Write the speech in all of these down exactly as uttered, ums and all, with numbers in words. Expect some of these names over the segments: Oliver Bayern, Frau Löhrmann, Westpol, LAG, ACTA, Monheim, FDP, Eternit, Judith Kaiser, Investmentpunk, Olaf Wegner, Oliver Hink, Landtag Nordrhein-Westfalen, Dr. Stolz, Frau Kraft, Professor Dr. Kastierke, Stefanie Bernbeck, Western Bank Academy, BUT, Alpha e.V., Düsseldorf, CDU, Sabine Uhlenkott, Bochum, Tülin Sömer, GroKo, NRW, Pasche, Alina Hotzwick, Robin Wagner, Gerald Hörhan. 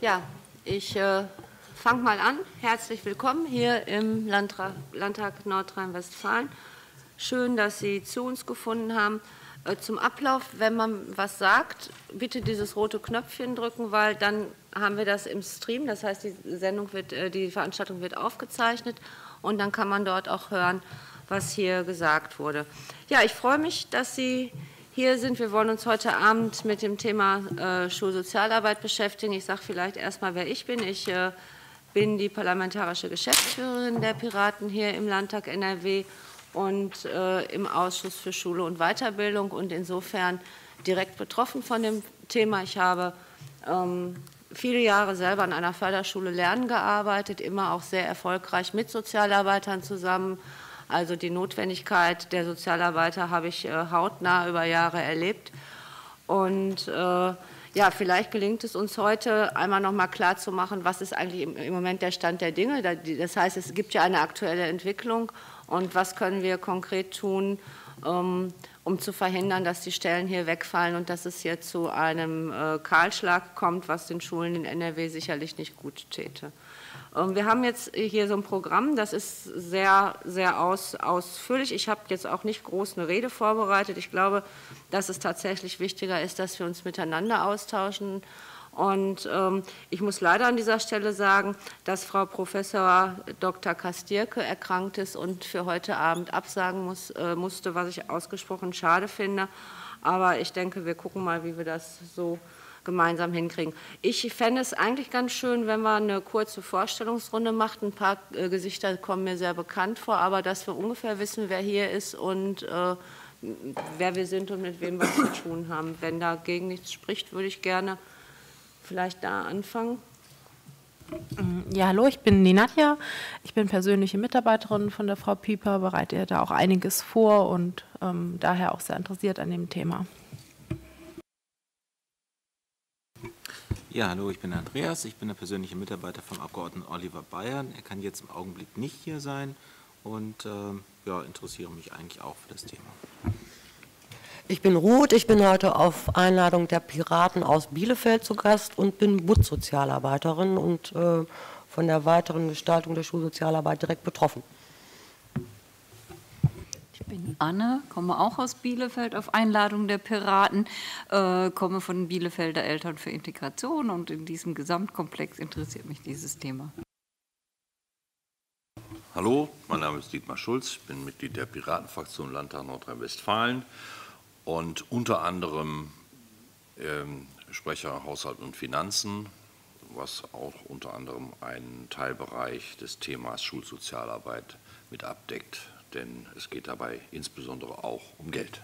Ja, ich äh, fange mal an. Herzlich willkommen hier im Landra Landtag Nordrhein-Westfalen. Schön, dass Sie zu uns gefunden haben. Äh, zum Ablauf, wenn man was sagt, bitte dieses rote Knöpfchen drücken, weil dann haben wir das im Stream. Das heißt, die Sendung wird, äh, die Veranstaltung wird aufgezeichnet und dann kann man dort auch hören, was hier gesagt wurde. Ja, ich freue mich, dass Sie hier sind. Wir wollen uns heute Abend mit dem Thema äh, Schulsozialarbeit beschäftigen. Ich sage vielleicht erstmal, wer ich bin. Ich äh, bin die parlamentarische Geschäftsführerin der Piraten hier im Landtag N R W und äh, im Ausschuss für Schule und Weiterbildung und insofern direkt betroffen von dem Thema. Ich habe ähm, viele Jahre selber an einer Förderschule Lernen gearbeitet, immer auch sehr erfolgreich mit Sozialarbeitern zusammen. Also die Notwendigkeit der Sozialarbeiter habe ich äh, hautnah über Jahre erlebt. Und äh, ja, vielleicht gelingt es uns heute, einmal noch mal klarzumachen, was ist eigentlich im, im Moment der Stand der Dinge. Das heißt, es gibt ja eine aktuelle Entwicklung und was können wir konkret tun, ähm, um zu verhindern, dass die Stellen hier wegfallen und dass es hier zu einem äh, Kahlschlag kommt, was den Schulen in N R W sicherlich nicht gut täte. Wir haben jetzt hier so ein Programm, das ist sehr, sehr aus, ausführlich. Ich habe jetzt auch nicht groß eine Rede vorbereitet. Ich glaube, dass es tatsächlich wichtiger ist, dass wir uns miteinander austauschen. Und ähm, ich muss leider an dieser Stelle sagen, dass Frau Professor Doktor Kastierke erkrankt ist und für heute Abend absagen muss, äh, musste, was ich ausgesprochen schade finde. Aber ich denke, wir gucken mal, wie wir das so gemeinsam hinkriegen. Ich fände es eigentlich ganz schön, wenn wir eine kurze Vorstellungsrunde macht. Ein paar äh, Gesichter kommen mir sehr bekannt vor, aber dass wir ungefähr wissen, wer hier ist und äh, wer wir sind und mit wem wir zu tun haben. Wenn dagegen nichts spricht, würde ich gerne vielleicht da anfangen. Ja, hallo, ich bin die Nadja. Ich bin persönliche Mitarbeiterin von der Frau Pieper, bereite ihr da auch einiges vor und ähm, daher auch sehr interessiert an dem Thema. Ja, hallo, ich bin Andreas, ich bin der persönliche Mitarbeiter vom Abgeordneten Oliver Bayern. Er kann jetzt im Augenblick nicht hier sein und äh, ja, interessiere mich eigentlich auch für das Thema. Ich bin Ruth, ich bin heute auf Einladung der Piraten aus Bielefeld zu Gast und bin B U T-Sozialarbeiterin und äh, von der weiteren Gestaltung der Schulsozialarbeit direkt betroffen. Ich bin Anne, komme auch aus Bielefeld auf Einladung der Piraten, äh, komme von Bielefelder Eltern für Integration und in diesem Gesamtkomplex interessiert mich dieses Thema. Hallo, mein Name ist Dietmar Schulz, ich bin Mitglied der Piratenfraktion Landtag Nordrhein-Westfalen und unter anderem ähm, Sprecher Haushalt und Finanzen, was auch unter anderem einen Teilbereich des Themas Schulsozialarbeit mit abdeckt. Denn es geht dabei insbesondere auch um Geld.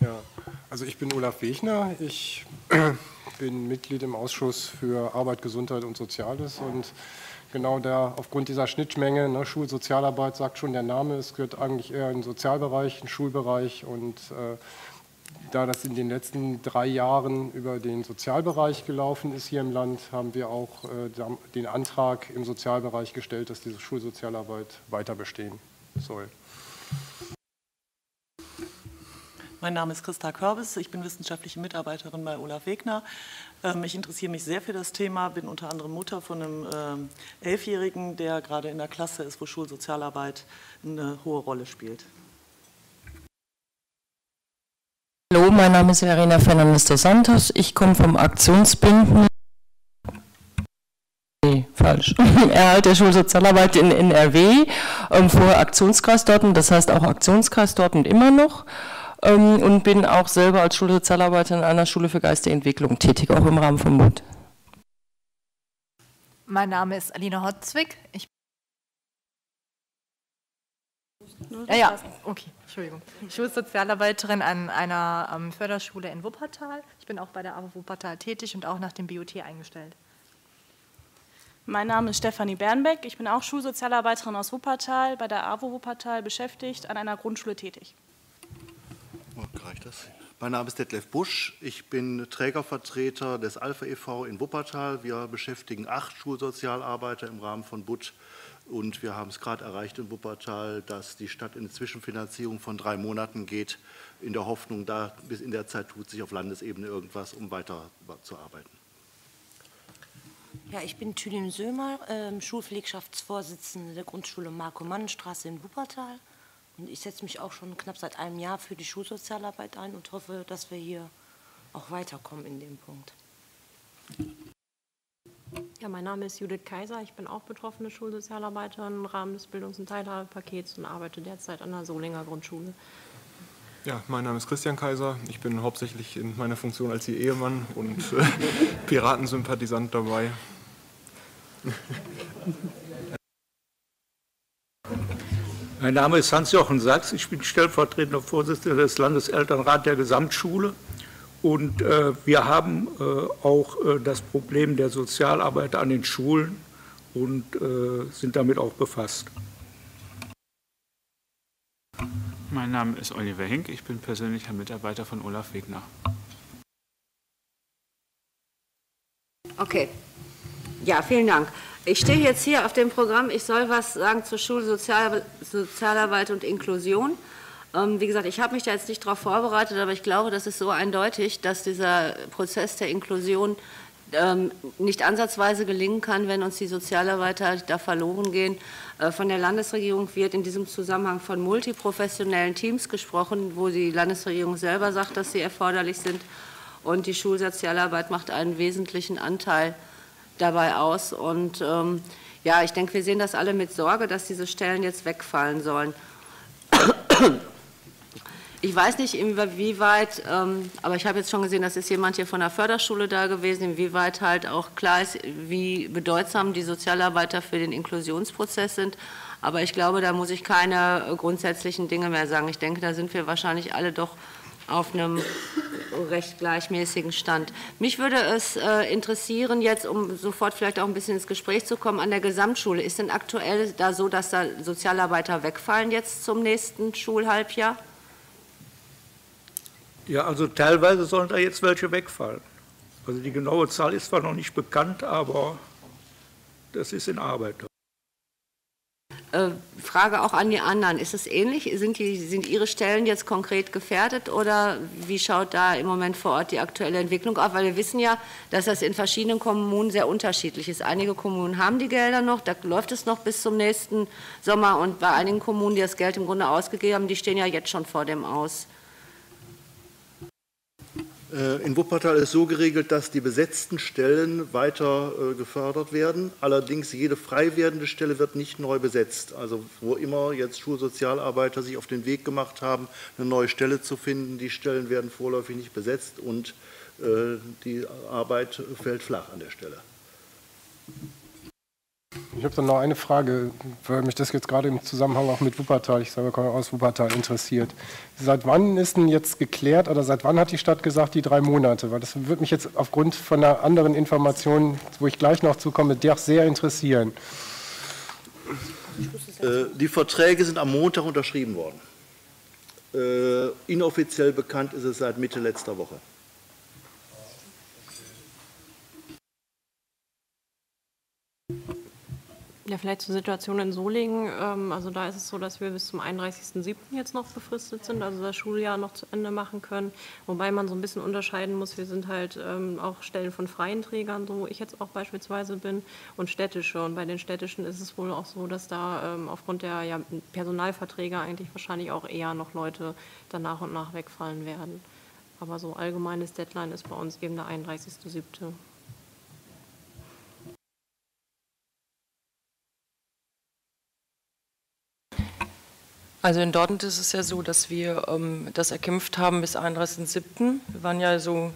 Ja, also ich bin Olaf Wegner, ich bin Mitglied im Ausschuss für Arbeit, Gesundheit und Soziales und genau da aufgrund dieser Schnittmenge, ne, Schulsozialarbeit sagt schon der Name, es gehört eigentlich eher in den Sozialbereich, in den Schulbereich und äh, da das in den letzten drei Jahren über den Sozialbereich gelaufen ist hier im Land, haben wir auch äh, den Antrag im Sozialbereich gestellt, dass diese Schulsozialarbeit weiter bestehen soll. Mein Name ist Christa Körbes, ich bin wissenschaftliche Mitarbeiterin bei Olaf Wegner. Ähm, ich interessiere mich sehr für das Thema, bin unter anderem Mutter von einem ähm, Elfjährigen, der gerade in der Klasse ist, wo Schulsozialarbeit eine hohe Rolle spielt. Hallo, mein Name ist Verena Fernandes dos Santos, ich komme vom Aktionsbündnis nee, falsch. Erhalt der Schulsozialarbeit in N R W, ähm, vorher Aktionskreis Dortmund, das heißt auch Aktionskreis Dortmund immer noch ähm, und bin auch selber als Schulsozialarbeiterin an einer Schule für geistige Entwicklung tätig, auch im Rahmen vom B U T. Mein Name ist Alina Hotzwick. Ich Ja, ja, okay, Entschuldigung. Schulsozialarbeiterin an einer ähm, Förderschule in Wuppertal. Ich bin auch bei der A W O Wuppertal tätig und auch nach dem B U T eingestellt. Mein Name ist Stefanie Bernbeck. Ich bin auch Schulsozialarbeiterin aus Wuppertal, bei der A W O Wuppertal beschäftigt, an einer Grundschule tätig. Reicht das? Mein Name ist Detlef Busch. Ich bin Trägervertreter des Alpha e V in Wuppertal. Wir beschäftigen acht Schulsozialarbeiter im Rahmen von B U T Und wir haben es gerade erreicht in Wuppertal, dass die Stadt in eine Zwischenfinanzierung von drei Monaten geht, in der Hoffnung, da bis in der Zeit tut sich auf Landesebene irgendwas, um weiterzuarbeiten. Ja, ich bin Tülin Sömer, äh, Schulpflegschaftsvorsitzende der Grundschule Marco-Mannen-Straße in Wuppertal. Und ich setze mich auch schon knapp seit einem Jahr für die Schulsozialarbeit ein und hoffe, dass wir hier auch weiterkommen in dem Punkt. Ja, mein Name ist Judith Kaiser. Ich bin auch betroffene Schulsozialarbeiterin im Rahmen des Bildungs- und Teilhabepakets und arbeite derzeit an der Solinger Grundschule. Ja, mein Name ist Christian Kaiser. Ich bin hauptsächlich in meiner Funktion als ihr Ehemann und äh, Piratensympathisant dabei. Mein Name ist Hans-Jochen Sachs. Ich bin stellvertretender Vorsitzender des Landeselternrats der Gesamtschule. Und äh, wir haben äh, auch äh, das Problem der Sozialarbeit an den Schulen und äh, sind damit auch befasst. Mein Name ist Oliver Hink, ich bin persönlicher Mitarbeiter von Olaf Wegner. Okay, ja, vielen Dank. Ich stehe jetzt hier auf dem Programm, ich soll was sagen zur Schulsozial- Sozialarbeit und Inklusion. Ähm, wie gesagt, ich habe mich da jetzt nicht darauf vorbereitet, aber ich glaube, das ist so eindeutig, dass dieser Prozess der Inklusion nicht ansatzweise gelingen kann, wenn uns die Sozialarbeiter da verloren gehen. Von der Landesregierung wird in diesem Zusammenhang von multiprofessionellen Teams gesprochen, wo die Landesregierung selber sagt, dass sie erforderlich sind. Und die Schulsozialarbeit macht einen wesentlichen Anteil dabei aus. Und ähm, ja, ich denke, wir sehen das alle mit Sorge, dass diese Stellen jetzt wegfallen sollen. Ich weiß nicht, inwieweit, ähm, aber ich habe jetzt schon gesehen, das ist jemand hier von der Förderschule da gewesen, inwieweit halt auch klar ist, wie bedeutsam die Sozialarbeiter für den Inklusionsprozess sind. Aber ich glaube, da muss ich keine grundsätzlichen Dinge mehr sagen. Ich denke, da sind wir wahrscheinlich alle doch auf einem recht gleichmäßigen Stand. Mich würde es äh, interessieren, jetzt, um sofort vielleicht auch ein bisschen ins Gespräch zu kommen, an der Gesamtschule. Ist denn aktuell da so, dass da Sozialarbeiter wegfallen jetzt zum nächsten Schulhalbjahr? Ja, also teilweise sollen da jetzt welche wegfallen. Also die genaue Zahl ist zwar noch nicht bekannt, aber das ist in Arbeit. Äh, Frage auch an die anderen. Ist es ähnlich? Sind, die, sind Ihre Stellen jetzt konkret gefährdet oder wie schaut da im Moment vor Ort die aktuelle Entwicklung auf? Weil wir wissen ja, dass das in verschiedenen Kommunen sehr unterschiedlich ist. Einige Kommunen haben die Gelder noch, da läuft es noch bis zum nächsten Sommer. Und bei einigen Kommunen, die das Geld im Grunde ausgegeben haben, die stehen ja jetzt schon vor dem Aus. In Wuppertal ist so geregelt, dass die besetzten Stellen weiter äh, gefördert werden. Allerdings jede frei werdende Stelle wird nicht neu besetzt. Also wo immer jetzt Schulsozialarbeiter sich auf den Weg gemacht haben, eine neue Stelle zu finden, die Stellen werden vorläufig nicht besetzt und äh, die Arbeit fällt flach an der Stelle. Ich habe dann noch eine Frage, weil mich das jetzt gerade im Zusammenhang auch mit Wuppertal, ich sage, wir kommen aus Wuppertal, interessiert. Seit wann ist denn jetzt geklärt oder seit wann hat die Stadt gesagt, die drei Monate? Weil das würde mich jetzt aufgrund von einer anderen Information, wo ich gleich noch zukomme, sehr interessieren. Äh, die Verträge sind am Montag unterschrieben worden. Äh, inoffiziell bekannt ist es seit Mitte letzter Woche. Ja, vielleicht zur Situation in Solingen. Also da ist es so, dass wir bis zum einunddreißigsten siebten jetzt noch befristet sind, also das Schuljahr noch zu Ende machen können. Wobei man so ein bisschen unterscheiden muss, wir sind halt auch Stellen von freien Trägern, so wo ich jetzt auch beispielsweise bin, und städtische. Und bei den städtischen ist es wohl auch so, dass da aufgrund der ja, Personalverträge eigentlich wahrscheinlich auch eher noch Leute dann nach und nach wegfallen werden. Aber so allgemeines Deadline ist bei uns eben der einunddreißigste siebte Also in Dortmund ist es ja so, dass wir ähm, das erkämpft haben bis einunddreißigsten siebten Wir waren ja so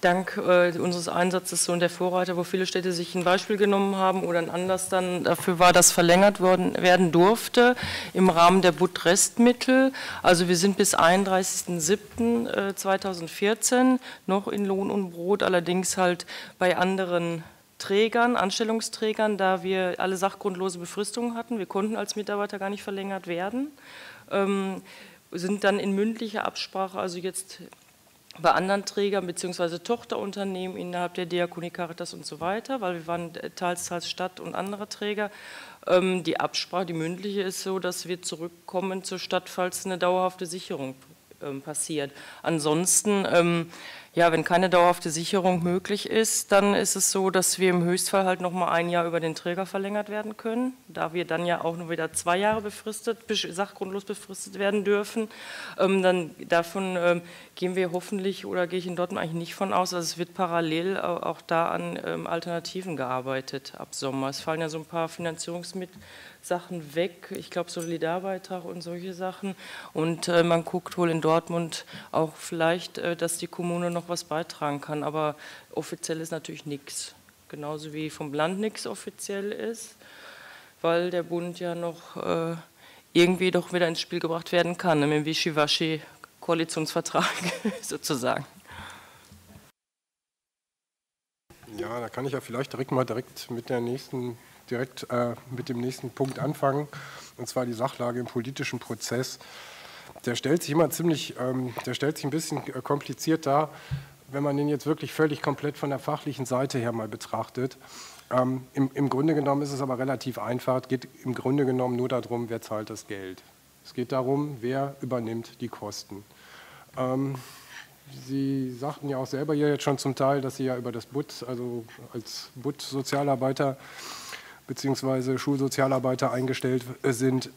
dank äh, unseres Einsatzes so in der Vorreiter, wo viele Städte sich ein Beispiel genommen haben oder ein Anlass dann dafür war, dass verlängert worden, werden durfte im Rahmen der B U T-Restmittel. Also wir sind bis einunddreißigsten siebten zweitausendvierzehn noch in Lohn und Brot, allerdings halt bei anderen Trägern, Anstellungsträgern, da wir alle sachgrundlose Befristungen hatten, wir konnten als Mitarbeiter gar nicht verlängert werden, ähm, sind dann in mündlicher Absprache, also jetzt bei anderen Trägern bzw. Tochterunternehmen innerhalb der Diakonie, Caritas und so weiter, weil wir waren teils, teils Stadt und andere Träger. Ähm, die Absprache, die mündliche, ist so, dass wir zurückkommen zur Stadt, falls eine dauerhafte Sicherung ähm, passiert. Ansonsten, ähm, ja, wenn keine dauerhafte Sicherung möglich ist, dann ist es so, dass wir im Höchstfall halt nochmal ein Jahr über den Träger verlängert werden können, da wir dann ja auch nur wieder zwei Jahre befristet, sachgrundlos befristet werden dürfen. Ähm, dann davon ähm, gehen wir hoffentlich, oder gehe ich in Dortmund eigentlich nicht von aus, also es wird parallel auch da an ähm, Alternativen gearbeitet ab Sommer. Es fallen ja so ein paar Finanzierungsmittel-Sachen weg, ich glaube Solidarbeitrag und solche Sachen, und äh, man guckt wohl in Dortmund auch vielleicht, äh, dass die Kommune noch was beitragen kann, aber offiziell ist natürlich nichts, genauso wie vom Land nichts offiziell ist, weil der Bund ja noch äh, irgendwie doch wieder ins Spiel gebracht werden kann, mit dem Wischiwaschi-Koalitionsvertrag sozusagen. Ja, da kann ich ja vielleicht direkt mal direkt mit der nächsten direkt äh, mit dem nächsten Punkt anfangen, und zwar die Sachlage im politischen Prozess. Der stellt sich immer ziemlich, ähm, der stellt sich ein bisschen kompliziert dar, wenn man den jetzt wirklich völlig komplett von der fachlichen Seite her mal betrachtet. Ähm, im, im Grunde genommen ist es aber relativ einfach, es geht im Grunde genommen nur darum, wer zahlt das Geld. Es geht darum, wer übernimmt die Kosten. Ähm, Sie sagten ja auch selber hier jetzt schon zum Teil, dass Sie ja über das B U T, also als B U T-Sozialarbeiter beziehungsweise Schulsozialarbeiter eingestellt sind.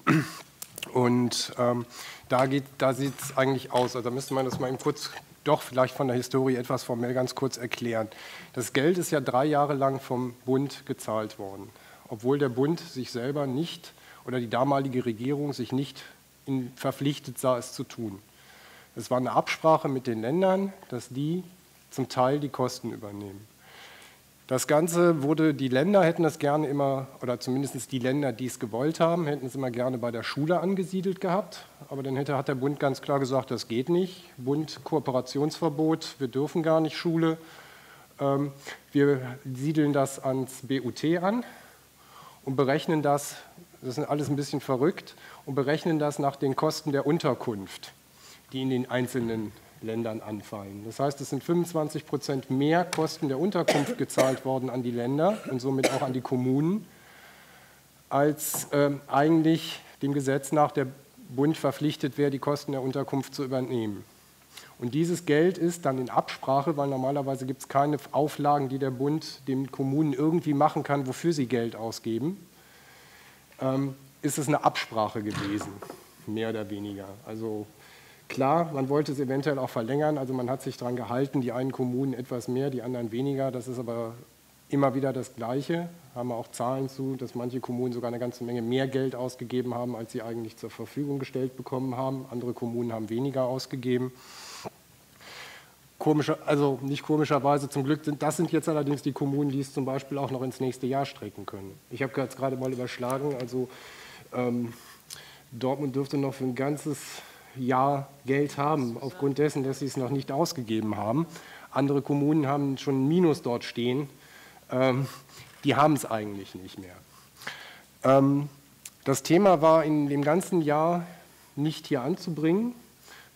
Und ähm, da, da sieht es eigentlich aus. Also da müsste man das mal eben kurz, doch vielleicht von der Historie etwas formell ganz kurz erklären. Das Geld ist ja drei Jahre lang vom Bund gezahlt worden, obwohl der Bund sich selber nicht oder die damalige Regierung sich nicht in, verpflichtet sah, es zu tun. Es war eine Absprache mit den Ländern, dass die zum Teil die Kosten übernehmen. Das Ganze wurde, die Länder hätten das gerne immer, oder zumindest die Länder, die es gewollt haben, hätten es immer gerne bei der Schule angesiedelt gehabt. Aber dann hätte, hat der Bund ganz klar gesagt, das geht nicht. Bund, Kooperationsverbot, wir dürfen gar nicht Schule. Ähm, wir siedeln das ans B U T an und berechnen das, das ist alles ein bisschen verrückt, und berechnen das nach den Kosten der Unterkunft, die in den einzelnen Ländern anfallen. Das heißt, es sind fünfundzwanzig Prozent mehr Kosten der Unterkunft gezahlt worden an die Länder und somit auch an die Kommunen, als ähm, eigentlich dem Gesetz nach der Bund verpflichtet wäre, die Kosten der Unterkunft zu übernehmen. Und dieses Geld ist dann in Absprache, weil normalerweise gibt es keine Auflagen, die der Bund den Kommunen irgendwie machen kann, wofür sie Geld ausgeben, ähm, ist es eine Absprache gewesen, mehr oder weniger. Also klar, man wollte es eventuell auch verlängern, also man hat sich daran gehalten, die einen Kommunen etwas mehr, die anderen weniger, das ist aber immer wieder das Gleiche, haben wir auch Zahlen zu, dass manche Kommunen sogar eine ganze Menge mehr Geld ausgegeben haben, als sie eigentlich zur Verfügung gestellt bekommen haben, andere Kommunen haben weniger ausgegeben. Komischer, also nicht komischerweise, zum Glück, sind, das sind jetzt allerdings die Kommunen, die es zum Beispiel auch noch ins nächste Jahr strecken können. Ich habe jetzt gerade mal überschlagen, also ähm, Dortmund dürfte noch für ein ganzes ja Geld haben, aufgrund dessen, dass sie es noch nicht ausgegeben haben. Andere Kommunen haben schon ein Minus dort stehen, ähm, die haben es eigentlich nicht mehr. Ähm, das Thema war in dem ganzen Jahr nicht hier anzubringen,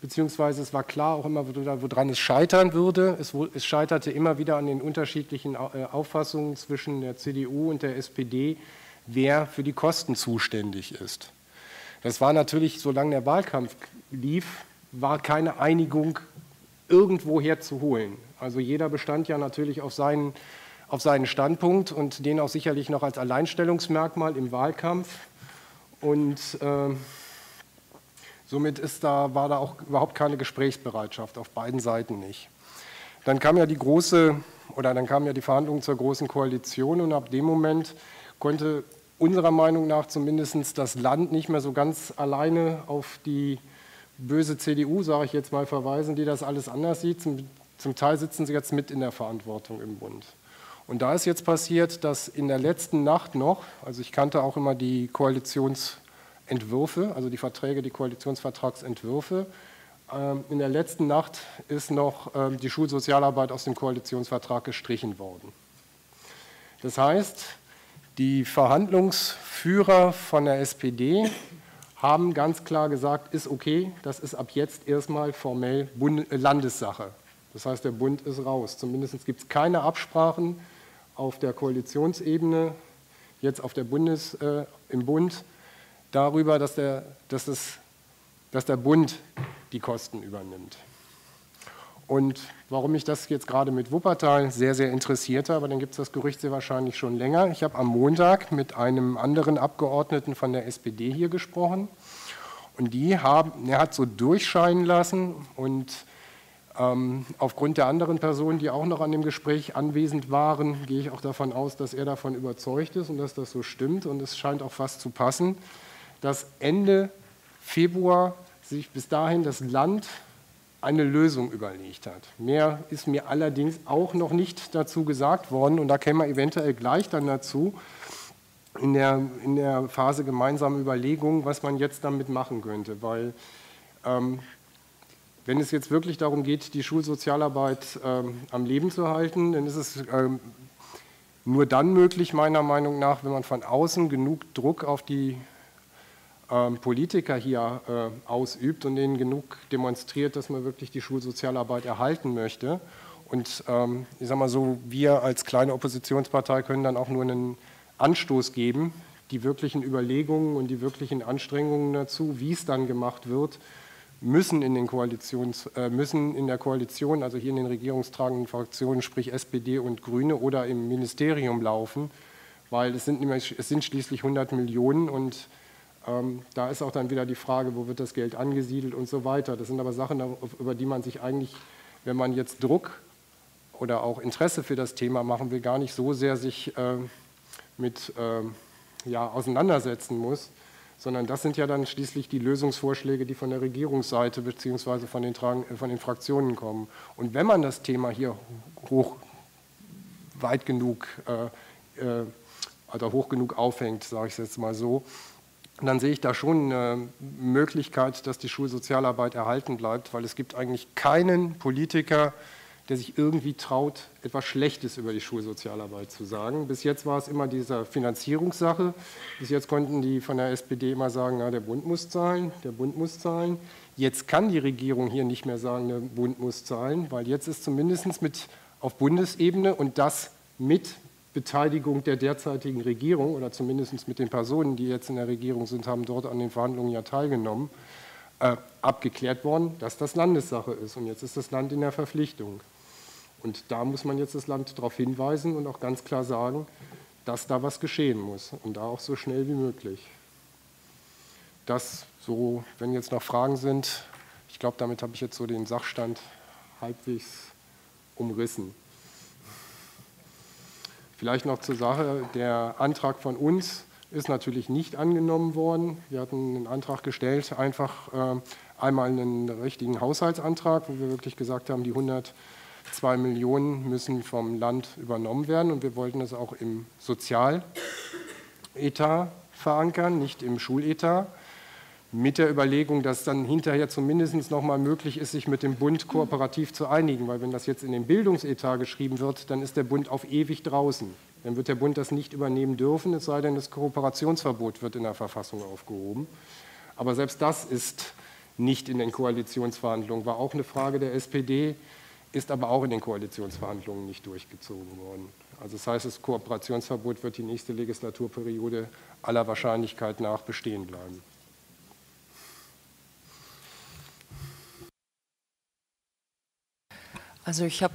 beziehungsweise es war klar auch immer, woran es scheitern würde. Es, es scheiterte immer wieder an den unterschiedlichen Auffassungen zwischen der C D U und der S P D, wer für die Kosten zuständig ist. Das war natürlich, solange der Wahlkampf lief, war keine Einigung irgendwoher zu holen. Also jeder bestand ja natürlich auf seinen, auf seinen Standpunkt und den auch sicherlich noch als Alleinstellungsmerkmal im Wahlkampf. Und äh, somit ist da, war da auch überhaupt keine Gesprächsbereitschaft, auf beiden Seiten nicht. Dann kam ja die große, oder dann kamen ja die Verhandlungen zur Großen Koalition, und ab dem Moment konnte unserer Meinung nach zumindest das Land nicht mehr so ganz alleine auf die böse C D U, sage ich jetzt mal, verweisen, die das alles anders sieht. Zum, zum Teil sitzen sie jetzt mit in der Verantwortung im Bund. Und da ist jetzt passiert, dass in der letzten Nacht noch, also ich kannte auch immer die Koalitionsentwürfe, also die Verträge, die Koalitionsvertragsentwürfe, ähm, in der letzten Nacht ist noch ähm, die Schulsozialarbeit aus dem Koalitionsvertrag gestrichen worden. Das heißt, die Verhandlungsführer von der S P D haben ganz klar gesagt, ist okay, das ist ab jetzt erstmal formell Bund- äh, Landessache. Das heißt, der Bund ist raus. Zumindest gibt es keine Absprachen auf der Koalitionsebene, jetzt auf der Bundes, äh, im Bund, darüber, dass der, dass, es, dass der Bund die Kosten übernimmt. Und warum mich das jetzt gerade mit Wuppertal sehr, sehr interessierte, aber dann gibt es das Gerücht sehr wahrscheinlich schon länger. Ich habe am Montag mit einem anderen Abgeordneten von der S P D hier gesprochen und die haben, er hat so durchscheinen lassen und ähm, aufgrund der anderen Personen, die auch noch an dem Gespräch anwesend waren, gehe ich auch davon aus, dass er davon überzeugt ist und dass das so stimmt und es scheint auch fast zu passen, dass Ende Februar sich bis dahin das Land eine Lösung überlegt hat. Mehr ist mir allerdings auch noch nicht dazu gesagt worden und da kämen wir eventuell gleich dann dazu, in der, in der Phase gemeinsamer Überlegungen, was man jetzt damit machen könnte, weil ähm, wenn es jetzt wirklich darum geht, die Schulsozialarbeit ähm, am Leben zu halten, dann ist es ähm, nur dann möglich, meiner Meinung nach, wenn man von außen genug Druck auf die Politiker hier äh, ausübt und denen genug demonstriert, dass man wirklich die Schulsozialarbeit erhalten möchte. Und ähm, ich sage mal so, wir als kleine Oppositionspartei können dann auch nur einen Anstoß geben, die wirklichen Überlegungen und die wirklichen Anstrengungen dazu, wie es dann gemacht wird, müssen in den Koalitions, äh, müssen in der Koalition, also hier in den regierungstragenden Fraktionen, sprich S P D und Grüne oder im Ministerium laufen, weil es sind, nämlich, es sind schließlich hundert Millionen und da ist auch dann wieder die Frage, wo wird das Geld angesiedelt und so weiter. Das sind aber Sachen, über die man sich eigentlich, wenn man jetzt Druck oder auch Interesse für das Thema machen will, gar nicht so sehr sich äh, mit äh, ja, auseinandersetzen muss, sondern das sind ja dann schließlich die Lösungsvorschläge, die von der Regierungsseite bzw. von den, von den Fraktionen kommen. Und wenn man das Thema hier hoch, weit genug, äh, äh, also hoch genug aufhängt, sage ich es jetzt mal so, und dann sehe ich da schon eine Möglichkeit, dass die Schulsozialarbeit erhalten bleibt, weil es gibt eigentlich keinen Politiker, der sich irgendwie traut, etwas Schlechtes über die Schulsozialarbeit zu sagen. Bis jetzt war es immer diese Finanzierungssache. Bis jetzt konnten die von der S P D immer sagen, na, der Bund muss zahlen, der Bund muss zahlen. Jetzt kann die Regierung hier nicht mehr sagen, der Bund muss zahlen, weil jetzt ist zumindest mit auf Bundesebene und das mit Beteiligung der derzeitigen Regierung oder zumindest mit den Personen, die jetzt in der Regierung sind, haben dort an den Verhandlungen ja teilgenommen, äh, abgeklärt worden, dass das Landessache ist. Und jetzt ist das Land in der Verpflichtung. Und da muss man jetzt das Land darauf hinweisen und auch ganz klar sagen, dass da was geschehen muss und da auch so schnell wie möglich. Das so, wenn jetzt noch Fragen sind, ich glaube, damit habe ich jetzt so den Sachstand halbwegs umrissen. Vielleicht noch zur Sache, der Antrag von uns ist natürlich nicht angenommen worden. Wir hatten einen Antrag gestellt, einfach äh, einmal einen richtigen Haushaltsantrag, wo wir wirklich gesagt haben, die hundertzwei Millionen müssen vom Land übernommen werden. Und wir wollten das auch im Sozialetat verankern, nicht im Schuletat. Mit der Überlegung, dass dann hinterher zumindest noch mal möglich ist, sich mit dem Bund kooperativ zu einigen. Weil wenn das jetzt in den Bildungsetat geschrieben wird, dann ist der Bund auf ewig draußen. Dann wird der Bund das nicht übernehmen dürfen, es sei denn, das Kooperationsverbot wird in der Verfassung aufgehoben. Aber selbst das ist nicht in den Koalitionsverhandlungen. War auch eine Frage der S P D, ist aber auch in den Koalitionsverhandlungen nicht durchgezogen worden. Also das heißt, das Kooperationsverbot wird die nächste Legislaturperiode aller Wahrscheinlichkeit nach bestehen bleiben. Also ich habe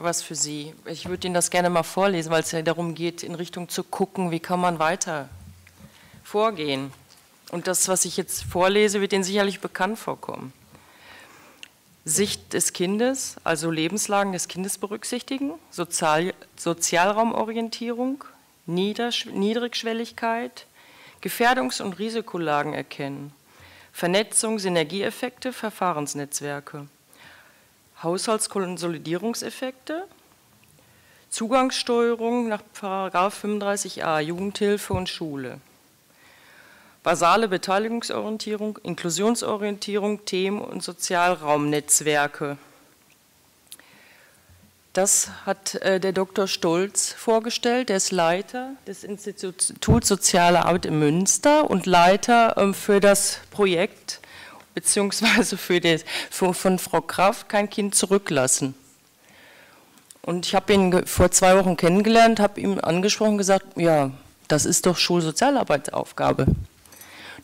was für Sie. Ich würde Ihnen das gerne mal vorlesen, weil es ja darum geht, in Richtung zu gucken, wie kann man weiter vorgehen. Und das, was ich jetzt vorlese, wird Ihnen sicherlich bekannt vorkommen. Sicht des Kindes, also Lebenslagen des Kindes berücksichtigen, Sozial- Sozialraumorientierung, Niedersch- Niedrigschwelligkeit, Gefährdungs- und Risikolagen erkennen, Vernetzung, Synergieeffekte, Verfahrensnetzwerke. Haushaltskonsolidierungseffekte, Zugangssteuerung nach Paragraph fünfunddreißig a, Jugendhilfe und Schule, basale Beteiligungsorientierung, Inklusionsorientierung, Themen- und Sozialraumnetzwerke. Das hat äh, der Doktor Stolz vorgestellt, der ist Leiter des Instituts Soziale Arbeit in Münster und Leiter äh, für das Projekt beziehungsweise für die, für, von Frau Kraft, kein Kind zurücklassen. Und ich habe ihn vor zwei Wochen kennengelernt, habe ihm angesprochen, gesagt, ja, das ist doch Schulsozialarbeitsaufgabe.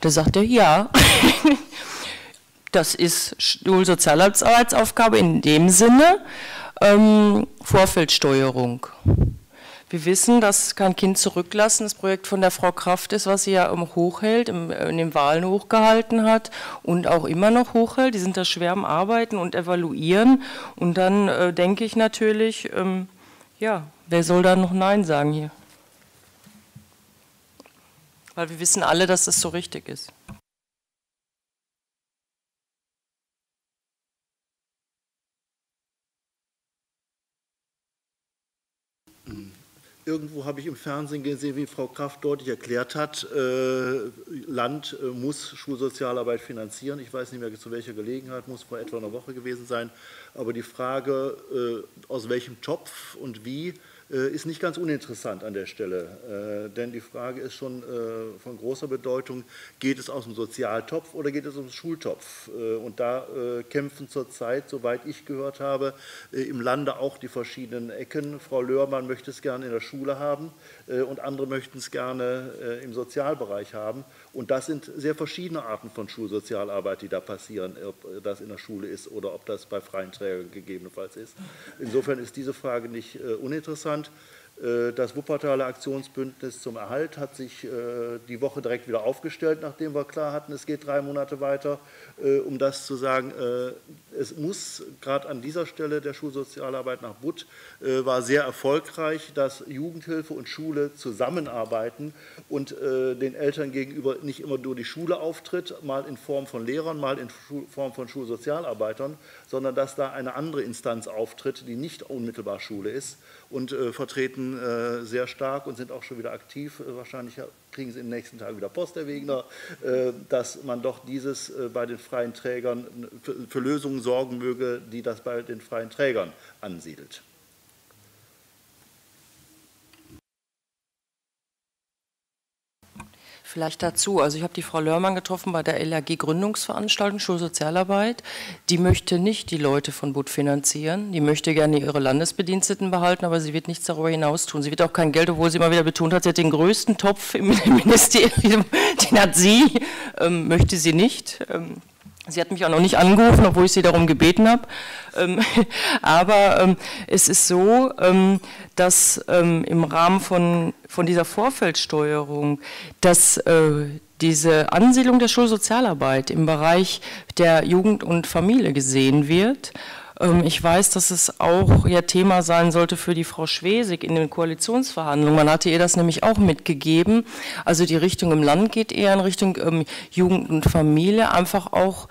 Da sagt er, ja, das ist Schulsozialarbeitsaufgabe in dem Sinne, ähm, Vorfeldsteuerung. Wir wissen, dass kein Kind zurücklassen das Projekt von der Frau Kraft ist, was sie ja hochhält, in den Wahlen hochgehalten hat und auch immer noch hochhält. Die sind da schwer am Arbeiten und evaluieren. Und dann äh, denke ich natürlich, ähm, ja, wer soll da noch Nein sagen hier? Weil wir wissen alle, dass das so richtig ist. Irgendwo habe ich im Fernsehen gesehen, wie Frau Kraft deutlich erklärt hat, äh, Land äh, muss Schulsozialarbeit finanzieren. Ich weiß nicht mehr, zu welcher Gelegenheit, muss vor etwa einer Woche gewesen sein. Aber die Frage, äh, aus welchem Topf und wie, äh, ist nicht ganz uninteressant an der Stelle. Äh, denn die Frage ist schon äh, von großer Bedeutung, geht es aus dem Sozialtopf oder geht es aus dem Schultopf? Äh, und da äh, kämpfen zurzeit, soweit ich gehört habe, äh, im Lande auch die verschiedenen Ecken. Frau Löhrmann möchte es gerne in der Schule haben und andere möchten es gerne im Sozialbereich haben. Und das sind sehr verschiedene Arten von Schulsozialarbeit, die da passieren, ob das in der Schule ist oder ob das bei freien Trägern gegebenenfalls ist. Insofern ist diese Frage nicht uninteressant. Das Wuppertaler Aktionsbündnis zum Erhalt hat sich die Woche direkt wieder aufgestellt, nachdem wir klar hatten, es geht drei Monate weiter, um das zu sagen, es muss gerade an dieser Stelle der Schulsozialarbeit nach B U T war sehr erfolgreich, dass Jugendhilfe und Schule zusammenarbeiten und den Eltern gegenüber nicht immer nur die Schule auftritt, mal in Form von Lehrern, mal in Form von Schulsozialarbeitern, sondern dass da eine andere Instanz auftritt, die nicht unmittelbar Schule ist und vertreten sehr stark und sind auch schon wieder aktiv. Wahrscheinlich kriegen sie in den nächsten Tagen wieder Post, Herr Wegner, dass man doch dieses bei den freien Trägern für Lösungen sorgen möge, die das bei den freien Trägern ansiedelt. Vielleicht dazu, also ich habe die Frau Löhrmann getroffen bei der L A G-Gründungsveranstaltung Schulsozialarbeit. Die möchte nicht die Leute von B U T finanzieren, die möchte gerne ihre Landesbediensteten behalten, aber sie wird nichts darüber hinaus tun. Sie wird auch kein Geld, obwohl sie immer wieder betont hat, sie hat den größten Topf im Ministerium, den hat sie, ähm, möchte sie nicht. Ähm, sie hat mich auch noch nicht angerufen, obwohl ich sie darum gebeten habe. Ähm, aber ähm, es ist so, ähm, dass ähm, im Rahmen von von dieser Vorfeldsteuerung, dass äh, diese Ansiedlung der Schulsozialarbeit im Bereich der Jugend und Familie gesehen wird. Ähm, ich weiß, dass es auch ihr Thema sein sollte für die Frau Schwesig in den Koalitionsverhandlungen. Man hatte ihr das nämlich auch mitgegeben. Also die Richtung im Land geht eher in Richtung ähm, Jugend und Familie, einfach auch,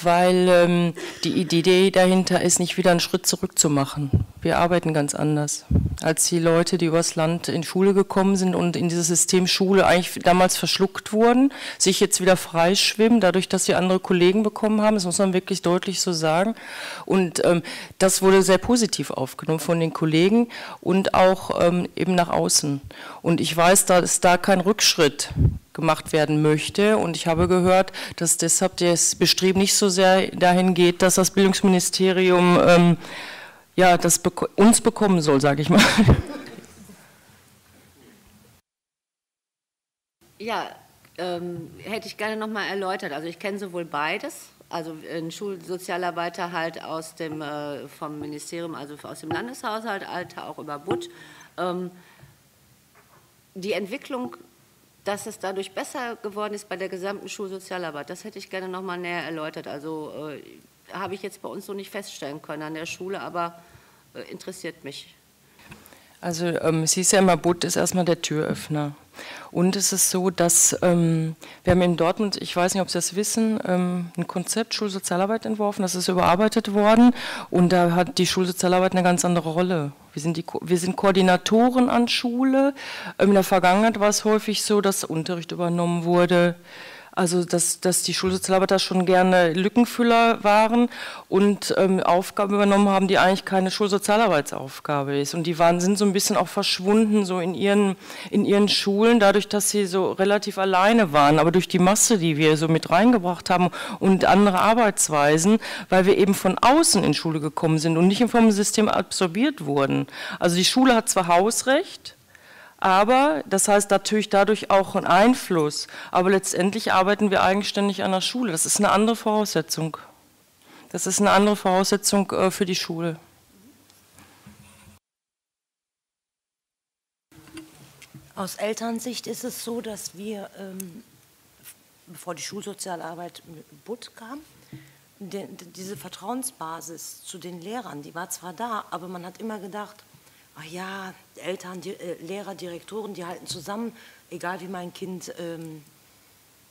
weil ähm, die Idee dahinter ist, nicht wieder einen Schritt zurück zu machen. Wir arbeiten ganz anders als die Leute, die übers Land in Schule gekommen sind und in dieses System Schule eigentlich damals verschluckt wurden, sich jetzt wieder freischwimmen, dadurch, dass sie andere Kollegen bekommen haben. Das muss man wirklich deutlich so sagen. Und ähm, das wurde sehr positiv aufgenommen von den Kollegen und auch ähm, eben nach außen. Und ich weiß, dass da kein Rückschritt gemacht werden möchte. Und ich habe gehört, dass deshalb das Bestreben nicht so sehr dahin geht, dass das Bildungsministerium ähm, ja, das bek- uns bekommen soll, sage ich mal. Ja, ähm, hätte ich gerne nochmal erläutert. Also ich kenne sowohl beides, also einen Schulsozialarbeiter halt aus dem, äh, vom Ministerium, also aus dem Landeshaushalt, auch über B U T. Ähm, die Entwicklung, dass es dadurch besser geworden ist bei der gesamten Schulsozialarbeit, das hätte ich gerne noch mal näher erläutert. Also äh, habe ich jetzt bei uns so nicht feststellen können an der Schule, aber äh, interessiert mich. Also ähm, es hieß ja immer, B U T ist erstmal der Türöffner. Und es ist so, dass ähm, wir haben in Dortmund, ich weiß nicht, ob Sie das wissen, ähm, ein Konzept Schulsozialarbeit entworfen, das ist überarbeitet worden und da hat die Schulsozialarbeit eine ganz andere Rolle. Wir sind, die, wir sind Koordinatoren an Schule. In der Vergangenheit war es häufig so, dass Unterricht übernommen wurde, Also dass, dass die Schulsozialarbeiter schon gerne Lückenfüller waren und ähm, Aufgaben übernommen haben, die eigentlich keine Schulsozialarbeitsaufgabe ist. Und die waren, sind so ein bisschen auch verschwunden so in ihren, in ihren Schulen, dadurch, dass sie so relativ alleine waren. Aber durch die Masse, die wir so mit reingebracht haben und andere Arbeitsweisen, weil wir eben von außen in Schule gekommen sind und nicht vom System absorbiert wurden. Also die Schule hat zwar Hausrecht, aber das heißt natürlich dadurch auch einen Einfluss. Aber letztendlich arbeiten wir eigenständig an der Schule. Das ist eine andere Voraussetzung. Das ist eine andere Voraussetzung für die Schule. Aus Elternsicht ist es so, dass wir, bevor die Schulsozialarbeit mit B U T kam, diese Vertrauensbasis zu den Lehrern, die war zwar da, aber man hat immer gedacht, ach ja, Eltern, die, äh, Lehrer, Direktoren, die halten zusammen, egal wie mein Kind ähm,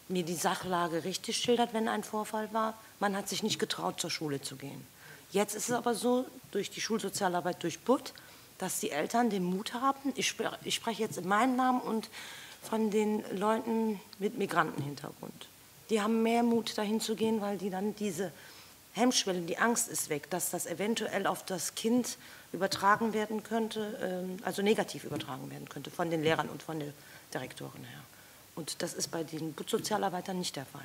mir die Sachlage richtig schildert, wenn ein Vorfall war. Man hat sich nicht getraut, zur Schule zu gehen. Jetzt ist es aber so, durch die Schulsozialarbeit, durch B U T, dass die Eltern den Mut haben, ich, spre ich spreche jetzt in meinem Namen und von den Leuten mit Migrantenhintergrund. Die haben mehr Mut, dahin zu gehen, weil die dann diese Hemmschwelle, die Angst ist weg, dass das eventuell auf das Kind übertragen werden könnte, also negativ übertragen werden könnte von den Lehrern und von der Direktorin her. Und das ist bei den B U T-Sozialarbeitern nicht der Fall.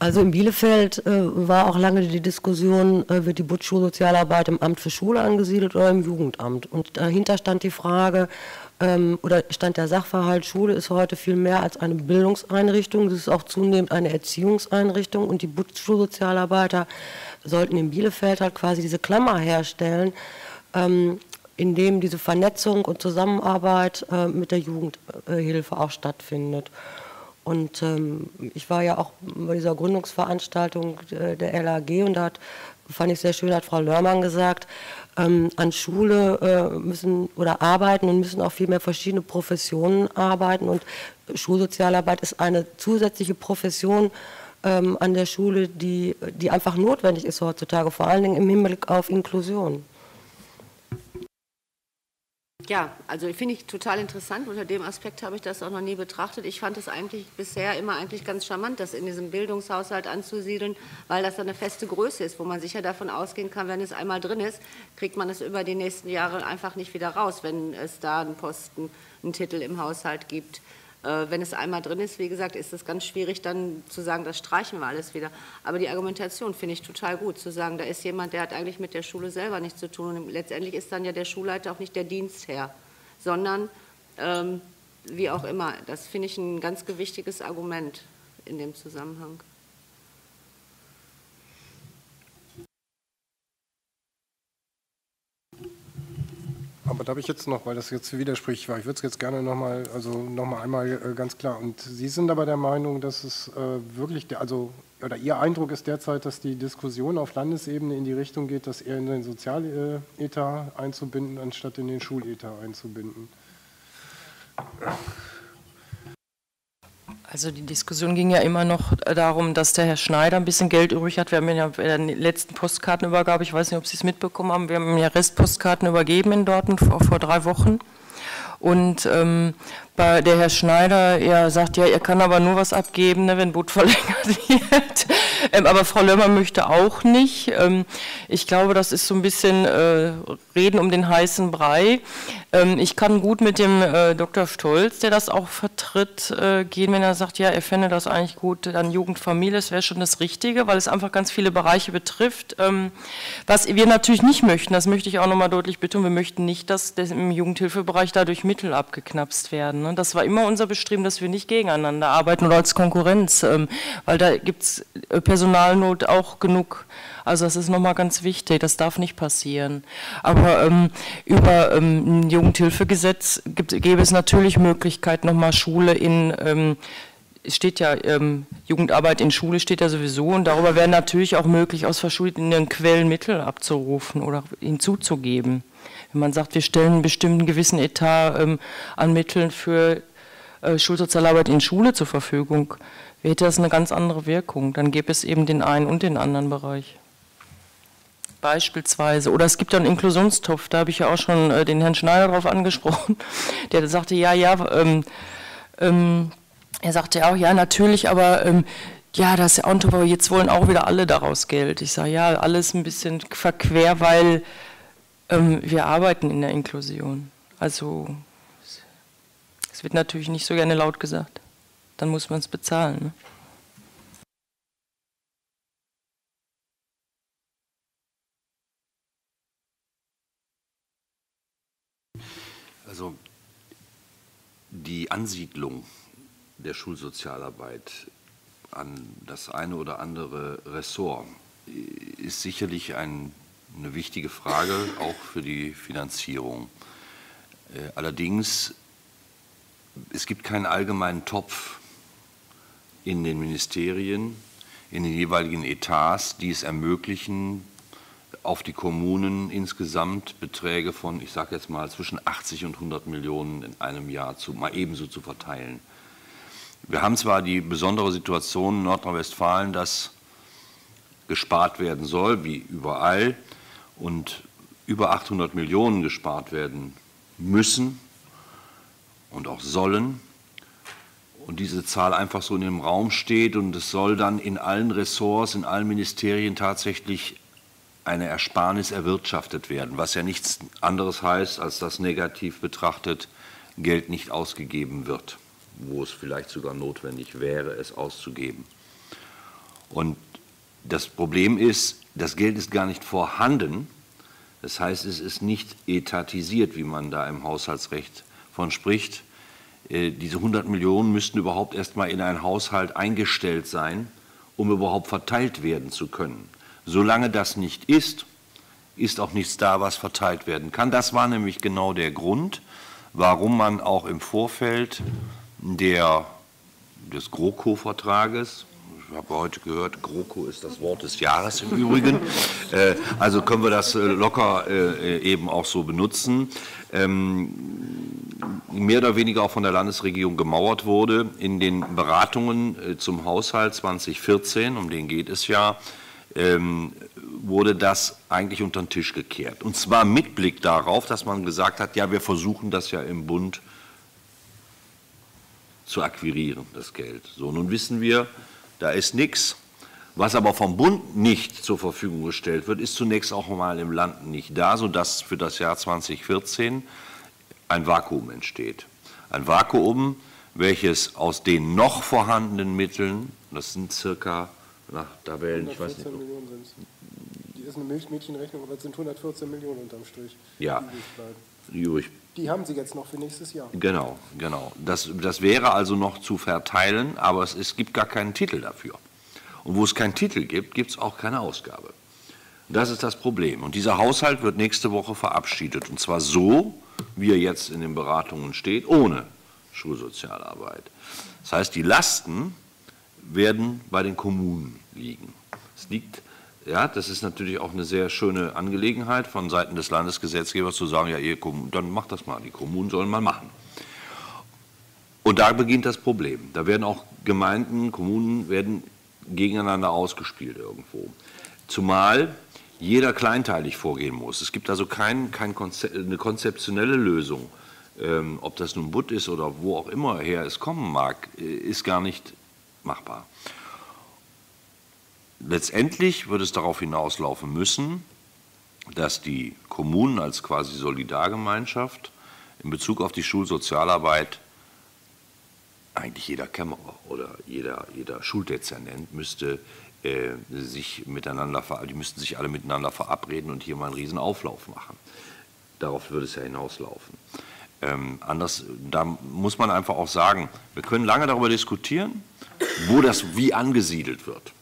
Also in Bielefeld äh, war auch lange die Diskussion, äh, wird die B U T-Schulsozialarbeit im Amt für Schule angesiedelt oder im Jugendamt? Und dahinter stand die Frage, ähm, oder stand der Sachverhalt, Schule ist heute viel mehr als eine Bildungseinrichtung, es ist auch zunehmend eine Erziehungseinrichtung und die B U T-Schulsozialarbeiter sollten in Bielefeld halt quasi diese Klammer herstellen, ähm, indem diese Vernetzung und Zusammenarbeit äh, mit der Jugendhilfe auch stattfindet. Und ähm, ich war ja auch bei dieser Gründungsveranstaltung äh, der L A G und da hat, fand ich sehr schön, hat Frau Löhrmann gesagt, ähm, an Schule äh, müssen oder arbeiten und müssen auch viel mehr verschiedene Professionen arbeiten und Schulsozialarbeit ist eine zusätzliche Profession ähm, an der Schule, die, die einfach notwendig ist heutzutage, vor allen Dingen im Hinblick auf Inklusion. Ja, also ich finde ich total interessant. Unter dem Aspekt habe ich das auch noch nie betrachtet. Ich fand es eigentlich bisher immer eigentlich ganz charmant, das in diesem Bildungshaushalt anzusiedeln, weil das eine feste Größe ist, wo man sicher davon ausgehen kann, wenn es einmal drin ist, kriegt man es über die nächsten Jahre einfach nicht wieder raus, wenn es da einen Posten, einen Titel im Haushalt gibt. Wenn es einmal drin ist, wie gesagt, ist es ganz schwierig dann zu sagen, das streichen wir alles wieder. Aber die Argumentation finde ich total gut, zu sagen, da ist jemand, der hat eigentlich mit der Schule selber nichts zu tun. Und letztendlich ist dann ja der Schulleiter auch nicht der Dienstherr, sondern ähm, wie auch immer. Das finde ich ein ganz gewichtiges Argument in dem Zusammenhang. Aber da habe ich jetzt noch, weil das jetzt widersprüchlich war, ich würde es jetzt gerne nochmal, also nochmal einmal ganz klar. Und Sie sind aber der Meinung, dass es wirklich, also, oder Ihr Eindruck ist derzeit, dass die Diskussion auf Landesebene in die Richtung geht, das eher in den Sozialetat einzubinden, anstatt in den Schuletat einzubinden. Also die Diskussion ging ja immer noch darum, dass der Herr Schneider ein bisschen Geld übrig hat. Wir haben ja bei der letzten Postkartenübergabe, ich weiß nicht, ob Sie es mitbekommen haben, wir haben ja Restpostkarten übergeben in Dortmund vor, vor drei Wochen. Und ähm, bei der Herr Schneider ja, sagt, ja, er kann aber nur was abgeben, ne, wenn B U T verlängert wird. Ähm, aber Frau Löhrmann möchte auch nicht. Ähm, ich glaube, das ist so ein bisschen äh, Reden um den heißen Brei. Ähm, ich kann gut mit dem äh, Doktor Stolz, der das auch vertritt, äh, gehen, wenn er sagt, ja, er fände das eigentlich gut an Jugendfamilie, das wäre schon das Richtige, weil es einfach ganz viele Bereiche betrifft. Ähm, was wir natürlich nicht möchten, das möchte ich auch nochmal deutlich betonen, wir möchten nicht, dass das im Jugendhilfebereich dadurch Mittel abgeknapst werden. Ne? Das war immer unser Bestreben, dass wir nicht gegeneinander arbeiten oder als Konkurrenz, ähm, weil da gibt es äh, Personalnot auch genug. Also das ist nochmal ganz wichtig, das darf nicht passieren. Aber ähm, über ähm, ein Jugendhilfegesetz gibt, gäbe es natürlich Möglichkeit, nochmal Schule in, ähm, steht ja, ähm, Jugendarbeit in Schule steht ja sowieso und darüber wäre natürlich auch möglich, aus verschiedenen Quellen Mittel abzurufen oder hinzuzugeben. Wenn man sagt, wir stellen einen bestimmten gewissen Etat ähm, an Mitteln für äh, Schulsozialarbeit in Schule zur Verfügung, hätte das eine ganz andere Wirkung. Dann gäbe es eben den einen und den anderen Bereich. Beispielsweise. Oder es gibt ja einen Inklusionstopf, da habe ich ja auch schon äh, den Herrn Schneider drauf angesprochen, der sagte, ja, ja, ähm, Ähm, er sagte ja auch, ja natürlich, aber ähm, ja, das ist ja auch, jetzt wollen auch wieder alle daraus Geld. Ich sage, ja, alles ein bisschen verquer, weil ähm, wir arbeiten in der Inklusion. Also es wird natürlich nicht so gerne laut gesagt. Dann muss man es bezahlen, ne? Also die Ansiedlung der Schulsozialarbeit an das eine oder andere Ressort ist sicherlich ein, eine wichtige Frage, auch für die Finanzierung. Allerdings, es gibt keinen allgemeinen Topf in den Ministerien, in den jeweiligen Etats, die es ermöglichen, auf die Kommunen insgesamt Beträge von, ich sage jetzt mal, zwischen achtzig und hundert Millionen in einem Jahr zu, mal ebenso zu verteilen. Wir haben zwar die besondere Situation in Nordrhein-Westfalen, dass gespart werden soll, wie überall, und über achthundert Millionen gespart werden müssen und auch sollen. Und diese Zahl einfach so in dem Raum steht und es soll dann in allen Ressorts, in allen Ministerien tatsächlich eine Ersparnis erwirtschaftet werden, was ja nichts anderes heißt, als dass negativ betrachtet Geld nicht ausgegeben wird, wo es vielleicht sogar notwendig wäre, es auszugeben. Und das Problem ist, das Geld ist gar nicht vorhanden, das heißt, es ist nicht etatisiert, wie man da im Haushaltsrecht von spricht. Diese hundert Millionen müssten überhaupt erst mal in einen Haushalt eingestellt sein, um überhaupt verteilt werden zu können. Solange das nicht ist, ist auch nichts da, was verteilt werden kann. Das war nämlich genau der Grund, warum man auch im Vorfeld der, des GroKo-Vertrages, ich habe heute gehört, GroKo ist das Wort des Jahres im Übrigen, äh, also können wir das locker äh, eben auch so benutzen, ähm, mehr oder weniger auch von der Landesregierung gemauert wurde. In den Beratungen äh, zum Haushalt zweitausendvierzehn, um den geht es ja, Ähm, wurde das eigentlich unter den Tisch gekehrt. Und zwar mit Blick darauf, dass man gesagt hat, ja, wir versuchen das ja im Bund zu akquirieren, das Geld. So, nun wissen wir, da ist nichts. Was aber vom Bund nicht zur Verfügung gestellt wird, ist zunächst auch mal im Land nicht da, sodass für das Jahr zweitausendvierzehn ein Vakuum entsteht. Ein Vakuum, welches aus den noch vorhandenen Mitteln, das sind circa Ach, da wählen, ich weiß nicht. hundertvierzehn Millionen sind es. Die ist eine Milchmädchenrechnung, aber es sind hundertvierzehn Millionen unterm Strich. Ja, die übrig. Die haben Sie jetzt noch für nächstes Jahr. Genau, genau. Das, das wäre also noch zu verteilen, aber es, es gibt gar keinen Titel dafür. Und wo es keinen Titel gibt, gibt es auch keine Ausgabe. Das ist das Problem. Und dieser Haushalt wird nächste Woche verabschiedet. Und zwar so, wie er jetzt in den Beratungen steht, ohne Schulsozialarbeit. Das heißt, die Lasten werden bei den Kommunen liegen. Es liegt, ja, das ist natürlich auch eine sehr schöne Angelegenheit von Seiten des Landesgesetzgebers zu sagen, ja, ihr Kommunen, dann macht das mal, die Kommunen sollen mal machen. Und da beginnt das Problem. Da werden auch Gemeinden, Kommunen werden gegeneinander ausgespielt irgendwo. Zumal jeder kleinteilig vorgehen muss. Es gibt also kein, kein Konzept, eine konzeptionelle Lösung, ähm, ob das nun B U T ist oder wo auch immer her es kommen mag, ist gar nicht machbar. Letztendlich wird es darauf hinauslaufen müssen, dass die Kommunen als quasi Solidargemeinschaft in Bezug auf die Schulsozialarbeit, eigentlich jeder Kämmerer oder jeder, jeder Schuldezernent müsste äh, sich miteinander, die müssten sich alle miteinander verabreden und hier mal einen riesen Auflauf machen. Darauf würde es ja hinauslaufen. Ähm, anders, da muss man einfach auch sagen, wir können lange darüber diskutieren, wo das wie angesiedelt wird.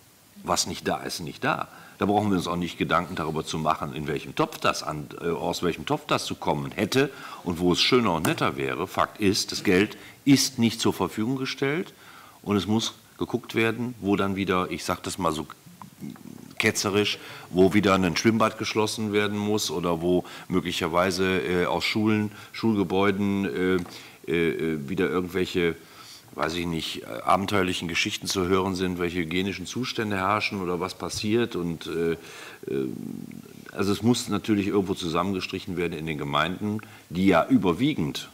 Was nicht da ist, nicht da. Da brauchen wir uns auch nicht Gedanken darüber zu machen, in welchem Topf das an, äh, aus welchem Topf das zu kommen hätte und wo es schöner und netter wäre. Fakt ist, das Geld ist nicht zur Verfügung gestellt und es muss geguckt werden, wo dann wieder, ich sage das mal so ketzerisch, wo wieder ein Schwimmbad geschlossen werden muss oder wo möglicherweise äh, aus Schulen, Schulgebäuden äh, äh, wieder irgendwelche, weiß ich nicht, äh, abenteuerlichen Geschichten zu hören sind, welche hygienischen Zustände herrschen oder was passiert. Und, äh, äh, also es muss natürlich irgendwo zusammengestrichen werden in den Gemeinden, die ja überwiegend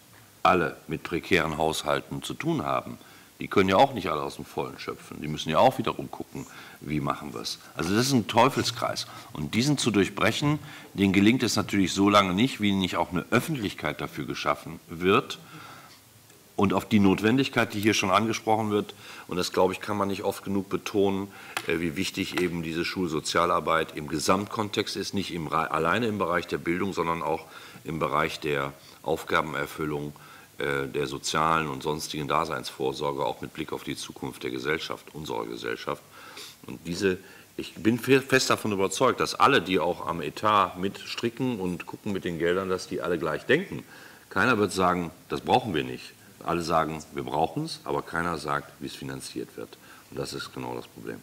alle mit prekären Haushalten zu tun haben, die können ja auch nicht alle aus dem Vollen schöpfen. Die müssen ja auch wiederum gucken, wie machen wir es. Also das ist ein Teufelskreis. Und diesen zu durchbrechen, den gelingt es natürlich so lange nicht, wie nicht auch eine Öffentlichkeit dafür geschaffen wird. Und auf die Notwendigkeit, die hier schon angesprochen wird, und das, glaube ich, kann man nicht oft genug betonen, wie wichtig eben diese Schulsozialarbeit im Gesamtkontext ist, nicht im, alleine im Bereich der Bildung, sondern auch im Bereich der Aufgabenerfüllung, der sozialen und sonstigen Daseinsvorsorge, auch mit Blick auf die Zukunft der Gesellschaft, unserer Gesellschaft. Und diese, ich bin fest davon überzeugt, dass alle, die auch am Etat mitstricken und gucken mit den Geldern, dass die alle gleich denken. Keiner wird sagen, das brauchen wir nicht. Alle sagen, wir brauchen es, aber keiner sagt, wie es finanziert wird. Und das ist genau das Problem.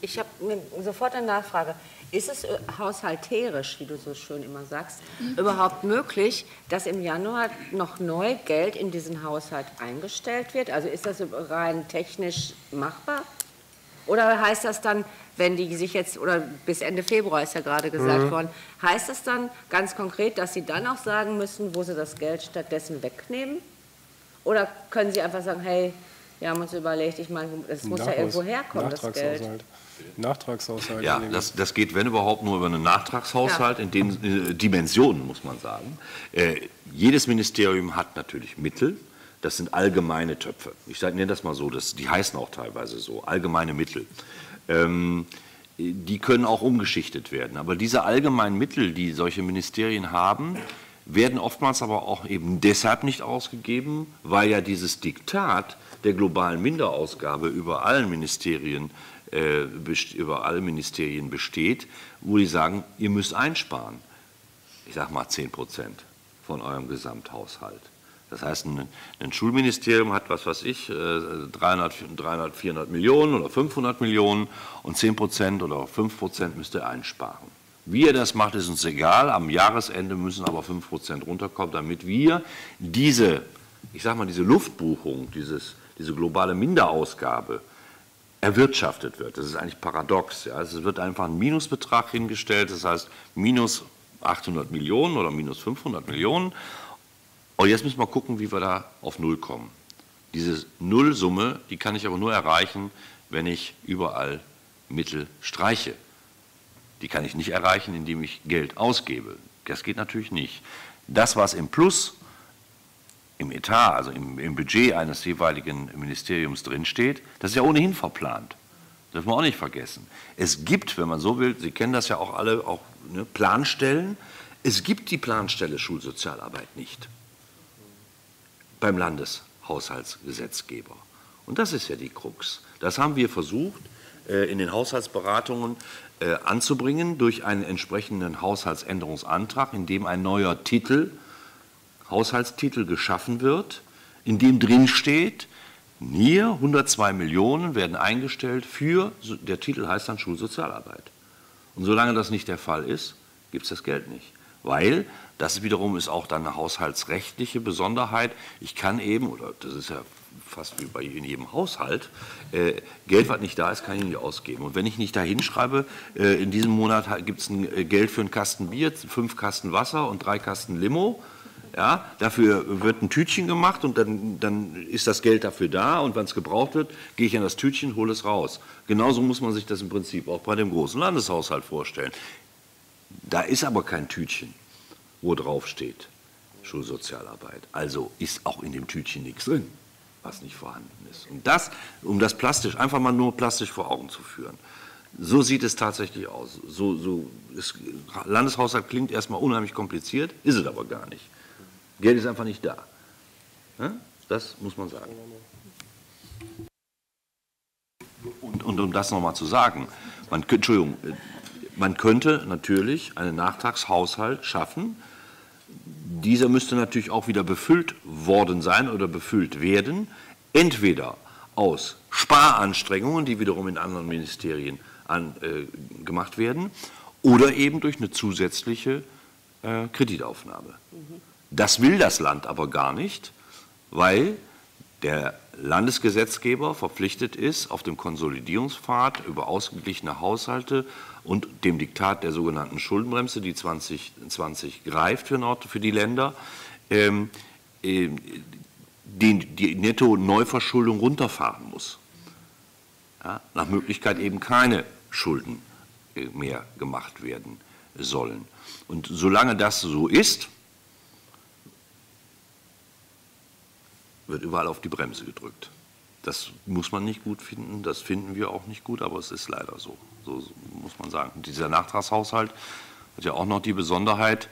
Ich habe sofort eine Nachfrage. Ist es haushalterisch, wie du so schön immer sagst, überhaupt möglich, dass im Januar noch neu Geld in diesen Haushalt eingestellt wird? Also ist das rein technisch machbar? Oder heißt das dann, wenn die sich jetzt, oder bis Ende Februar ist ja gerade gesagt mhm. worden, heißt das dann ganz konkret, dass Sie dann auch sagen müssen, wo Sie das Geld stattdessen wegnehmen? Oder können Sie einfach sagen, hey, wir haben uns überlegt, ich meine, es muss ja irgendwo herkommen, das Geld. Nachtragshaushalt. Ja, das, das geht, wenn überhaupt, nur über einen Nachtragshaushalt, ja. in den äh, Dimensionen, muss man sagen. Äh, jedes Ministerium hat natürlich Mittel. Das sind allgemeine Töpfe. Ich nenne das mal so, das, die heißen auch teilweise so, allgemeine Mittel. Ähm, die können auch umgeschichtet werden. Aber diese allgemeinen Mittel, die solche Ministerien haben, werden oftmals aber auch eben deshalb nicht ausgegeben, weil ja dieses Diktat der globalen Minderausgabe über allen Ministerien über alle Ministerien besteht, wo die sagen, ihr müsst einsparen. Ich sage mal zehn Prozent von eurem Gesamthaushalt. Das heißt, ein, ein Schulministerium hat, was weiß ich, dreihundert, dreihundert, vierhundert Millionen oder fünfhundert Millionen und zehn Prozent oder fünf Prozent müsst ihr einsparen. Wie ihr das macht, ist uns egal. Am Jahresende müssen aber fünf Prozent runterkommen, damit wir diese, ich sage mal, diese Luftbuchung, dieses, diese globale Minderausgabe erwirtschaftet wird. Das ist eigentlich paradox. Ja. Also es wird einfach ein Minusbetrag hingestellt, das heißt minus achthundert Millionen oder minus fünfhundert Millionen. Und jetzt müssen wir gucken, wie wir da auf Null kommen. Diese Nullsumme, die kann ich aber nur erreichen, wenn ich überall Mittel streiche. Die kann ich nicht erreichen, indem ich Geld ausgebe. Das geht natürlich nicht. Das, was im Plus, im Etat, also im, im Budget eines jeweiligen Ministeriums drinsteht, das ist ja ohnehin verplant. Das dürfen wir auch nicht vergessen. Es gibt, wenn man so will, Sie kennen das ja auch alle, auch ne, Planstellen. Es gibt die Planstelle Schulsozialarbeit nicht beim Landeshaushaltsgesetzgeber. Und das ist ja die Krux. Das haben wir versucht, in den Haushaltsberatungen anzubringen durch einen entsprechenden Haushaltsänderungsantrag, in dem ein neuer Titel, Haushaltstitel geschaffen wird, in dem drin steht, hier hundertzwei Millionen werden eingestellt für, der Titel heißt dann Schulsozialarbeit. Und solange das nicht der Fall ist, gibt es das Geld nicht. Weil, das wiederum ist auch dann eine haushaltsrechtliche Besonderheit, ich kann eben, oder das ist ja fast wie bei in jedem Haushalt, äh, Geld, was nicht da ist, kann ich nicht ausgeben. Und wenn ich nicht da hinschreibe, äh, in diesem Monat gibt es ein Geld für einen Kasten Bier, fünf Kasten Wasser und drei Kasten Limo, ja, dafür wird ein Tütchen gemacht und dann, dann ist das Geld dafür da und wenn es gebraucht wird, gehe ich an das Tütchen, hole es raus. Genauso muss man sich das im Prinzip auch bei dem großen Landeshaushalt vorstellen. Da ist aber kein Tütchen, wo drauf steht Schulsozialarbeit. Also ist auch in dem Tütchen nichts drin, was nicht vorhanden ist. Und das, um das plastisch, einfach mal nur plastisch vor Augen zu führen. So sieht es tatsächlich aus. So, so ist, Landeshaushalt klingt erstmal unheimlich kompliziert, ist es aber gar nicht. Geld ist einfach nicht da. Das muss man sagen. Und, und um das nochmal zu sagen, man, Entschuldigung, man könnte natürlich einen Nachtragshaushalt schaffen. Dieser müsste natürlich auch wieder befüllt worden sein oder befüllt werden, entweder aus Sparanstrengungen, die wiederum in anderen Ministerien an, äh, gemacht werden, oder eben durch eine zusätzliche äh, Kreditaufnahme. Mhm. Das will das Land aber gar nicht, weil der Landesgesetzgeber verpflichtet ist, auf dem Konsolidierungspfad über ausgeglichene Haushalte und dem Diktat der sogenannten Schuldenbremse, die zwanzig zwanzig greift für, Nord für die Länder, ähm, äh, den, die Netto-Neuverschuldung runterfahren muss. Ja, nach Möglichkeit eben keine Schulden äh, mehr gemacht werden sollen. Und solange das so ist, wird überall auf die Bremse gedrückt. Das muss man nicht gut finden, das finden wir auch nicht gut, aber es ist leider so. So muss man sagen. Und dieser Nachtragshaushalt hat ja auch noch die Besonderheit,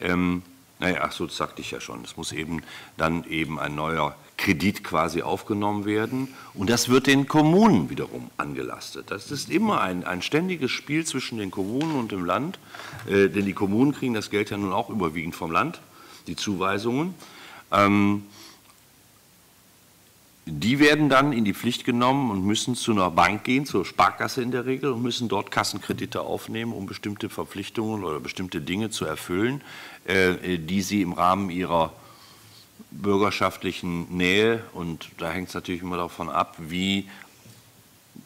ähm, naja, ach so, das sagte ich ja schon, es muss eben dann eben ein neuer Kredit quasi aufgenommen werden und das wird den Kommunen wiederum angelastet. Das ist immer ein, ein ständiges Spiel zwischen den Kommunen und dem Land, äh, denn die Kommunen kriegen das Geld ja nun auch überwiegend vom Land, die Zuweisungen. Ähm, Die werden dann in die Pflicht genommen und müssen zu einer Bank gehen, zur Sparkasse in der Regel, und müssen dort Kassenkredite aufnehmen, um bestimmte Verpflichtungen oder bestimmte Dinge zu erfüllen, äh, die sie im Rahmen ihrer bürgerschaftlichen Nähe, und da hängt es natürlich immer davon ab, wie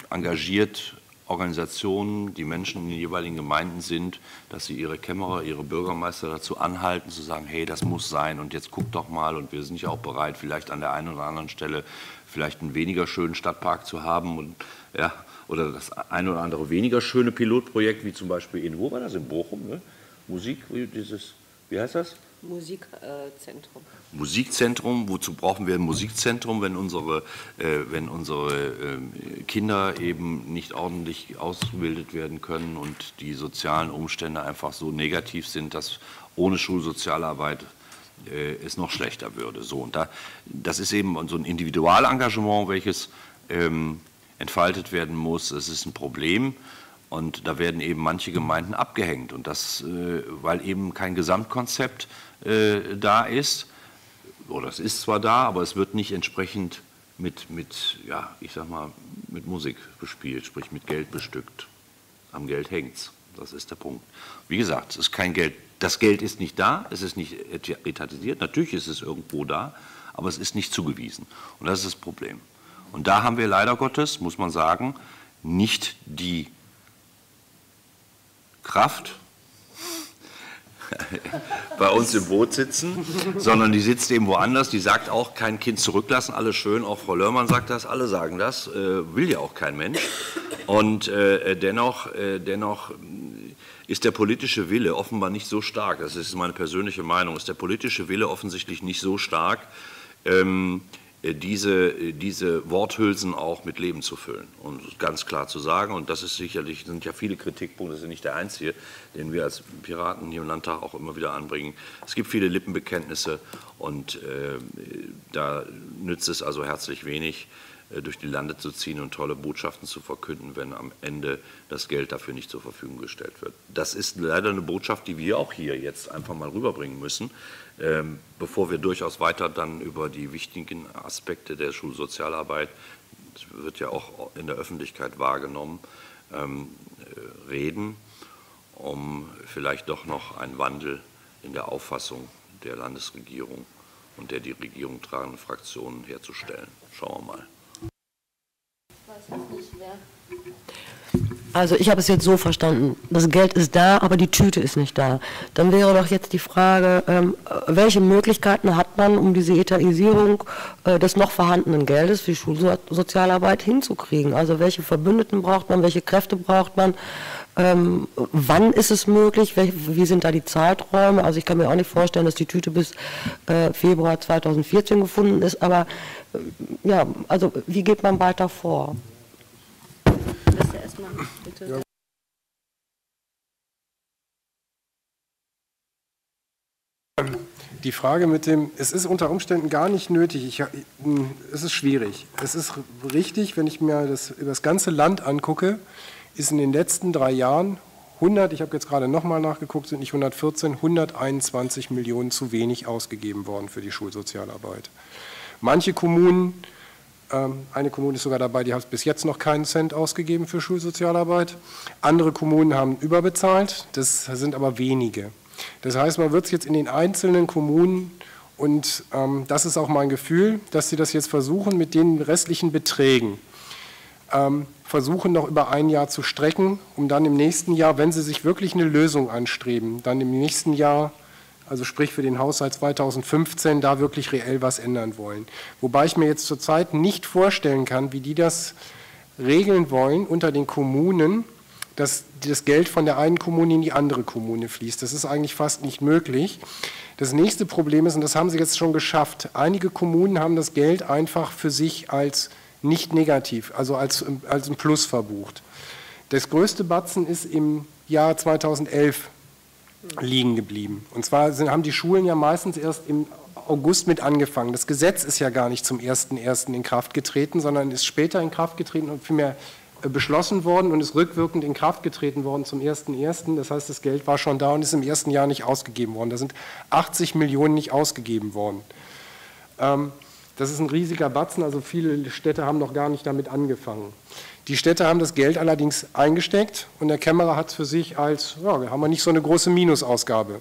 engagiert Organisationen, die Menschen in den jeweiligen Gemeinden sind, dass sie ihre Kämmerer, ihre Bürgermeister dazu anhalten, zu sagen, hey, das muss sein und jetzt guck doch mal und wir sind ja auch bereit, vielleicht an der einen oder anderen Stelle vielleicht einen weniger schönen Stadtpark zu haben und, ja, oder das ein oder andere weniger schöne Pilotprojekt, wie zum Beispiel in, wo war das, in Bochum, ne? Musik, dieses, wie heißt das? Musikzentrum. Äh, Musikzentrum, wozu brauchen wir ein Musikzentrum, wenn unsere, äh, wenn unsere äh, Kinder eben nicht ordentlich ausgebildet werden können und die sozialen Umstände einfach so negativ sind, dass ohne Schulsozialarbeit äh, es noch schlechter würde. So, und da, das ist eben so ein Individualengagement, welches ähm, entfaltet werden muss. Es ist ein Problem. Und da werden eben manche Gemeinden abgehängt. Und das, äh, weil eben kein Gesamtkonzept äh, da ist, oder es ist zwar da, aber es wird nicht entsprechend mit, mit, ja, ich sag mal, mit Musik bespielt, sprich mit Geld bestückt. Am Geld hängt's. Das ist der Punkt. Wie gesagt, es ist kein Geld. Das Geld ist nicht da, es ist nicht etatisiert. Natürlich ist es irgendwo da, aber es ist nicht zugewiesen. Und das ist das Problem. Und da haben wir leider Gottes, muss man sagen, nicht die Kraft bei uns im Boot sitzen, sondern die sitzt eben woanders, die sagt auch, kein Kind zurücklassen, alles schön, auch Frau Löhrmann sagt das, alle sagen das, äh, will ja auch kein Mensch. Und äh, dennoch, äh, dennoch ist der politische Wille offenbar nicht so stark, das ist meine persönliche Meinung, ist der politische Wille offensichtlich nicht so stark, ähm, Diese, diese Worthülsen auch mit Leben zu füllen und ganz klar zu sagen, und das ist sicherlich, sind ja viele Kritikpunkte, das ist nicht der einzige, den wir als Piraten hier im Landtag auch immer wieder anbringen. Es gibt viele Lippenbekenntnisse und äh, da nützt es also herzlich wenig, äh, durch die Lande zu ziehen und tolle Botschaften zu verkünden, wenn am Ende das Geld dafür nicht zur Verfügung gestellt wird. Das ist leider eine Botschaft, die wir auch hier jetzt einfach mal rüberbringen müssen, Ähm, bevor wir durchaus weiter dann über die wichtigen Aspekte der Schulsozialarbeit, das wird ja auch in der Öffentlichkeit wahrgenommen, ähm, äh, reden, um vielleicht doch noch einen Wandel in der Auffassung der Landesregierung und der die Regierung tragenden Fraktionen herzustellen. Schauen wir mal. Ich weiß es nicht mehr. Also ich habe es jetzt so verstanden, das Geld ist da, aber die Tüte ist nicht da. Dann wäre doch jetzt die Frage, welche Möglichkeiten hat man, um diese Etatisierung des noch vorhandenen Geldes für Schulsozialarbeit hinzukriegen? Also welche Verbündeten braucht man, welche Kräfte braucht man? Ähm, wann ist es möglich? Wie sind da die Zeiträume? Also ich kann mir auch nicht vorstellen, dass die Tüte bis äh, Februar zweitausendvierzehn gefunden ist, aber äh, ja, also wie geht man weiter vor? Bitte. Die Frage mit dem, es ist unter Umständen gar nicht nötig, ich, es ist schwierig. Es ist richtig, wenn ich mir das über das ganze Land angucke, ist in den letzten drei Jahren hundert, ich habe jetzt gerade nochmal nachgeguckt, sind nicht hundertvierzehn, hunderteinundzwanzig Millionen zu wenig ausgegeben worden für die Schulsozialarbeit. Manche Kommunen, eine Kommune ist sogar dabei, die hat bis jetzt noch keinen Cent ausgegeben für Schulsozialarbeit. Andere Kommunen haben überbezahlt, das sind aber wenige. Das heißt, man wird es jetzt in den einzelnen Kommunen, und ähm, das ist auch mein Gefühl, dass sie das jetzt versuchen, mit den restlichen Beträgen, ähm, versuchen noch über ein Jahr zu strecken, um dann im nächsten Jahr, wenn sie sich wirklich eine Lösung anstreben, dann im nächsten Jahr also sprich für den Haushalt zweitausendfünfzehn, da wirklich reell was ändern wollen. Wobei ich mir jetzt zurzeit nicht vorstellen kann, wie die das regeln wollen unter den Kommunen, dass das Geld von der einen Kommune in die andere Kommune fließt. Das ist eigentlich fast nicht möglich. Das nächste Problem ist, und das haben sie jetzt schon geschafft, einige Kommunen haben das Geld einfach für sich als nicht negativ, also als, als ein Plus verbucht. Das größte Batzen ist im Jahr zweitausendelf liegen geblieben. Und zwar sind, haben die Schulen ja meistens erst im August mit angefangen. Das Gesetz ist ja gar nicht zum ersten ersten in Kraft getreten, sondern ist später in Kraft getreten und vielmehr beschlossen worden und ist rückwirkend in Kraft getreten worden zum ersten ersten Das heißt, das Geld war schon da und ist im ersten Jahr nicht ausgegeben worden. Da sind achtzig Millionen nicht ausgegeben worden. Das ist ein riesiger Batzen, also viele Städte haben noch gar nicht damit angefangen. Die Städte haben das Geld allerdings eingesteckt und der Kämmerer hat es für sich als, ja, wir haben ja nicht so eine große Minusausgabe.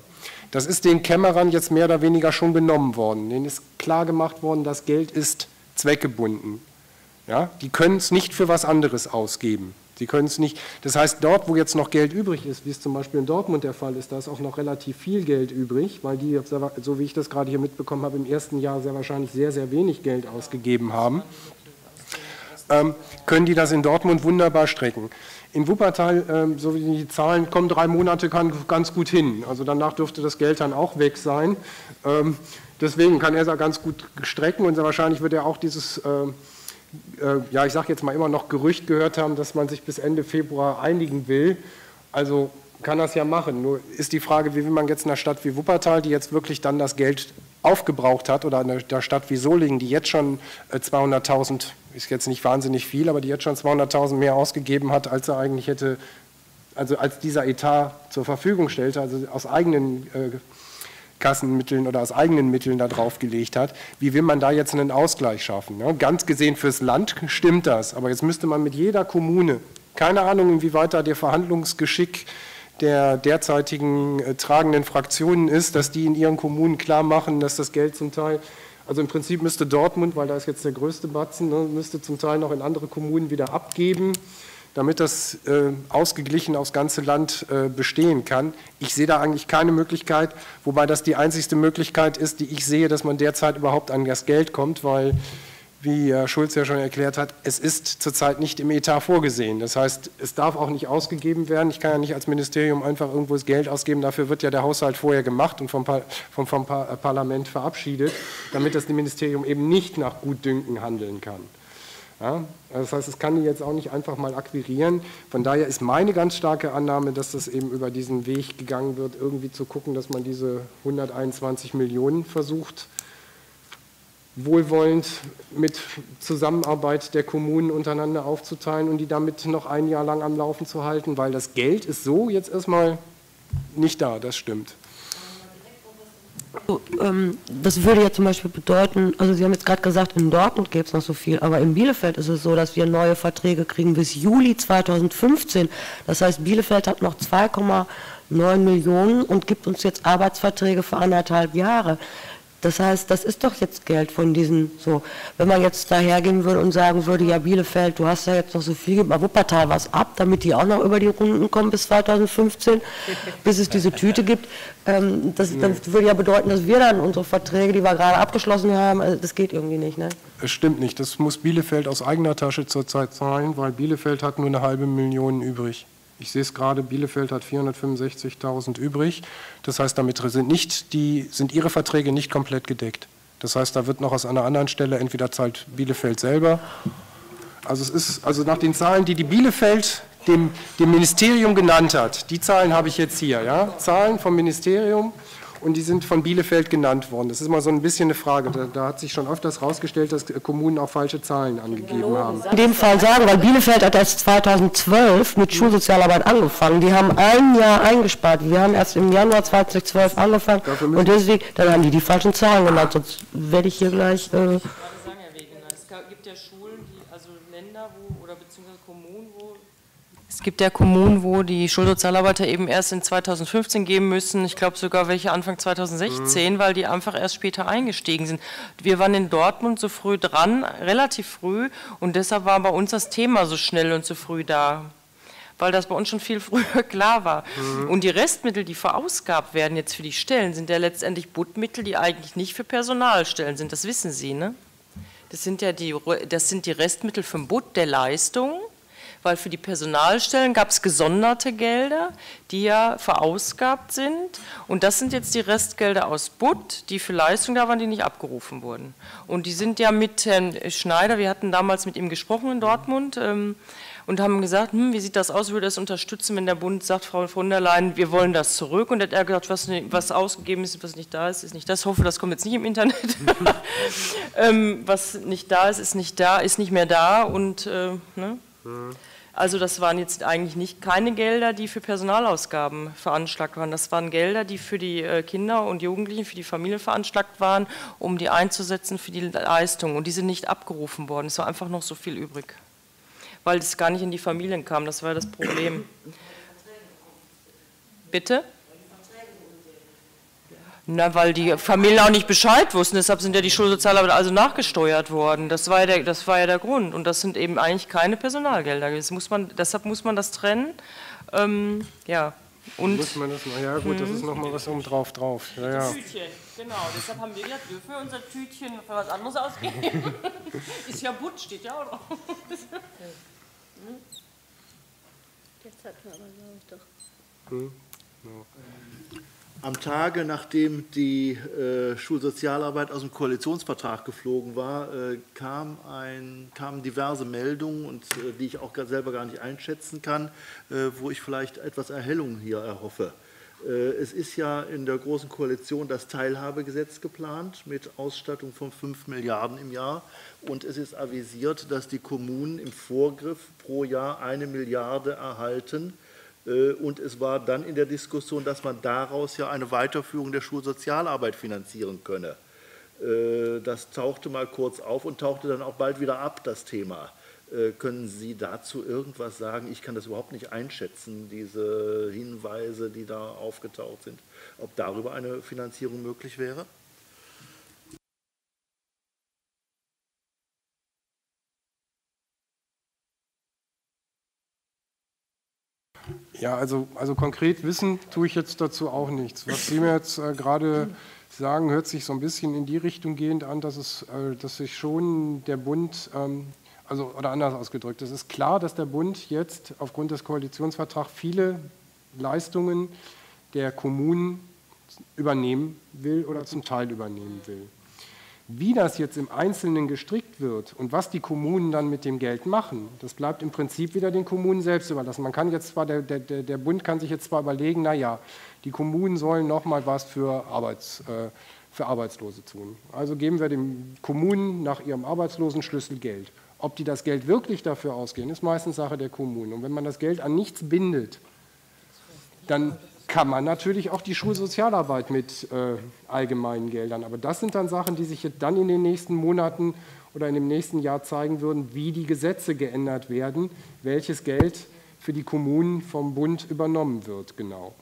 Das ist den Kämmerern jetzt mehr oder weniger schon genommen worden. Denen ist klar gemacht worden, das Geld ist zweckgebunden. Ja, die können es nicht für was anderes ausgeben. Sie können es nicht, das heißt, dort, wo jetzt noch Geld übrig ist, wie es zum Beispiel in Dortmund der Fall ist, da ist auch noch relativ viel Geld übrig, weil die, so wie ich das gerade hier mitbekommen habe, im ersten Jahr sehr wahrscheinlich sehr, sehr wenig Geld ausgegeben haben, ähm, können die das in Dortmund wunderbar strecken. In Wuppertal, ähm, so wie die Zahlen kommen, drei Monate kann ganz gut hin. Also danach dürfte das Geld dann auch weg sein. Ähm, deswegen kann er da ganz gut strecken und sehr wahrscheinlich wird er auch dieses... Äh, ja, ich sage jetzt mal immer noch Gerücht gehört haben, dass man sich bis Ende Februar einigen will. Also kann das ja machen. Nur ist die Frage, wie will man jetzt in einer Stadt wie Wuppertal, die jetzt wirklich dann das Geld aufgebraucht hat, oder in einer Stadt wie Solingen, die jetzt schon zweihunderttausend, ist jetzt nicht wahnsinnig viel, aber die jetzt schon zweihunderttausend mehr ausgegeben hat, als er eigentlich hätte, also als dieser Etat zur Verfügung stellte, also aus eigenen äh, Kassenmitteln oder aus eigenen Mitteln da drauf gelegt hat, wie will man da jetzt einen Ausgleich schaffen? Ja, ganz gesehen fürs Land stimmt das, aber jetzt müsste man mit jeder Kommune, keine Ahnung, inwieweit da der Verhandlungsgeschick der derzeitigen äh, tragenden Fraktionen ist, dass die in ihren Kommunen klar machen, dass das Geld zum Teil, also im Prinzip müsste Dortmund, weil da ist jetzt der größte Batzen, ne, müsste zum Teil noch in andere Kommunen wieder abgeben, damit das äh, ausgeglichen aufs ganze Land äh, bestehen kann. Ich sehe da eigentlich keine Möglichkeit, wobei das die einzigste Möglichkeit ist, die ich sehe, dass man derzeit überhaupt an das Geld kommt, weil, wie Herr Schulz ja schon erklärt hat, es ist zurzeit nicht im Etat vorgesehen. Das heißt, es darf auch nicht ausgegeben werden. Ich kann ja nicht als Ministerium einfach irgendwo das Geld ausgeben. Dafür wird ja der Haushalt vorher gemacht und vom, Par vom, vom Par Parlament verabschiedet, damit das Ministerium eben nicht nach Gutdünken handeln kann. Ja, das heißt, es kann die jetzt auch nicht einfach mal akquirieren. Von daher ist meine ganz starke Annahme, dass das eben über diesen Weg gegangen wird, irgendwie zu gucken, dass man diese hunderteinundzwanzig Millionen versucht, wohlwollend mit Zusammenarbeit der Kommunen untereinander aufzuteilen und die damit noch ein Jahr lang am Laufen zu halten, weil das Geld ist so jetzt erstmal nicht da, das stimmt. Das würde ja zum Beispiel bedeuten, also Sie haben jetzt gerade gesagt, in Dortmund gäbe es noch so viel, aber in Bielefeld ist es so, dass wir neue Verträge kriegen bis Juli zweitausendfünfzehn. Das heißt, Bielefeld hat noch zwei Komma neun Millionen und gibt uns jetzt Arbeitsverträge für anderthalb Jahre. Das heißt, das ist doch jetzt Geld von diesen, so, wenn man jetzt dahergehen würde und sagen würde, ja Bielefeld, du hast ja jetzt noch so viel, gib mal Wuppertal was ab, damit die auch noch über die Runden kommen bis zweitausendfünfzehn, bis es diese Tüte gibt, ähm, das, nee. das würde ja bedeuten, dass wir dann unsere Verträge, die wir gerade abgeschlossen haben, also das geht irgendwie nicht, ne? Das stimmt nicht, das muss Bielefeld aus eigener Tasche zurzeit zahlen, weil Bielefeld hat nur eine halbe Million übrig. Ich sehe es gerade, Bielefeld hat vierhundertfünfundsechzigtausend übrig. Das heißt, damit sind, nicht die, sind ihre Verträge nicht komplett gedeckt. Das heißt, da wird noch aus einer anderen Stelle, entweder zahlt Bielefeld selber. Also, es ist, also nach den Zahlen, die die Bielefeld dem, dem Ministerium genannt hat, die Zahlen habe ich jetzt hier, ja? Zahlen vom Ministerium und die sind von Bielefeld genannt worden. Das ist mal so ein bisschen eine Frage. Da, da hat sich schon öfters herausgestellt, dass Kommunen auch falsche Zahlen angegeben haben. In dem Fall sagen, weil Bielefeld hat erst zweitausendzwölf mit Schulsozialarbeit angefangen. Die haben ein Jahr eingespart. Wir haben erst im Januar zweitausendzwölf angefangen und deswegen, dann haben die die falschen Zahlen genannt. Sonst werde ich hier gleich... Äh Es gibt ja Kommunen, wo die Schulsozialarbeiter eben erst in zweitausendfünfzehn geben müssen, ich glaube sogar welche Anfang zweitausendsechzehn, mhm. weil die einfach erst später eingestiegen sind. Wir waren in Dortmund so früh dran, relativ früh, und deshalb war bei uns das Thema so schnell und so früh da. weil das bei uns schon viel früher klar war. Mhm. Und die Restmittel, die verausgabt werden jetzt für die Stellen, sind ja letztendlich B U T-Mittel, die eigentlich nicht für Personalstellen sind. Das wissen Sie, ne? Das sind ja die, das sind die Restmittel vom B U T der Leistung, weil für die Personalstellen gab es gesonderte Gelder, die ja verausgabt sind. Und das sind jetzt die Restgelder aus B U T, die für Leistung da waren, die nicht abgerufen wurden. Und die sind ja mit Herrn Schneider, wir hatten damals mit ihm gesprochen in Dortmund, ähm, und haben gesagt, hm, wie sieht das aus, würde das unterstützen, wenn der Bund sagt, Frau von der Leyen, wir wollen das zurück. Und hat er gesagt, was, was ausgegeben ist, was nicht da ist, ist nicht das. Ich hoffe, das kommt jetzt nicht im Internet. ähm, was nicht da ist, ist nicht da, ist nicht mehr da. Und, äh, ne? Mhm. Also das waren jetzt eigentlich nicht keine Gelder, die für Personalausgaben veranschlagt waren. Das waren Gelder, die für die Kinder und Jugendlichen, für die Familie veranschlagt waren, um die einzusetzen für die Leistung. Und die sind nicht abgerufen worden. Es war einfach noch so viel übrig, weil es gar nicht in die Familien kam. Das war das Problem. Bitte? Na, weil die Familien auch nicht Bescheid wussten. Deshalb sind ja die Schulsozialarbeit also nachgesteuert worden. Das war ja der, das war ja der Grund. Und das sind eben eigentlich keine Personalgelder. Das muss man, deshalb muss man das trennen. Ähm, ja. Und muss man das mal, ja gut, das ist nochmal was oben drauf drauf. Ja, ja. Tütchen, genau. Deshalb haben wir gesagt, dürfen wir unser Tütchen für was anderes ausgeben. Ist ja B U T, steht ja auch drauf. Jetzt hat man aber, glaube ich, doch. Hm? No. Am Tage, nachdem die äh, Schulsozialarbeit aus dem Koalitionsvertrag geflogen war, äh, kam ein, kamen diverse Meldungen, und, äh, die ich auch gar, selber gar nicht einschätzen kann, äh, wo ich vielleicht etwas Erhellung hier erhoffe. Äh, es ist ja in der Großen Koalition das Teilhabegesetz geplant mit Ausstattung von fünf Milliarden im Jahr. Und es ist avisiert, dass die Kommunen im Vorgriff pro Jahr eine Milliarde erhalten. Und es war dann in der Diskussion, dass man daraus ja eine Weiterführung der Schulsozialarbeit finanzieren könne. Das tauchte mal kurz auf und tauchte dann auch bald wieder ab, das Thema. Können Sie dazu irgendwas sagen? Ich kann das überhaupt nicht einschätzen, diese Hinweise, die da aufgetaucht sind. Ob darüber eine Finanzierung möglich wäre? Ja, also, also konkret wissen tue ich jetzt dazu auch nichts. Was Sie mir jetzt äh, gerade sagen, hört sich so ein bisschen in die Richtung gehend an, dass, es, äh, dass sich schon der Bund, ähm, also, oder anders ausgedrückt, es ist klar, dass der Bund jetzt aufgrund des Koalitionsvertrags viele Leistungen der Kommunen übernehmen will oder zum Teil übernehmen will. Wie das jetzt im Einzelnen gestrickt wird und was die Kommunen dann mit dem Geld machen, das bleibt im Prinzip wieder den Kommunen selbst überlassen. Man kann jetzt zwar, der, der, der Bund kann sich jetzt zwar überlegen, naja, die Kommunen sollen nochmal was für, Arbeits, äh, für Arbeitslose tun. Also geben wir den Kommunen nach ihrem Arbeitslosenschlüssel Geld. Ob die das Geld wirklich dafür ausgeben, ist meistens Sache der Kommunen. Und wenn man das Geld an nichts bindet, dann kann man natürlich auch die Schulsozialarbeit mit äh, allgemeinen Geldern. Aber das sind dann Sachen, die sich jetzt dann in den nächsten Monaten oder in dem nächsten Jahr zeigen würden, wie die Gesetze geändert werden, welches Geld für die Kommunen vom Bund übernommen wird, genau.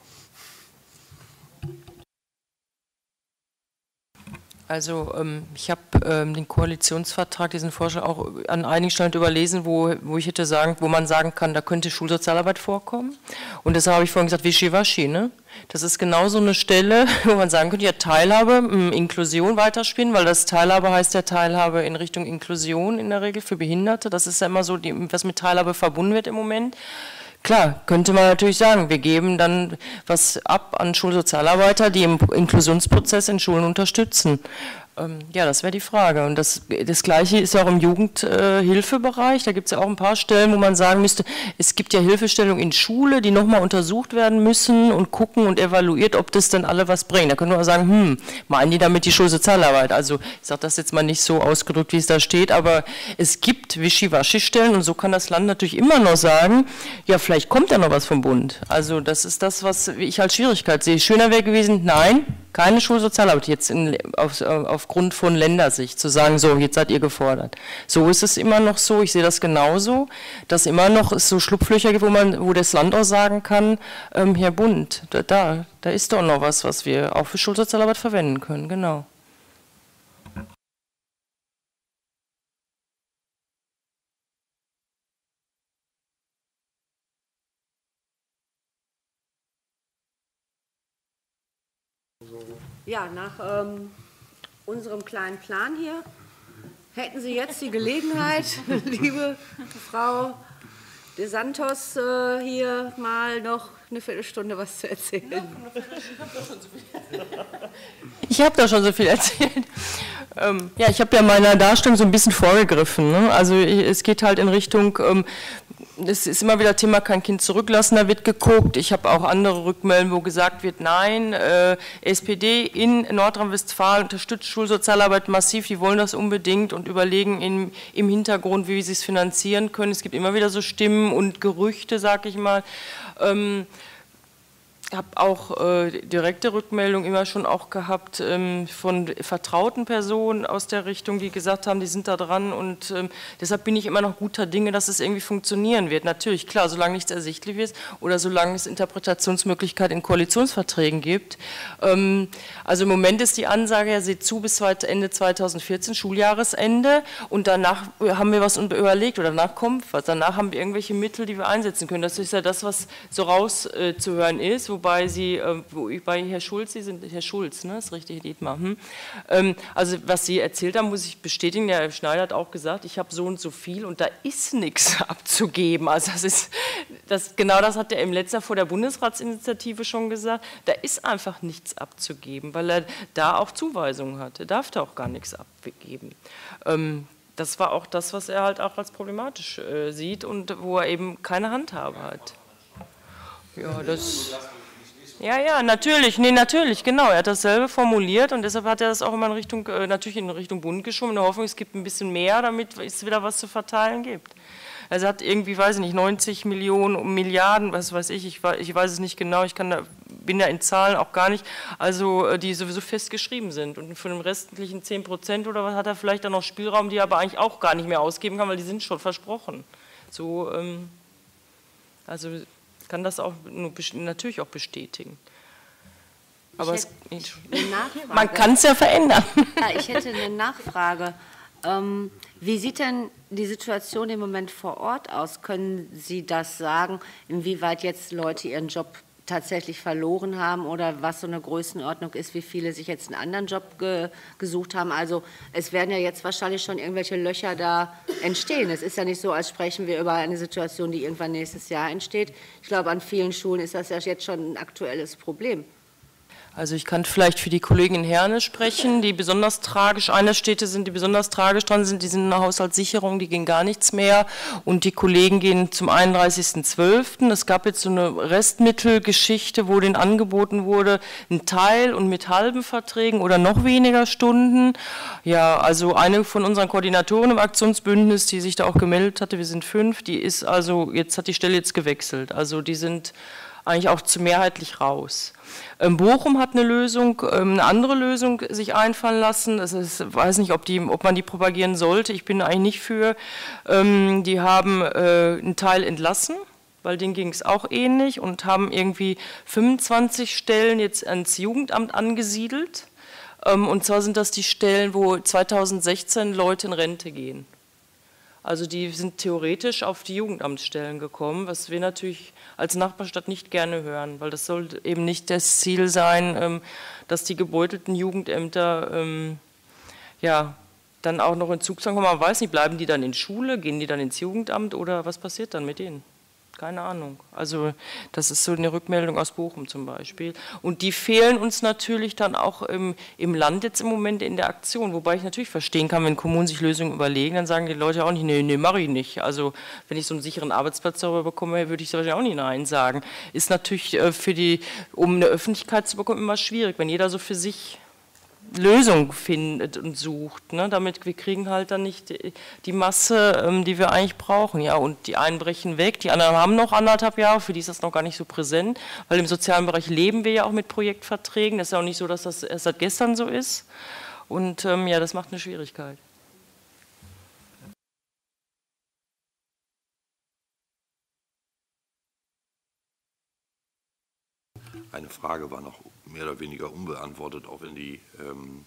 Also ähm, ich habe ähm, den Koalitionsvertrag, diesen Vorschlag auch an einigen Stellen überlesen, wo, wo ich hätte sagen, wo man sagen kann, da könnte Schulsozialarbeit vorkommen. Und deshalb habe ich vorhin gesagt, Wischiwaschi, ne? Das ist genau so eine Stelle, wo man sagen könnte, ja, Teilhabe, Inklusion weiterspielen, weil das Teilhabe heißt ja Teilhabe in Richtung Inklusion in der Regel für Behinderte. Das ist ja immer so, die, was mit Teilhabe verbunden wird im Moment. Klar, könnte man natürlich sagen, wir geben dann was ab an Schulsozialarbeiter, die im Inklusionsprozess in Schulen unterstützen. Ähm, ja, das wäre die Frage. Und das, das Gleiche ist ja auch im Jugendhilfebereich. Äh, da gibt es ja auch ein paar Stellen, wo man sagen müsste, es gibt ja Hilfestellungen in Schule, die nochmal untersucht werden müssen und gucken und evaluiert, ob das denn alle was bringt. Da können wir auch sagen, hm, meinen die damit die Schulsozialarbeit? Also ich sage das jetzt mal nicht so ausgedrückt, wie es da steht, aber es gibt Wischiwaschi-Stellen, und so kann das Land natürlich immer noch sagen, ja, vielleicht Vielleicht kommt ja noch was vom Bund. Also das ist das, was ich als Schwierigkeit sehe. Schöner wäre gewesen, nein, keine Schulsozialarbeit jetzt in, auf, aufgrund von Ländersicht zu sagen, so, jetzt seid ihr gefordert. So ist es immer noch so, ich sehe das genauso, dass immer noch es so Schlupflöcher gibt, wo, man, wo das Land auch sagen kann, ähm, Herr Bund, da, da ist doch noch was, was wir auch für Schulsozialarbeit verwenden können, genau. Ja, nach ähm, unserem kleinen Plan hier hätten Sie jetzt die Gelegenheit, liebe Frau De Santos, äh, hier mal noch eine Viertelstunde was zu erzählen. Ich habe da schon so viel erzählt. Ähm, ja, ich habe ja meiner Darstellung so ein bisschen vorgegriffen, ne? Also ich, es geht halt in Richtung, ähm, es ist immer wieder Thema, kein Kind zurücklassen, da wird geguckt. Ich habe auch andere Rückmeldungen, wo gesagt wird, nein, äh, S P D in Nordrhein-Westfalen unterstützt Schulsozialarbeit massiv, die wollen das unbedingt und überlegen in, im Hintergrund, wie sie es finanzieren können. Es gibt immer wieder so Stimmen und Gerüchte, sage ich mal. Ähm, Ich habe auch äh, direkte Rückmeldungen immer schon auch gehabt ähm, von vertrauten Personen aus der Richtung, die gesagt haben, die sind da dran und ähm, deshalb bin ich immer noch guter Dinge, dass es irgendwie funktionieren wird. Natürlich, klar, solange nichts ersichtlich ist oder solange es Interpretationsmöglichkeiten in Koalitionsverträgen gibt. Ähm, also im Moment ist die Ansage, ja, seht zu, bis Ende zweitausendvierzehn, Schuljahresende, und danach haben wir was überlegt oder danach kommt was. Danach haben wir irgendwelche Mittel, die wir einsetzen können. Das ist ja das, was so rauszuhören äh, ist, wobei Sie, äh, bei Herr Schulz, Sie sind Herr Schulz, ne, ist richtig, Dietmar. Hm? Ähm, also was Sie erzählt haben, muss ich bestätigen, der Herr Schneider hat auch gesagt, ich habe so und so viel und da ist nichts abzugeben. Also das ist, das, genau das hat er im letzten Jahr vor der Bundesratsinitiative schon gesagt, da ist einfach nichts abzugeben, weil er da auch Zuweisungen hatte, darf da auch gar nichts abgeben. Ähm, das war auch das, was er halt auch als problematisch äh, sieht und wo er eben keine Handhabe hat. Ja, das... Ja, ja, natürlich, nee, natürlich, genau, er hat dasselbe formuliert und deshalb hat er das auch immer in Richtung, natürlich in Richtung Bund geschoben, in der Hoffnung, es gibt ein bisschen mehr, damit es wieder was zu verteilen gibt. Also er hat irgendwie, weiß ich nicht, neunzig Millionen und Milliarden, was weiß ich, ich weiß, ich weiß es nicht genau, ich kann da, bin ja in Zahlen auch gar nicht, also die sowieso festgeschrieben sind und für den restlichen zehn Prozent oder was hat er vielleicht dann noch Spielraum, die er aber eigentlich auch gar nicht mehr ausgeben kann, weil die sind schon versprochen. So, ähm, also... kann das auch natürlich auch bestätigen. Aber es, man kann es ja verändern. Ja, ich hätte eine Nachfrage. Ähm, wie sieht denn die Situation im Moment vor Ort aus? Können Sie das sagen, inwieweit jetzt Leute ihren Job tatsächlich verloren haben oder was so eine Größenordnung ist, wie viele sich jetzt einen anderen Job ge gesucht haben? Also es werden ja jetzt wahrscheinlich schon irgendwelche Löcher da entstehen. Es ist ja nicht so, als sprechen wir über eine Situation, die irgendwann nächstes Jahr entsteht. Ich glaube, an vielen Schulen ist das ja jetzt schon ein aktuelles Problem. Also ich kann vielleicht für die Kollegen in Herne sprechen, die besonders tragisch, einer Städte sind, die besonders tragisch dran sind, die sind in der Haushaltssicherung, die gehen gar nichts mehr und die Kollegen gehen zum einunddreißigsten zwölften Es gab jetzt so eine Restmittelgeschichte, wo denen angeboten wurde, ein Teil und mit halben Verträgen oder noch weniger Stunden. Ja, also eine von unseren Koordinatoren im Aktionsbündnis, die sich da auch gemeldet hatte, wir sind fünf, die ist also, jetzt hat die Stelle jetzt gewechselt, also die sind eigentlich auch zu mehrheitlich raus. Bochum hat eine Lösung, eine andere Lösung sich einfallen lassen. Das ist, ich weiß nicht, ob, die, ob man die propagieren sollte. Ich bin eigentlich nicht für. Die haben einen Teil entlassen, weil denen ging es auch ähnlich und haben irgendwie fünfundzwanzig Stellen jetzt ans Jugendamt angesiedelt. Und zwar sind das die Stellen, wo zweitausendsechzehn Leute in Rente gehen. Also die sind theoretisch auf die Jugendamtsstellen gekommen, was wir natürlich als Nachbarstadt nicht gerne hören, weil das soll eben nicht das Ziel sein, dass die gebeutelten Jugendämter ja, dann auch noch in Zugzwang kommen. Man weiß nicht, bleiben die dann in Schule, gehen die dann ins Jugendamt oder was passiert dann mit denen? Keine Ahnung. Also das ist so eine Rückmeldung aus Bochum zum Beispiel. Und die fehlen uns natürlich dann auch im, im Land jetzt im Moment in der Aktion. Wobei ich natürlich verstehen kann, wenn Kommunen sich Lösungen überlegen, dann sagen die Leute auch nicht, nee, nee, mache ich nicht. Also wenn ich so einen sicheren Arbeitsplatz darüber bekomme, würde ich zum Beispiel auch nicht nein sagen. Ist natürlich für die, um eine Öffentlichkeit zu bekommen, immer schwierig, wenn jeder so für sich Lösung findet und sucht, ne? Damit wir kriegen halt dann nicht die, die Masse, ähm, die wir eigentlich brauchen. Ja, und die einen brechen weg, die anderen haben noch anderthalb Jahre, für die ist das noch gar nicht so präsent, weil im sozialen Bereich leben wir ja auch mit Projektverträgen, das ist ja auch nicht so, dass das erst seit gestern so ist und ähm, ja, das macht eine Schwierigkeit. Eine Frage war noch mehr oder weniger unbeantwortet, auch wenn die ähm,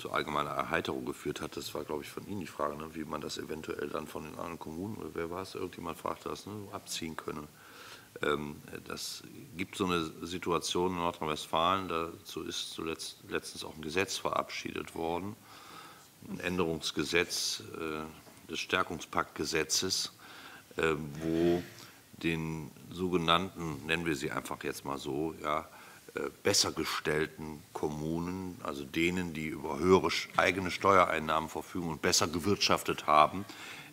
zu allgemeiner Erheiterung geführt hat. Das war, glaube ich, von Ihnen die Frage, ne? Wie man das eventuell dann von den anderen Kommunen, oder wer war es, irgendjemand fragt das, ne? Abziehen könne. Das gibt so eine Situation in Nordrhein-Westfalen, dazu ist zuletzt, letztens auch ein Gesetz verabschiedet worden, ein Änderungsgesetz des Stärkungspaktgesetzes, wo den sogenannten, nennen wir sie einfach jetzt mal so, ja, besser gestellten Kommunen, also denen, die über höhere eigene Steuereinnahmen verfügen und besser gewirtschaftet haben,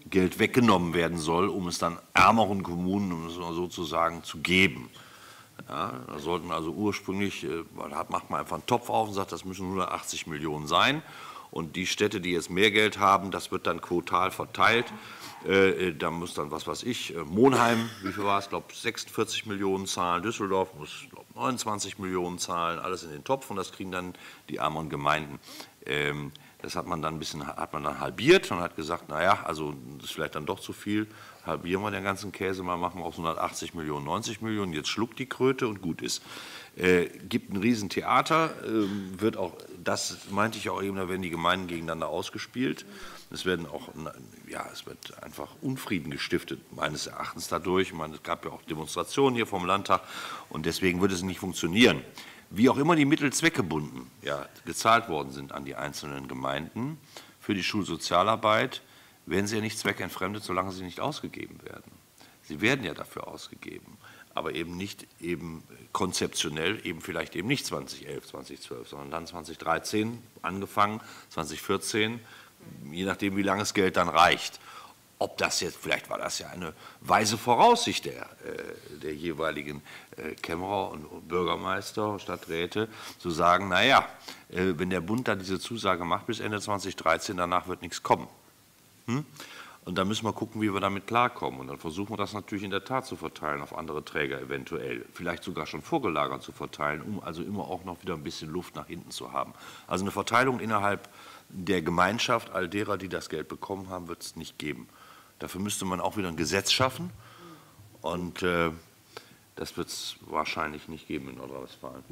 Geld weggenommen werden soll, um es dann ärmeren Kommunen, um es sozusagen zu geben. Ja, da sollten also ursprünglich, da macht man einfach einen Topf auf und sagt, das müssen hundertachtzig Millionen sein. Und die Städte, die jetzt mehr Geld haben, das wird dann quotal verteilt. Äh, da muss dann, was weiß ich, Monheim, wie viel war es, ich glaube sechsundvierzig Millionen zahlen, Düsseldorf muss glaub, neunundzwanzig Millionen zahlen, alles in den Topf und das kriegen dann die ärmeren Gemeinden. Ähm, das hat man dann ein bisschen, hat man dann halbiert und hat gesagt, naja, also das ist vielleicht dann doch zu viel, halbieren wir den ganzen Käse, mal machen wir aus hundertachtzig Millionen, neunzig Millionen, jetzt schluckt die Kröte und gut ist. Äh, gibt ein Riesentheater, äh, wird auch, das meinte ich auch eben, da werden die Gemeinden gegeneinander ausgespielt. Es werden auch, ja, es wird einfach Unfrieden gestiftet, meines Erachtens dadurch. Ich meine, es gab ja auch Demonstrationen hier vom Landtag und deswegen wird es nicht funktionieren. Wie auch immer die Mittel zweckgebunden ja, gezahlt worden sind an die einzelnen Gemeinden für die Schulsozialarbeit, werden sie ja nicht zweckentfremdet, solange sie nicht ausgegeben werden. Sie werden ja dafür ausgegeben, aber eben nicht eben konzeptionell, eben vielleicht eben nicht zwanzig elf, zwanzig zwölf, sondern dann zwanzig dreizehn angefangen, zwanzig vierzehn, je nachdem, wie lange das Geld dann reicht. Ob das jetzt, vielleicht war das ja eine weise Voraussicht der, äh, der jeweiligen äh, Kämmerer und Bürgermeister, Stadträte, zu sagen, naja, äh, wenn der Bund da diese Zusage macht bis Ende zwanzig dreizehn, danach wird nichts kommen. Hm? Und dann müssen wir gucken, wie wir damit klarkommen. Und dann versuchen wir das natürlich in der Tat zu verteilen auf andere Träger eventuell, vielleicht sogar schon vorgelagert zu verteilen, um also immer auch noch wieder ein bisschen Luft nach hinten zu haben. Also eine Verteilung innerhalb der Gemeinschaft, all derer, die das Geld bekommen haben, wird es nicht geben. Dafür müsste man auch wieder ein Gesetz schaffen und äh, das wird es wahrscheinlich nicht geben in Nordrhein-Westfalen.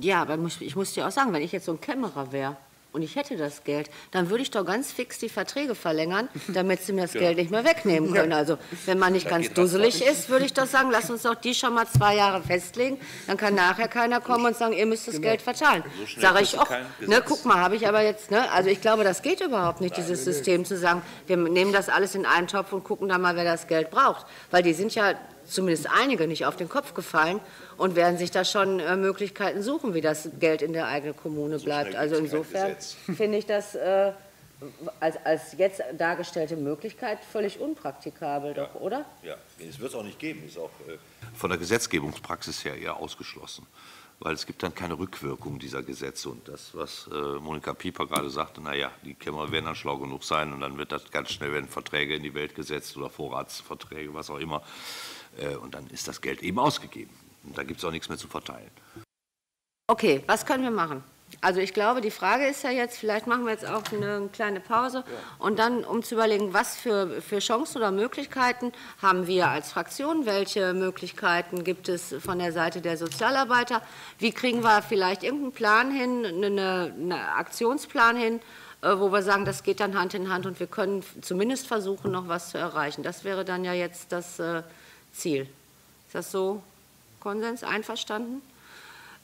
Ja, aber ich muss dir auch sagen, wenn ich jetzt so ein Kämmerer wäre und ich hätte das Geld, dann würde ich doch ganz fix die Verträge verlängern, damit sie mir das ja. Geld nicht mehr wegnehmen können. Ja. Also wenn man nicht da ganz dusselig ist, würde ich doch sagen, lass uns doch die schon mal zwei Jahre festlegen, dann kann nachher keiner kommen und sagen, ihr müsst das genau. Geld verteilen. So sage ich auch, ne, guck mal, habe ich aber jetzt, ne, also ich glaube, das geht überhaupt nicht, Nein, dieses nee, System nee. zu sagen, wir nehmen das alles in einen Topf und gucken dann mal, wer das Geld braucht. Weil die sind ja zumindest einige nicht auf den Kopf gefallen und werden sich da schon äh, Möglichkeiten suchen, wie das Geld in der eigenen Kommune bleibt. Also insofern finde ich das äh, als, als jetzt dargestellte Möglichkeit völlig unpraktikabel, ja. doch, oder? Ja, es wird es auch nicht geben. Ist auch äh, von der Gesetzgebungspraxis her eher ausgeschlossen, weil es gibt dann keine Rückwirkung dieser Gesetze. Und das, was äh, Monika Pieper gerade sagte, naja, die Kämmerer werden dann schlau genug sein und dann wird das ganz schnell, werden Verträge in die Welt gesetzt oder Vorratsverträge, was auch immer. Und dann ist das Geld eben ausgegeben. Und da gibt es auch nichts mehr zu verteilen. Okay, was können wir machen? Also ich glaube, die Frage ist ja jetzt, vielleicht machen wir jetzt auch eine kleine Pause. Ja. Und dann, um zu überlegen, was für, für Chancen oder Möglichkeiten haben wir als Fraktion? Welche Möglichkeiten gibt es von der Seite der Sozialarbeiter? Wie kriegen wir vielleicht irgendeinen Plan hin, eine, eine Aktionsplan hin, wo wir sagen, das geht dann Hand in Hand und wir können zumindest versuchen, noch was zu erreichen. Das wäre dann ja jetzt das Ziel. Ist das so? Konsens? Einverstanden?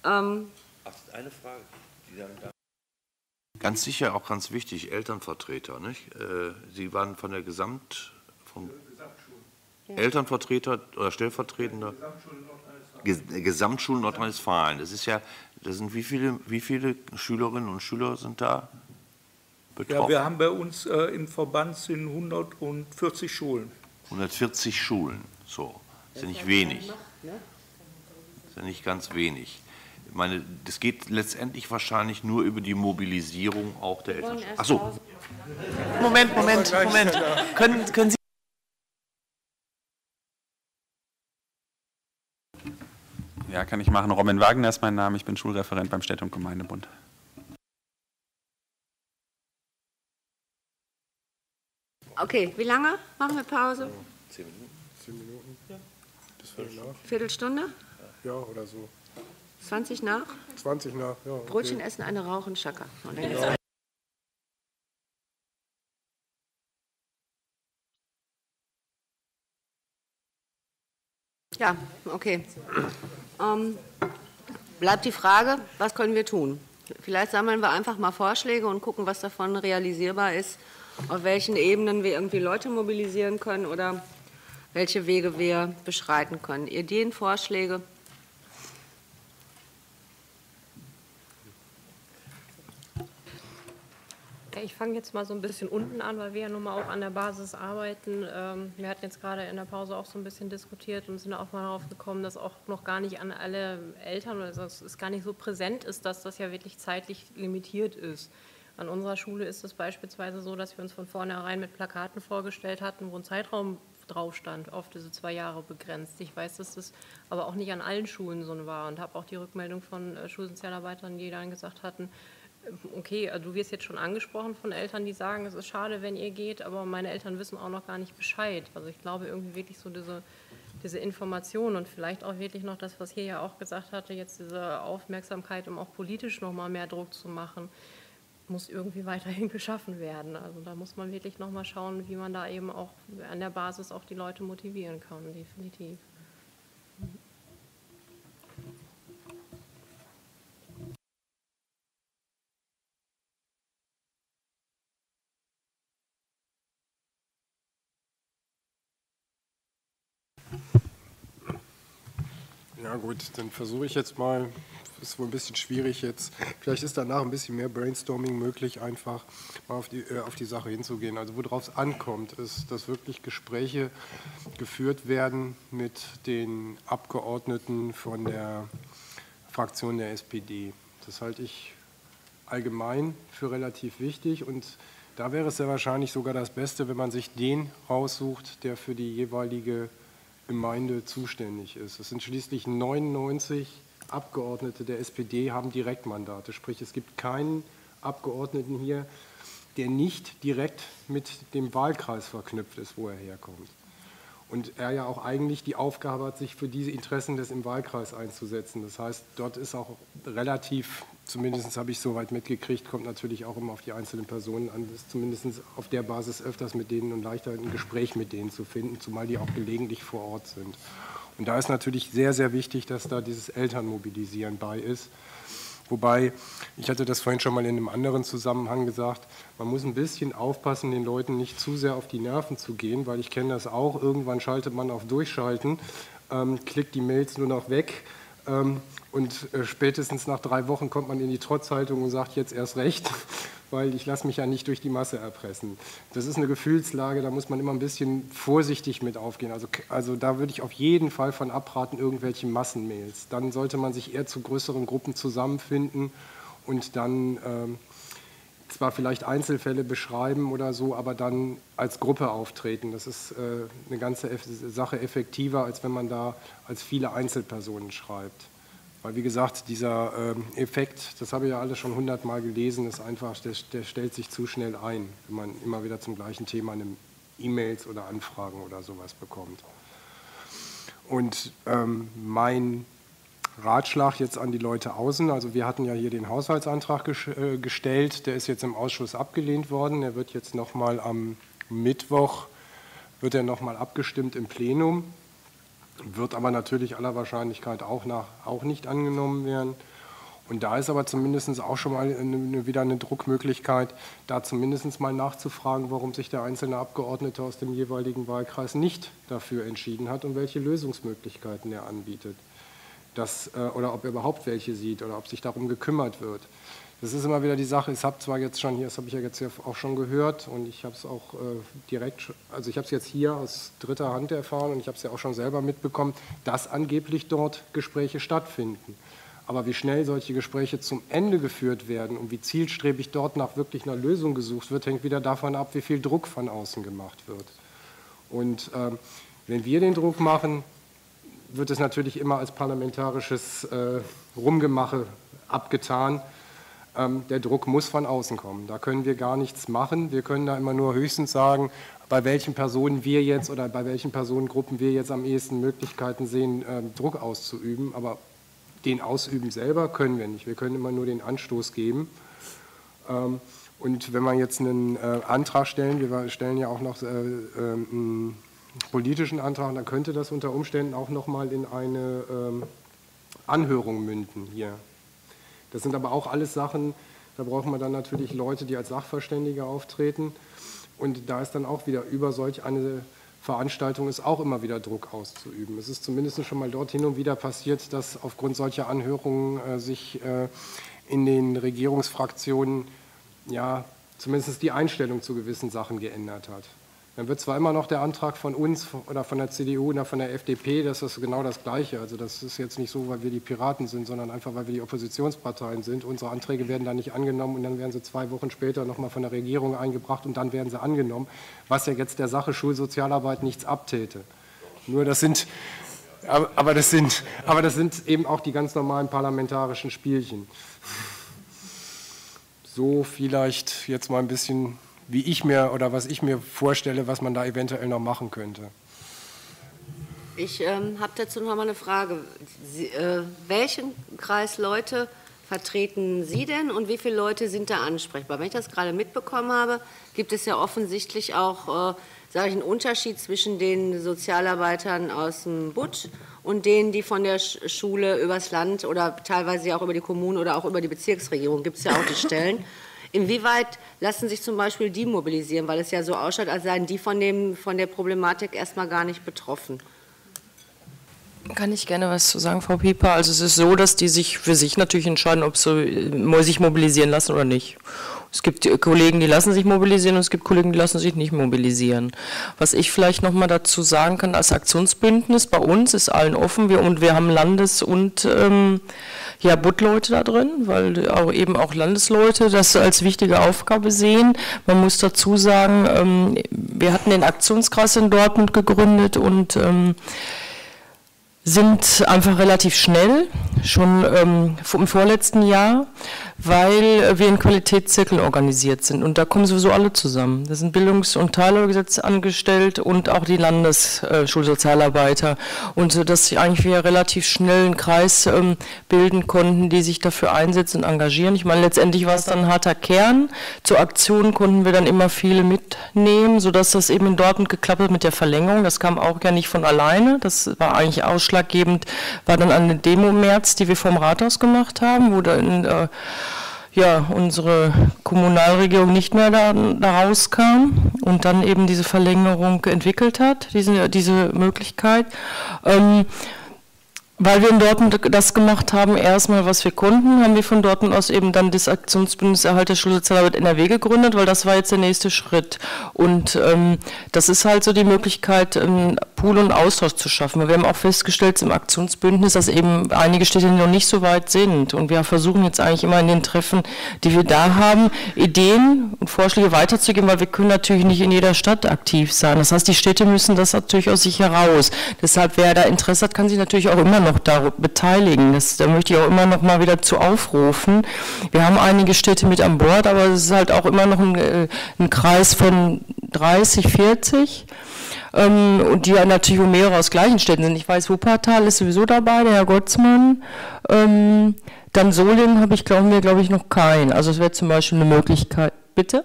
Ähm Ach, eine Frage. Die dann da ganz sicher, auch ganz wichtig, Elternvertreter. Nicht? Äh, Sie waren von der Gesamt... Von ja. Elternvertreter oder stellvertretender... Ja, Gesamtschulen Nordrhein-Westfalen. Das ist ja, das sind wie viele, wie viele Schülerinnen und Schüler sind da betroffen? Ja, wir haben bei uns äh, im Verband sind hundertvierzig Schulen. hundertvierzig Schulen, so. Das ist ja nicht wenig. Das ist ja nicht ganz wenig. Ich meine, das geht letztendlich wahrscheinlich nur über die Mobilisierung auch der Eltern. Ach so. Moment, Moment, Moment. Können, können Sie? Ja, kann ich machen. Robin Wagner ist mein Name. Ich bin Schulreferent beim Städte- und Gemeindebund. Okay, wie lange machen wir Pause? Zehn Minuten. Zehn Minuten. Viertelstunde? Ja, oder so. zwanzig nach? zwanzig nach, ja. Okay. Brötchen essen, eine rauchen, Schakka. Ja. Ja, okay. Ähm, bleibt die Frage, was können wir tun? Vielleicht sammeln wir einfach mal Vorschläge und gucken, was davon realisierbar ist, auf welchen Ebenen wir irgendwie Leute mobilisieren können oder welche Wege wir beschreiten können. Ideen, Vorschläge? Ich fange jetzt mal so ein bisschen unten an, weil wir ja nun mal auch an der Basis arbeiten. Wir hatten jetzt gerade in der Pause auch so ein bisschen diskutiert und sind auch mal darauf gekommen, dass auch noch gar nicht an alle Eltern, also dass es gar nicht so präsent ist, dass das ja wirklich zeitlich limitiert ist. An unserer Schule ist es beispielsweise so, dass wir uns von vornherein mit Plakaten vorgestellt hatten, wo ein Zeitraum drauf stand, auf diese zwei Jahre begrenzt. Ich weiß, dass das aber auch nicht an allen Schulen so war und habe auch die Rückmeldung von Schulsozialarbeitern, die dann gesagt hatten, okay, du wirst jetzt schon angesprochen von Eltern, die sagen, es ist schade, wenn ihr geht, aber meine Eltern wissen auch noch gar nicht Bescheid. Also ich glaube irgendwie wirklich so diese, diese Information und vielleicht auch wirklich noch das, was hier ja auch gesagt hatte, jetzt diese Aufmerksamkeit, um auch politisch noch mal mehr Druck zu machen, muss irgendwie weiterhin geschaffen werden. Also da muss man wirklich noch mal schauen, wie man da eben auch an der Basis auch die Leute motivieren kann, definitiv. Ja gut, dann versuche ich jetzt mal, ist wohl ein bisschen schwierig jetzt, vielleicht ist danach ein bisschen mehr Brainstorming möglich, einfach mal auf die, äh, auf die Sache hinzugehen. Also worauf es ankommt, ist, dass wirklich Gespräche geführt werden mit den Abgeordneten von der Fraktion der S P D. Das halte ich allgemein für relativ wichtig und da wäre es ja wahrscheinlich sogar das Beste, wenn man sich den raussucht, der für die jeweilige Gemeinde zuständig ist. Es sind schließlich neunundneunzig Abgeordnete der S P D, haben Direktmandate. Sprich, es gibt keinen Abgeordneten hier, der nicht direkt mit dem Wahlkreis verknüpft ist, wo er herkommt. Und er ja auch eigentlich die Aufgabe hat, sich für diese Interessen des im Wahlkreis einzusetzen. Das heißt, dort ist auch relativ, zumindest habe ich soweit mitgekriegt, kommt natürlich auch immer auf die einzelnen Personen an, ist zumindest auf der Basis öfters mit denen und leichter ein Gespräch mit denen zu finden, zumal die auch gelegentlich vor Ort sind. Und da ist natürlich sehr, sehr wichtig, dass da dieses Elternmobilisieren bei ist. Wobei, ich hatte das vorhin schon mal in einem anderen Zusammenhang gesagt, man muss ein bisschen aufpassen, den Leuten nicht zu sehr auf die Nerven zu gehen, weil ich kenne das auch, irgendwann schaltet man auf Durchschalten, ähm, klickt die Mails nur noch weg ähm, und äh, spätestens nach drei Wochen kommt man in die Trotzhaltung und sagt jetzt erst recht, weil ich lasse mich ja nicht durch die Masse erpressen. Das ist eine Gefühlslage, da muss man immer ein bisschen vorsichtig mit aufgehen. Also, also da würde ich auf jeden Fall von abraten, irgendwelche Massenmails. Dann sollte man sich eher zu größeren Gruppen zusammenfinden und dann ähm, zwar vielleicht Einzelfälle beschreiben oder so, aber dann als Gruppe auftreten. Das ist äh, eine ganze Sache effektiver, als wenn man da als viele Einzelpersonen schreibt. Weil, wie gesagt, dieser äh, Effekt, das habe ich ja alles schon hundertmal gelesen, ist einfach, der, der stellt sich zu schnell ein, wenn man immer wieder zum gleichen Thema E-Mails oder Anfragen oder sowas bekommt. Und ähm, mein Ratschlag jetzt an die Leute außen, also wir hatten ja hier den Haushaltsantrag ges äh, gestellt, der ist jetzt im Ausschuss abgelehnt worden, der wird jetzt nochmal am Mittwoch, wird er nochmal abgestimmt im Plenum. Wird aber natürlich aller Wahrscheinlichkeit auch, nach, auch nicht angenommen werden. Und da ist aber zumindest auch schon mal eine, wieder eine Druckmöglichkeit, da zumindest mal nachzufragen, warum sich der einzelne Abgeordnete aus dem jeweiligen Wahlkreis nicht dafür entschieden hat und welche Lösungsmöglichkeiten er anbietet. Das, oder ob er überhaupt welche sieht oder ob sich darum gekümmert wird. Das ist immer wieder die Sache, ich habe zwar jetzt schon hier, das habe ich ja jetzt auch schon gehört und ich habe es auch äh, direkt, also ich habe es jetzt hier aus dritter Hand erfahren und ich habe es ja auch schon selber mitbekommen, dass angeblich dort Gespräche stattfinden. Aber wie schnell solche Gespräche zum Ende geführt werden und wie zielstrebig dort nach wirklich einer Lösung gesucht wird, hängt wieder davon ab, wie viel Druck von außen gemacht wird. Und ähm, wenn wir den Druck machen, wird es natürlich immer als parlamentarisches äh, Rumgemache abgetan. Der Druck muss von außen kommen. Da können wir gar nichts machen. Wir können da immer nur höchstens sagen, bei welchen Personen wir jetzt oder bei welchen Personengruppen wir jetzt am ehesten Möglichkeiten sehen, Druck auszuüben. Aber den Ausüben selber können wir nicht. Wir können immer nur den Anstoß geben. Und wenn wir jetzt einen Antrag stellen, wir stellen ja auch noch einen politischen Antrag, und dann könnte das unter Umständen auch nochmal in eine ähm, Anhörung münden hier. Das sind aber auch alles Sachen, da braucht man dann natürlich Leute, die als Sachverständige auftreten, und da ist dann auch wieder über solch eine Veranstaltung ist auch immer wieder Druck auszuüben. Es ist zumindest schon mal dort hin und wieder passiert, dass aufgrund solcher Anhörungen äh, sich äh, in den Regierungsfraktionen ja zumindest die Einstellung zu gewissen Sachen geändert hat. Dann wird zwar immer noch der Antrag von uns oder von der C D U oder von der F D P, das ist genau das Gleiche. Also das ist jetzt nicht so, weil wir die Piraten sind, sondern einfach, weil wir die Oppositionsparteien sind. Unsere Anträge werden dann nicht angenommen und dann werden sie zwei Wochen später nochmal von der Regierung eingebracht und dann werden sie angenommen, was ja jetzt der Sache Schulsozialarbeit nichts abtäte. Nur das sind, aber das sind, aber das sind eben auch die ganz normalen parlamentarischen Spielchen. So vielleicht jetzt mal ein bisschen, wie ich mir oder was ich mir vorstelle, was man da eventuell noch machen könnte. Ich ähm, habe dazu noch mal eine Frage. Sie, äh, welchen Kreis Leute vertreten Sie denn und wie viele Leute sind da ansprechbar? Wenn ich das gerade mitbekommen habe, gibt es ja offensichtlich auch äh, sage ich, einen Unterschied zwischen den Sozialarbeitern aus dem B U T und denen, die von der Schule übers Land oder teilweise auch über die Kommunen oder auch über die Bezirksregierung, gibt es ja auch die Stellen. Inwieweit lassen sich zum Beispiel die mobilisieren, weil es ja so ausschaut, als seien die von, dem, von der Problematik erstmal gar nicht betroffen? Kann ich gerne was zu sagen, Frau Pieper. Also es ist so, dass die sich für sich natürlich entscheiden, ob sie sich mobilisieren lassen oder nicht. Es gibt Kollegen, die lassen sich mobilisieren und es gibt Kollegen, die lassen sich nicht mobilisieren. Was ich vielleicht noch mal dazu sagen kann, als Aktionsbündnis bei uns ist allen offen wir, und wir haben Landes- und ähm, ja, B U T-Leute da drin, weil auch, eben auch Landesleute das als wichtige Aufgabe sehen. Man muss dazu sagen, ähm, wir hatten den Aktionskreis in Dortmund gegründet und ähm, sind einfach relativ schnell, schon ähm, im vorletzten Jahr, weil wir in Qualitätszirkeln organisiert sind. Und da kommen sowieso alle zusammen. Das sind Bildungs- und Teilhabegesetz angestellt und auch die Landesschulsozialarbeiter. Und so, dass sich eigentlich wir relativ schnell einen Kreis ähm, bilden konnten, die sich dafür einsetzen und engagieren. Ich meine, letztendlich war es dann ein harter Kern. Zur Aktion konnten wir dann immer viele mitnehmen, sodass das eben in Dortmund geklappt hat mit der Verlängerung. Das kam auch ja nicht von alleine. Das war eigentlich ausschlaggebend. Ausschlaggebend war dann eine Demo im März, die wir vom Rathaus gemacht haben, wo dann äh, ja, unsere Kommunalregierung nicht mehr da, da rauskam und dann eben diese Verlängerung entwickelt hat, diese, diese Möglichkeit. Ähm, weil wir in Dortmund das gemacht haben, erstmal was wir konnten, haben wir von Dortmund aus eben dann das Aktionsbündnis Erhalt der Schulsozialarbeit N R W gegründet, weil das war jetzt der nächste Schritt. Und ähm, das ist halt so die Möglichkeit, einen Pool und Austausch zu schaffen. Wir haben auch festgestellt im Aktionsbündnis, dass eben einige Städte noch nicht so weit sind. Und wir versuchen jetzt eigentlich immer in den Treffen, die wir da haben, Ideen und Vorschläge weiterzugeben, weil wir können natürlich nicht in jeder Stadt aktiv sein. Das heißt, die Städte müssen das natürlich aus sich heraus. Deshalb, wer da Interesse hat, kann sich natürlich auch immer noch da beteiligen. Das, da möchte ich auch immer noch mal wieder zu aufrufen. Wir haben einige Städte mit an Bord, aber es ist halt auch immer noch ein, ein Kreis von dreißig, vierzig ähm, und die ja natürlich mehrere aus gleichen Städten sind. Ich weiß, Wuppertal ist sowieso dabei, der Herr Gottsmann. Ähm, dann Solingen habe ich, glaube glaub ich, noch keinen. Also es wäre zum Beispiel eine Möglichkeit. Bitte?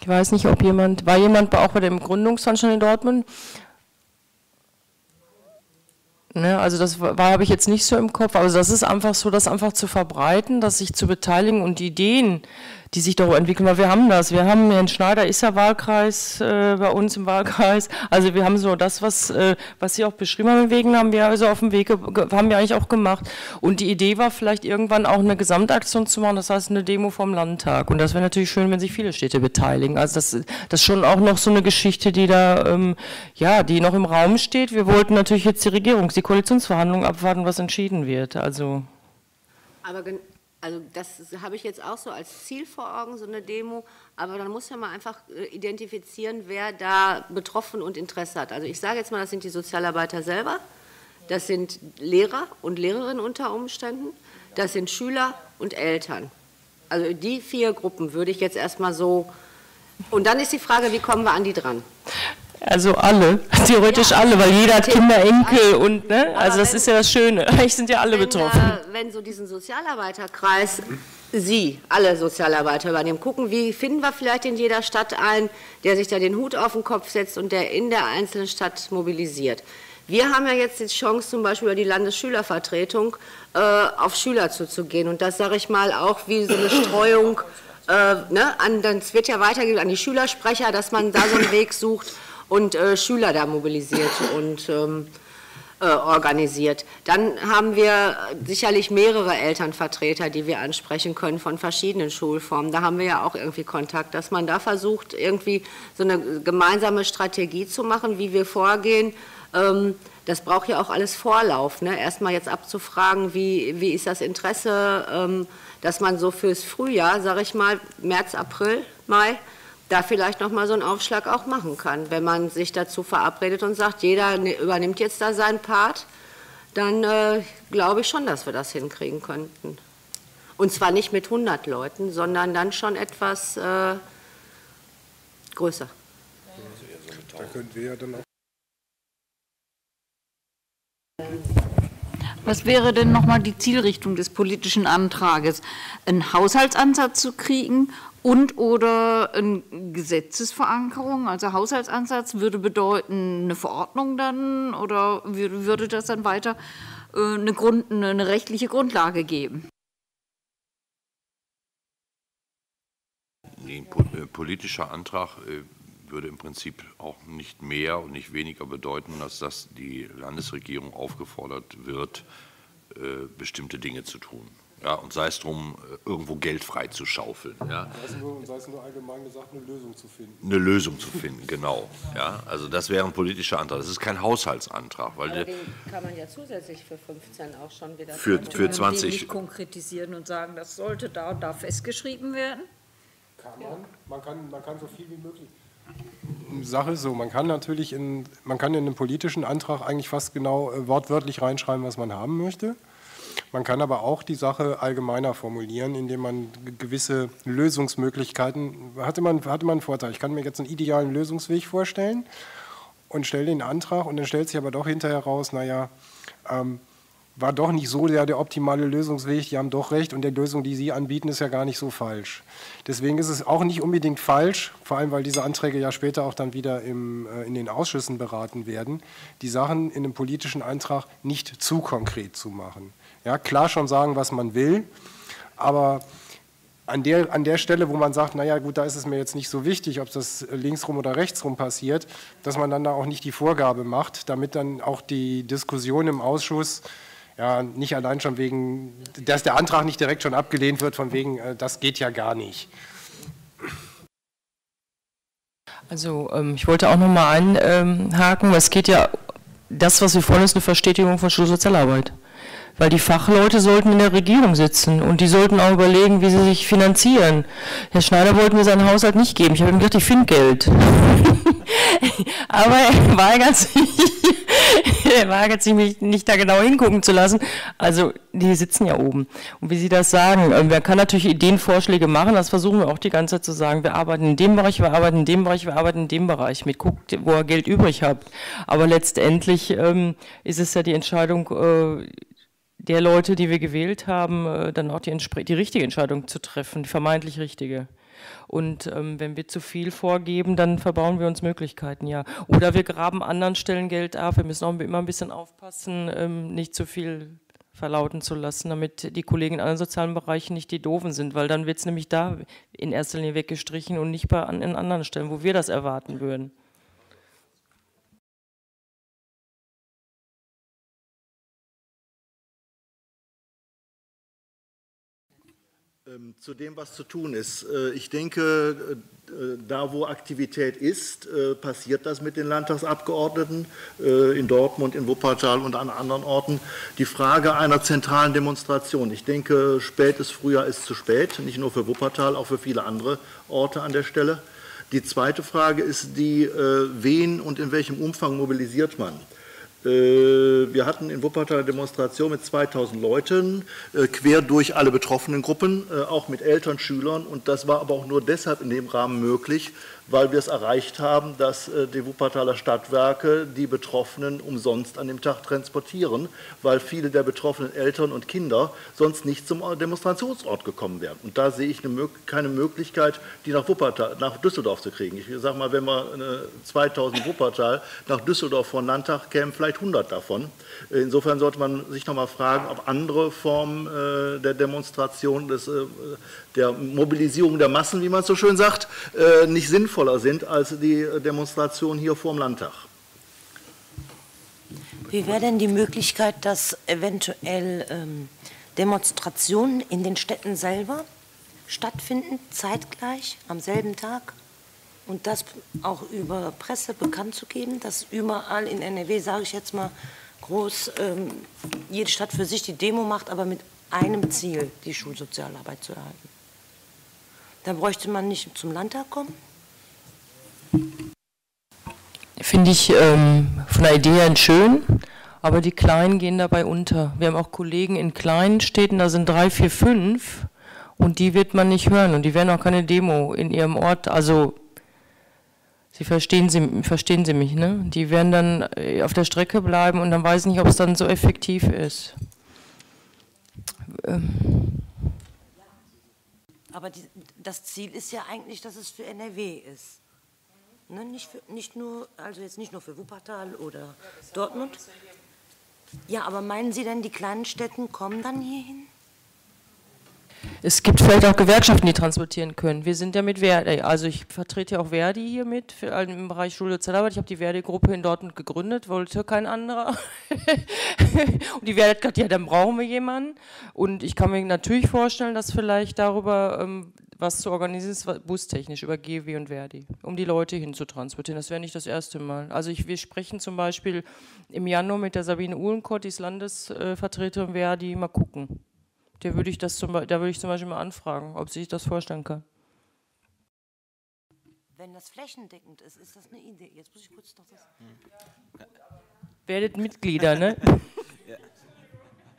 Ich weiß nicht, ob jemand, war jemand auch bei dem Gründungsveranstaltung in Dortmund? Ne, also das war, habe ich jetzt nicht so im Kopf, also das ist einfach so, das einfach zu verbreiten, das sich zu beteiligen und die Ideen, die sich darüber entwickeln, weil wir haben das, wir haben, Herrn Schneider ist ja Wahlkreis, äh, bei uns im Wahlkreis, also wir haben so das, was, äh, was Sie auch beschrieben haben, wegen haben wir also auf dem Weg, haben wir eigentlich auch gemacht und die Idee war vielleicht irgendwann auch eine Gesamtaktion zu machen, das heißt eine Demo vom Landtag und das wäre natürlich schön, wenn sich viele Städte beteiligen, also das, das ist schon auch noch so eine Geschichte, die da, ähm, ja, die noch im Raum steht, wir wollten natürlich jetzt die Regierung, die Koalitionsverhandlungen abwarten, was entschieden wird, also. Aber genau. Also das habe ich jetzt auch so als Ziel vor Augen, so eine Demo, aber dann muss ja mal einfach identifizieren, wer da betroffen und Interesse hat. Also ich sage jetzt mal, das sind die Sozialarbeiter selber, das sind Lehrer und Lehrerinnen unter Umständen, das sind Schüler und Eltern. Also die vier Gruppen würde ich jetzt erstmal so, und dann ist die Frage, wie kommen wir an die dran? Also alle, theoretisch ja, alle, weil jeder hat Kinder, Enkel und, ne? Also das wenn, ist ja das Schöne, eigentlich sind ja alle wenn, betroffen. Äh, wenn so diesen Sozialarbeiterkreis, Sie, alle Sozialarbeiter übernehmen, gucken, wie finden wir vielleicht in jeder Stadt einen, der sich da den Hut auf den Kopf setzt und der in der einzelnen Stadt mobilisiert. Wir haben ja jetzt die Chance, zum Beispiel über die Landesschülervertretung äh, auf Schüler zuzugehen und das, sage ich mal, auch wie so eine Streuung, äh, ne? An, das wird ja weitergegeben an die Schülersprecher, dass man da so einen Weg sucht, und äh, Schüler da mobilisiert und ähm, äh, organisiert. Dann haben wir sicherlich mehrere Elternvertreter, die wir ansprechen können von verschiedenen Schulformen. Da haben wir ja auch irgendwie Kontakt, dass man da versucht, irgendwie so eine gemeinsame Strategie zu machen, wie wir vorgehen. Ähm, das braucht ja auch alles Vorlauf, ne? Erstmal jetzt abzufragen, wie, wie ist das Interesse, ähm, dass man so fürs Frühjahr, sage ich mal, März, April, Mai, da vielleicht nochmal so einen Aufschlag auch machen kann. Wenn man sich dazu verabredet und sagt, jeder übernimmt jetzt da seinen Part, dann äh, glaube ich schon, dass wir das hinkriegen könnten. Und zwar nicht mit hundert Leuten, sondern dann schon etwas äh, größer. Da können wir ja dann auch. Was wäre denn nochmal die Zielrichtung des politischen Antrages? Einen Haushaltsansatz zu kriegen und oder eine Gesetzesverankerung? Also Haushaltsansatz würde bedeuten eine Verordnung dann oder würde das dann weiter eine, Grund, eine rechtliche Grundlage geben? Ein politischer Antrag würde im Prinzip auch nicht mehr und nicht weniger bedeuten, als dass die Landesregierung aufgefordert wird, äh, bestimmte Dinge zu tun. Ja, und sei es drum, irgendwo Geld freizuschaufeln. Ja. Sei es nur allgemein gesagt, eine Lösung zu finden. Eine Lösung zu finden, genau. Ja, also das wäre ein politischer Antrag. Das ist kein Haushaltsantrag. Weil aber den kann man ja zusätzlich für fünfzehn auch schon wieder für, für kann man zwanzig den nicht konkretisieren und sagen, das sollte da und da festgeschrieben werden? Kann man. Ja. Man kann, man kann so viel wie möglich. Sache so, man kann natürlich in, man kann in einem politischen Antrag eigentlich fast genau äh, wortwörtlich reinschreiben, was man haben möchte. Man kann aber auch die Sache allgemeiner formulieren, indem man gewisse Lösungsmöglichkeiten, hatte man, hatte man einen Vorteil, ich kann mir jetzt einen idealen Lösungsweg vorstellen und stelle den Antrag und dann stellt sich aber doch hinterher raus, naja, ähm, war doch nicht so der, der optimale Lösungsweg, die haben doch recht und die Lösung, die sie anbieten, ist ja gar nicht so falsch. Deswegen ist es auch nicht unbedingt falsch, vor allem weil diese Anträge ja später auch dann wieder im, äh, in den Ausschüssen beraten werden, die Sachen in einem politischen Antrag nicht zu konkret zu machen. Ja, klar schon sagen, was man will, aber an der, an der Stelle, wo man sagt, naja gut, da ist es mir jetzt nicht so wichtig, ob das linksrum oder rechtsrum passiert, dass man dann da auch nicht die Vorgabe macht, damit dann auch die Diskussion im Ausschuss ja, nicht allein schon wegen, dass der Antrag nicht direkt schon abgelehnt wird, von wegen, das geht ja gar nicht. Also ähm, ich wollte auch nochmal einhaken, weil es geht ja, das, was wir wollen, ist eine Verstetigung von Schulsozialarbeit. Weil die Fachleute sollten in der Regierung sitzen und die sollten auch überlegen, wie sie sich finanzieren. Herr Schneider wollte mir seinen Haushalt nicht geben. Ich habe ihm gedacht, ich finde Geld. Aber er weigert sich, er weigert sich, mich nicht da genau hingucken zu lassen. Also die sitzen ja oben. Und wie Sie das sagen, man kann natürlich Ideenvorschläge machen, das versuchen wir auch die ganze Zeit zu sagen. Wir arbeiten in dem Bereich, wir arbeiten in dem Bereich, wir arbeiten in dem Bereich. Mit guckt, wo ihr Geld übrig habt. Aber letztendlich ähm, ist es ja die Entscheidung, äh, der Leute, die wir gewählt haben, dann auch die, die richtige Entscheidung zu treffen, die vermeintlich richtige. Und ähm, wenn wir zu viel vorgeben, dann verbauen wir uns Möglichkeiten, ja. Oder wir graben anderen Stellen Geld ab, wir müssen auch immer ein bisschen aufpassen, ähm, nicht zu viel verlauten zu lassen, damit die Kollegen in anderen sozialen Bereichen nicht die Doofen sind, weil dann wird es nämlich da in erster Linie weggestrichen und nicht bei an, in anderen Stellen, wo wir das erwarten würden. Zu dem, was zu tun ist. Ich denke, da wo Aktivität ist, passiert das mit den Landtagsabgeordneten in Dortmund, in Wuppertal und an anderen Orten. Die Frage einer zentralen Demonstration. Ich denke, spätes Frühjahr ist zu spät, nicht nur für Wuppertal, auch für viele andere Orte an der Stelle. Die zweite Frage ist die, wen und in welchem Umfang mobilisiert man? Wir hatten in Wuppertal eine Demonstration mit zweitausend Leuten, quer durch alle betroffenen Gruppen, auch mit Eltern, Schülern. Und das war aber auch nur deshalb in dem Rahmen möglich, weil wir es erreicht haben, dass die Wuppertaler Stadtwerke die Betroffenen umsonst an dem Tag transportieren, weil viele der betroffenen Eltern und Kinder sonst nicht zum Demonstrationsort gekommen wären. Und da sehe ich eine, keine Möglichkeit, die nach Wuppertal, nach Düsseldorf zu kriegen. Ich sage mal, wenn wir zweitausend Wuppertal nach Düsseldorf vor den Landtag kämen, vielleicht hundert davon. Insofern sollte man sich noch mal fragen, ob andere Formen der Demonstration, des, der Mobilisierung der Massen, wie man es so schön sagt, nicht sinnvoll sind als die Demonstration hier vor dem Landtag. Wie wäre denn die Möglichkeit, dass eventuell ähm, Demonstrationen in den Städten selber stattfinden, zeitgleich, am selben Tag? Und das auch über Presse bekannt zu geben, dass überall in N R W, sage ich jetzt mal, groß ähm, jede Stadt für sich die Demo macht, aber mit einem Ziel, die Schulsozialarbeit zu erhalten. Dann bräuchte man nicht zum Landtag kommen. Finde ich ähm, von der Idee her schön, aber die Kleinen gehen dabei unter. Wir haben auch Kollegen in kleinen Städten, da sind drei, vier, fünf und die wird man nicht hören und die werden auch keine Demo in ihrem Ort, also Sie verstehen, Sie, verstehen Sie mich, ne? Die werden dann auf der Strecke bleiben und dann weiß ich nicht, ob es dann so effektiv ist. Ähm. Aber die, das Ziel ist ja eigentlich, dass es für N R W ist. Ne, nicht, für, nicht nur, also jetzt nicht nur für Wuppertal oder ja, Dortmund. Ja, aber meinen Sie denn, die kleinen Städten kommen dann hierhin? Es gibt vielleicht auch Gewerkschaften, die transportieren können. Wir sind ja mit Verdi, also ich vertrete ja auch Verdi hier mit für, im Bereich Schulsozialarbeit. Ich habe die Verdi-Gruppe in Dortmund gegründet, wollte kein anderer. Und die Verdi hat gesagt, ja, dann brauchen wir jemanden. Und ich kann mir natürlich vorstellen, dass vielleicht darüber ähm, was zu organisieren ist, bustechnisch über G E W und Verdi, um die Leute hinzutransportieren. Das wäre nicht das erste Mal. Also ich, wir sprechen zum Beispiel im Januar mit der Sabine Uhlenkott, die ist Landesvertreterin Verdi, mal gucken. Da würde ich das zum, da würde ich zum Beispiel mal anfragen, ob sie sich das vorstellen kann. Wenn das flächendeckend ist, ist das eine Idee. Jetzt muss ich kurz noch das... Ja. Werdet Mitglieder, ne? Ja.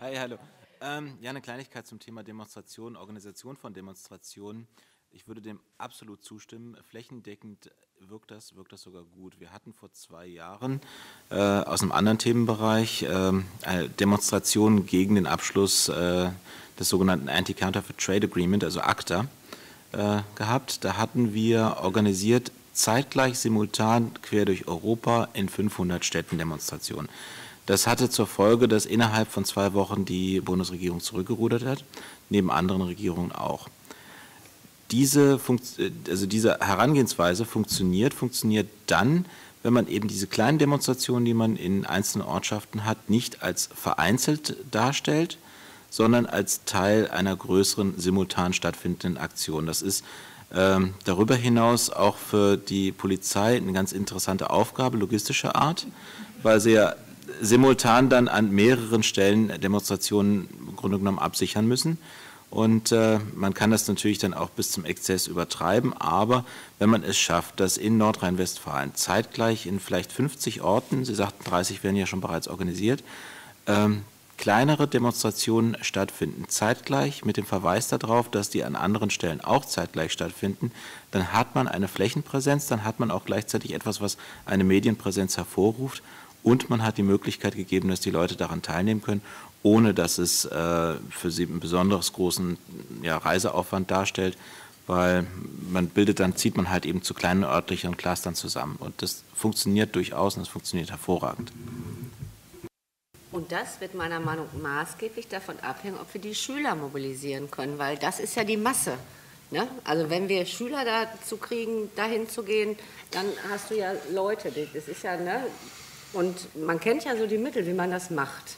Hi, hallo. Ähm, ja, eine Kleinigkeit zum Thema Demonstrationen, Organisation von Demonstrationen. Ich würde dem absolut zustimmen. Flächendeckend wirkt das, wirkt das sogar gut. Wir hatten vor zwei Jahren äh, aus einem anderen Themenbereich äh, eine Demonstration gegen den Abschluss äh, des sogenannten Anti-Counterfeit Trade Agreement, also ACTA, äh, gehabt. Da hatten wir organisiert zeitgleich simultan quer durch Europa in fünfhundert Städten Demonstrationen. Das hatte zur Folge, dass innerhalb von zwei Wochen die Bundesregierung zurückgerudert hat, neben anderen Regierungen auch. Diese, also diese Herangehensweise funktioniert, funktioniert dann, wenn man eben diese kleinen Demonstrationen, die man in einzelnen Ortschaften hat, nicht als vereinzelt darstellt, sondern als Teil einer größeren, simultan stattfindenden Aktion. Das ist ähm, darüber hinaus auch für die Polizei eine ganz interessante Aufgabe, logistischer Art, weil sie ja simultan dann an mehreren Stellen Demonstrationen im Grunde genommen absichern müssen. Und äh, man kann das natürlich dann auch bis zum Exzess übertreiben, aber wenn man es schafft, dass in Nordrhein-Westfalen zeitgleich in vielleicht fünfzig Orten, Sie sagten dreißig werden ja schon bereits organisiert, ähm, kleinere Demonstrationen stattfinden, zeitgleich mit dem Verweis darauf, dass die an anderen Stellen auch zeitgleich stattfinden, dann hat man eine Flächenpräsenz, dann hat man auch gleichzeitig etwas, was eine Medienpräsenz hervorruft und man hat die Möglichkeit gegeben, dass die Leute daran teilnehmen können, ohne dass es äh, für sie einen besonders großen ja, Reiseaufwand darstellt, weil man bildet dann, zieht man halt eben zu kleinen örtlichen Clustern zusammen und das funktioniert durchaus und das funktioniert hervorragend. Und das wird meiner Meinung nach maßgeblich davon abhängen, ob wir die Schüler mobilisieren können, weil das ist ja die Masse. Ne? Also wenn wir Schüler dazu kriegen, dahin zu gehen, dann hast du ja Leute. Das ist ja, ne? Und man kennt ja so die Mittel, wie man das macht.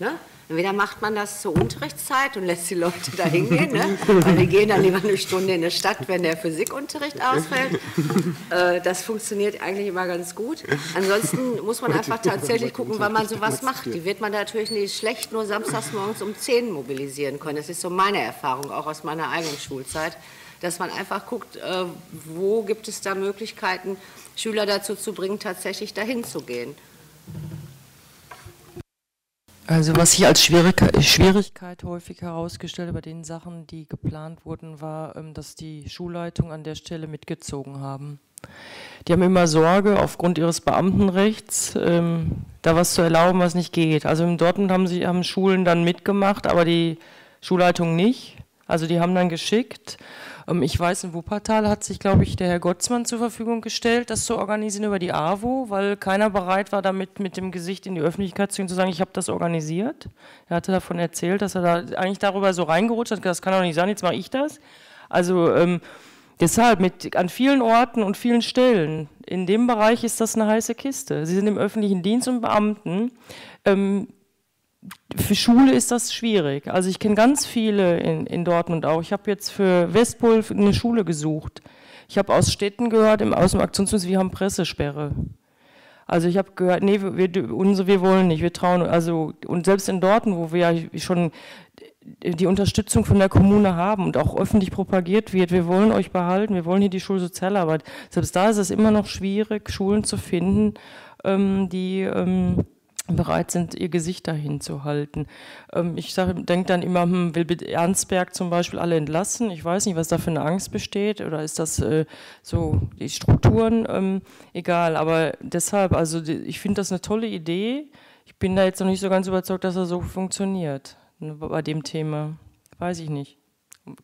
Ne? Entweder macht man das zur Unterrichtszeit und lässt die Leute dahin gehen, ne? Weil die gehen dann lieber eine Stunde in der Stadt, wenn der Physikunterricht ausfällt. Äh, das funktioniert eigentlich immer ganz gut. Ansonsten muss man einfach tatsächlich gucken, wann man sowas macht. Die wird man natürlich nicht schlecht nur samstags morgens um zehn mobilisieren können. Das ist so meine Erfahrung, auch aus meiner eigenen Schulzeit, dass man einfach guckt, äh, wo gibt es da Möglichkeiten, Schüler dazu zu bringen, tatsächlich dahin zu gehen. Also was sich als Schwierigkeit häufig herausgestellt hat bei den Sachen, die geplant wurden, war, dass die Schulleitung an der Stelle mitgezogen haben. Die haben immer Sorge, aufgrund ihres Beamtenrechts, ähm, da was zu erlauben, was nicht geht. Also in Dortmund haben, sie, haben Schulen dann mitgemacht, aber die Schulleitung nicht. Also die haben dann geschickt. Ähm, ich weiß, in Wuppertal hat sich, glaube ich, der Herr Gotzmann zur Verfügung gestellt, das zu organisieren über die A W O, weil keiner bereit war, damit mit dem Gesicht in die Öffentlichkeit zu gehen, zu sagen, ich habe das organisiert. Er hatte davon erzählt, dass er da eigentlich darüber so reingerutscht hat, das kann doch nicht sein, jetzt mache ich das. Also... Ähm, Deshalb, mit, an vielen Orten und vielen Stellen, in dem Bereich ist das eine heiße Kiste. Sie sind im öffentlichen Dienst und Beamten. Ähm, für Schule ist das schwierig. Also ich kenne ganz viele in, in Dortmund auch. Ich habe jetzt für Westpol eine Schule gesucht. Ich habe aus Städten gehört, im, aus dem Aktionsbündnis, wir haben Pressesperre. Also ich habe gehört, nee, wir, unsere, wir wollen nicht, wir trauen. Also, und selbst in Dortmund, wo wir ja schon... die Unterstützung von der Kommune haben und auch öffentlich propagiert wird, wir wollen euch behalten, wir wollen hier die Schulsozialarbeit. Selbst da ist es immer noch schwierig, Schulen zu finden, die bereit sind, ihr Gesicht dahin zu halten. Ich denke dann immer, hm, will Ernstberg zum Beispiel alle entlassen? Ich weiß nicht, was da für eine Angst besteht oder ist das so, die Strukturen, egal. Aber deshalb, also ich finde das eine tolle Idee. Ich bin da jetzt noch nicht so ganz überzeugt, dass das so funktioniert. Bei dem Thema, weiß ich nicht.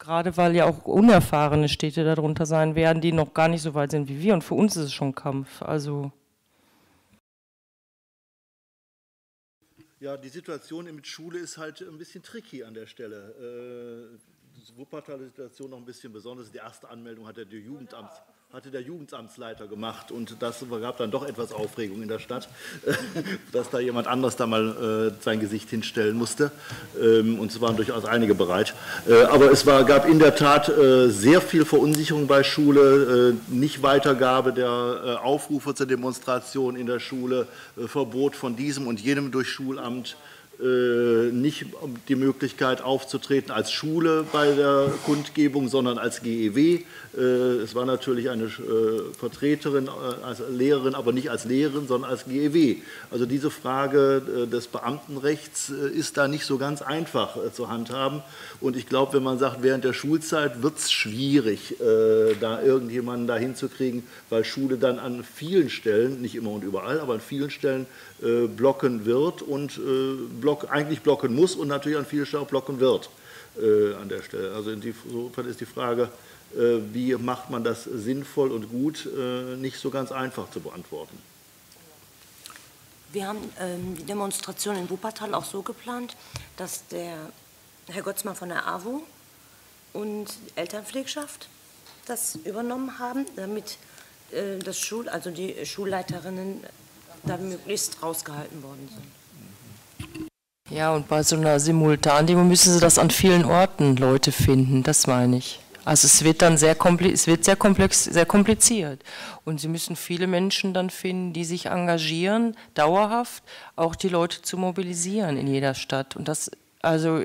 Gerade weil ja auch unerfahrene Städte darunter sein werden, die noch gar nicht so weit sind wie wir. Und für uns ist es schon Kampf. Also ja, die Situation mit Schule ist halt ein bisschen tricky an der Stelle. Äh, Wuppertaler Situation noch ein bisschen besonders. Die erste Anmeldung hat der Jugendamts, hatte der Jugendamtsleiter gemacht. Und das gab dann doch etwas Aufregung in der Stadt, dass da jemand anders da mal äh, sein Gesicht hinstellen musste. Ähm, und es waren durchaus einige bereit. Äh, aber es war, gab in der Tat äh, sehr viel Verunsicherung bei Schule, äh, Nichtweitergabe der äh, Aufrufe zur Demonstration in der Schule, äh, Verbot von diesem und jenem durch Schulamt, nicht die Möglichkeit aufzutreten als Schule bei der Kundgebung, sondern als G E W. Es war natürlich eine Vertreterin als Lehrerin, aber nicht als Lehrerin, sondern als G E W. Also diese Frage des Beamtenrechts ist da nicht so ganz einfach zu handhaben. Und ich glaube, wenn man sagt, während der Schulzeit wird es schwierig, da irgendjemanden da hinzukriegen, weil Schule dann an vielen Stellen, nicht immer und überall, aber an vielen Stellen blocken wird und block, eigentlich blocken muss und natürlich an vielen Stellen auch blocken wird äh, an der Stelle. Also insofern ist die Frage, äh, wie macht man das sinnvoll und gut, äh, nicht so ganz einfach zu beantworten. Wir haben ähm, die Demonstration in Wuppertal auch so geplant, dass der Herr Gotzmann von der A W O und die Elternpflegschaft das übernommen haben, damit äh, das Schul, also die Schulleiterinnen da möglichst rausgehalten worden sind. Ja, und bei so einer Simultandemo müssen Sie das an vielen Orten Leute finden, das meine ich. Also es wird dann sehr komplex, es wird sehr komplex, sehr kompliziert. Und Sie müssen viele Menschen dann finden, die sich engagieren, dauerhaft auch die Leute zu mobilisieren in jeder Stadt. Und das, also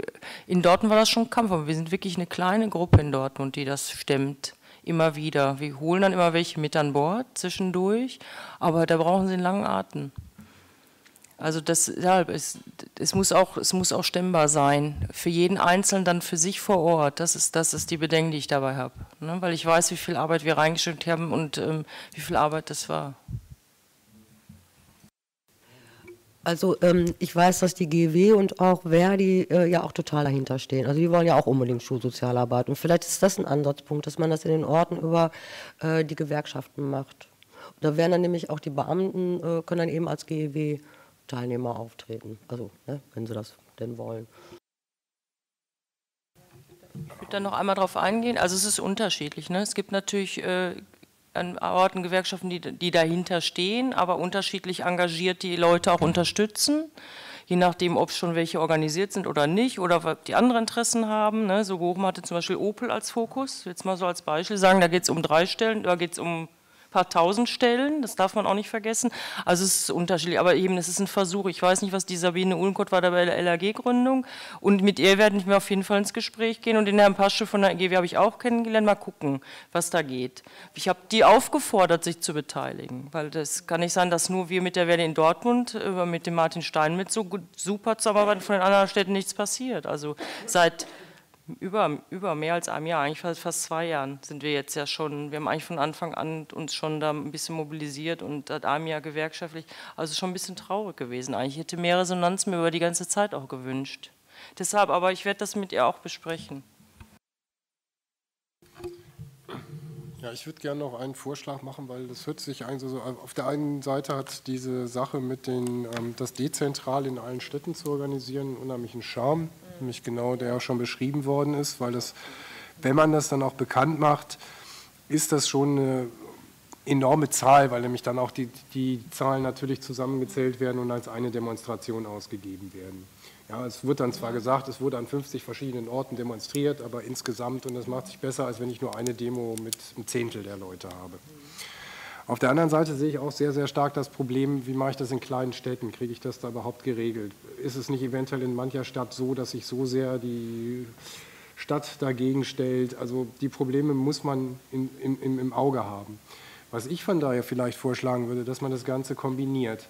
in Dortmund war das schon ein Kampf, aber wir sind wirklich eine kleine Gruppe in Dortmund, die das stemmt. Immer wieder. Wir holen dann immer welche mit an Bord zwischendurch, aber da brauchen sie einen langen Atem. Also das, ja, es, es, muss auch, es muss auch stemmbar sein. Für jeden Einzelnen dann für sich vor Ort. Das ist, das ist die Bedenken, die ich dabei habe. Ne? Weil ich weiß, wie viel Arbeit wir reingeschickt haben und ähm, wie viel Arbeit das war. Also ähm, ich weiß, dass die G E W und auch Verdi äh, ja auch total dahinter stehen. Also die wollen ja auch unbedingt Schulsozialarbeit. Und vielleicht ist das ein Ansatzpunkt, dass man das in den Orten über äh, die Gewerkschaften macht. Und da werden dann nämlich auch die Beamten, äh, können dann eben als G E W-Teilnehmer auftreten. Also, ne, wenn sie das denn wollen. Ich würde dann noch einmal drauf eingehen. Also es ist unterschiedlich. Ne? Es gibt natürlich... Äh, an Orten Gewerkschaften, die, die dahinter stehen, aber unterschiedlich engagiert die Leute auch unterstützen, je nachdem, ob schon welche organisiert sind oder nicht oder ob die andere Interessen haben. Ne? So Bochum hatte zum Beispiel Opel als Fokus, jetzt mal so als Beispiel sagen, da geht es um drei Stellen, da geht es um ein paar tausend Stellen, das darf man auch nicht vergessen. Also es ist unterschiedlich, aber eben, es ist ein Versuch. Ich weiß nicht, was die Sabine Uhlenkott war da bei der L A G-Gründung und mit ihr werden wir auf jeden Fall ins Gespräch gehen und den Herrn Pasche von der G E W habe ich auch kennengelernt, mal gucken, was da geht. Ich habe die aufgefordert, sich zu beteiligen, weil das kann nicht sein, dass nur wir mit der Welle in Dortmund, mit dem Martin Stein mit so gut, super zusammenarbeiten, von den anderen Städten nichts passiert. Also seit... über, über mehr als einem Jahr, eigentlich fast, fast zwei Jahren sind wir jetzt ja schon, wir haben eigentlich von Anfang an uns schon da ein bisschen mobilisiert und seit einem Jahr gewerkschaftlich, also schon ein bisschen traurig gewesen eigentlich. Ich hätte mehr Resonanz mir über die ganze Zeit auch gewünscht. Deshalb, aber ich werde das mit ihr auch besprechen. Ja, ich würde gerne noch einen Vorschlag machen, weil das hört sich ein, so, auf der einen Seite hat diese Sache mit den, ähm, das dezentral in allen Städten zu organisieren, einen unheimlichen Charme, nämlich genau der auch schon beschrieben worden ist, weil das, wenn man das dann auch bekannt macht, ist das schon eine enorme Zahl, weil nämlich dann auch die, die Zahlen natürlich zusammengezählt werden und als eine Demonstration ausgegeben werden. Ja, es wird dann zwar gesagt, es wurde an fünfzig verschiedenen Orten demonstriert, aber insgesamt, und das macht sich besser, als wenn ich nur eine Demo mit einem Zehntel der Leute habe. Auf der anderen Seite sehe ich auch sehr, sehr stark das Problem, wie mache ich das in kleinen Städten, kriege ich das da überhaupt geregelt? Ist es nicht eventuell in mancher Stadt so, dass sich so sehr die Stadt dagegen stellt? Also die Probleme muss man in, in, im, im Auge haben. Was ich von daher vielleicht vorschlagen würde, dass man das Ganze kombiniert,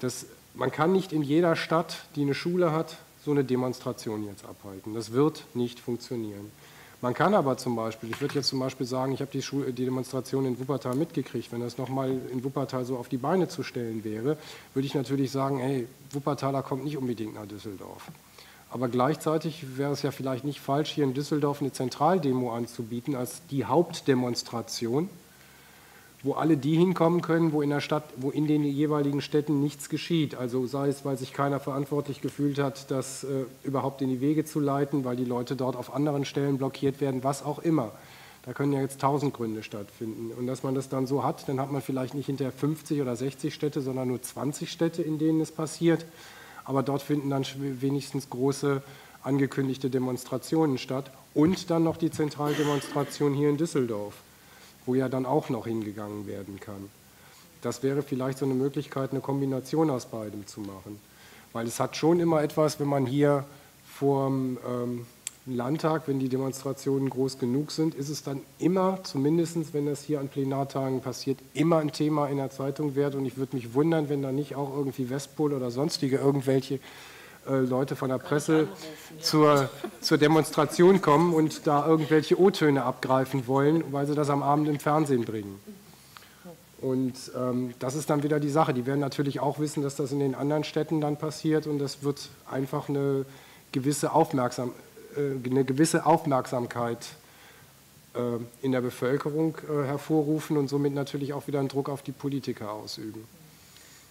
dass man kann nicht in jeder Stadt, die eine Schule hat, so eine Demonstration jetzt abhalten. Das wird nicht funktionieren. Man kann aber zum Beispiel, ich würde jetzt zum Beispiel sagen, ich habe die, Schule, die Demonstration in Wuppertal mitgekriegt, wenn das nochmal in Wuppertal so auf die Beine zu stellen wäre, würde ich natürlich sagen, hey, Wuppertaler kommt nicht unbedingt nach Düsseldorf. Aber gleichzeitig wäre es ja vielleicht nicht falsch, hier in Düsseldorf eine Zentraldemo anzubieten als die Hauptdemonstration, wo alle die hinkommen können, wo in der Stadt, wo in den jeweiligen Städten nichts geschieht. Also sei es, weil sich keiner verantwortlich gefühlt hat, das äh, überhaupt in die Wege zu leiten, weil die Leute dort auf anderen Stellen blockiert werden, was auch immer. Da können ja jetzt tausend Gründe stattfinden. Und dass man das dann so hat, dann hat man vielleicht nicht hinterher fünfzig oder sechzig Städte, sondern nur zwanzig Städte, in denen es passiert. Aber dort finden dann wenigstens große angekündigte Demonstrationen statt. Und dann noch die Zentraldemonstration hier in Düsseldorf, wo ja dann auch noch hingegangen werden kann. Das wäre vielleicht so eine Möglichkeit, eine Kombination aus beidem zu machen. Weil es hat schon immer etwas, wenn man hier vorm ähm, Landtag, wenn die Demonstrationen groß genug sind, ist es dann immer, zumindest wenn das hier an Plenartagen passiert, immer ein Thema in der Zeitung wird. Und ich würde mich wundern, wenn da nicht auch irgendwie Westpol oder sonstige irgendwelche Leute von der Presse zur, zur Demonstration kommen und da irgendwelche O-Töne abgreifen wollen, weil sie das am Abend im Fernsehen bringen. Und ähm, das ist dann wieder die Sache. Die werden natürlich auch wissen, dass das in den anderen Städten dann passiert und das wird einfach eine gewisse, Aufmerksam, äh, eine gewisse Aufmerksamkeit äh, in der Bevölkerung äh, hervorrufen und somit natürlich auch wieder einen Druck auf die Politiker ausüben.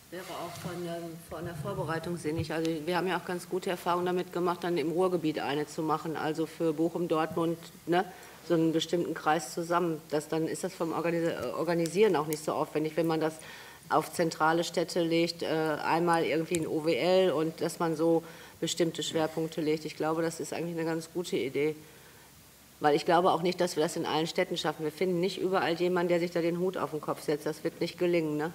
Wäre auch von, ähm, von der Vorbereitung sinnig. Also wir haben ja auch ganz gute Erfahrungen damit gemacht, dann im Ruhrgebiet eine zu machen, also für Bochum, Dortmund, ne, so einen bestimmten Kreis zusammen. Das, dann ist das vom Organis Organisieren auch nicht so aufwendig, wenn man das auf zentrale Städte legt, äh, einmal irgendwie ein O W L und dass man so bestimmte Schwerpunkte legt. Ich glaube, das ist eigentlich eine ganz gute Idee. Weil ich glaube auch nicht, dass wir das in allen Städten schaffen. Wir finden nicht überall jemanden, der sich da den Hut auf den Kopf setzt. Das wird nicht gelingen, ne?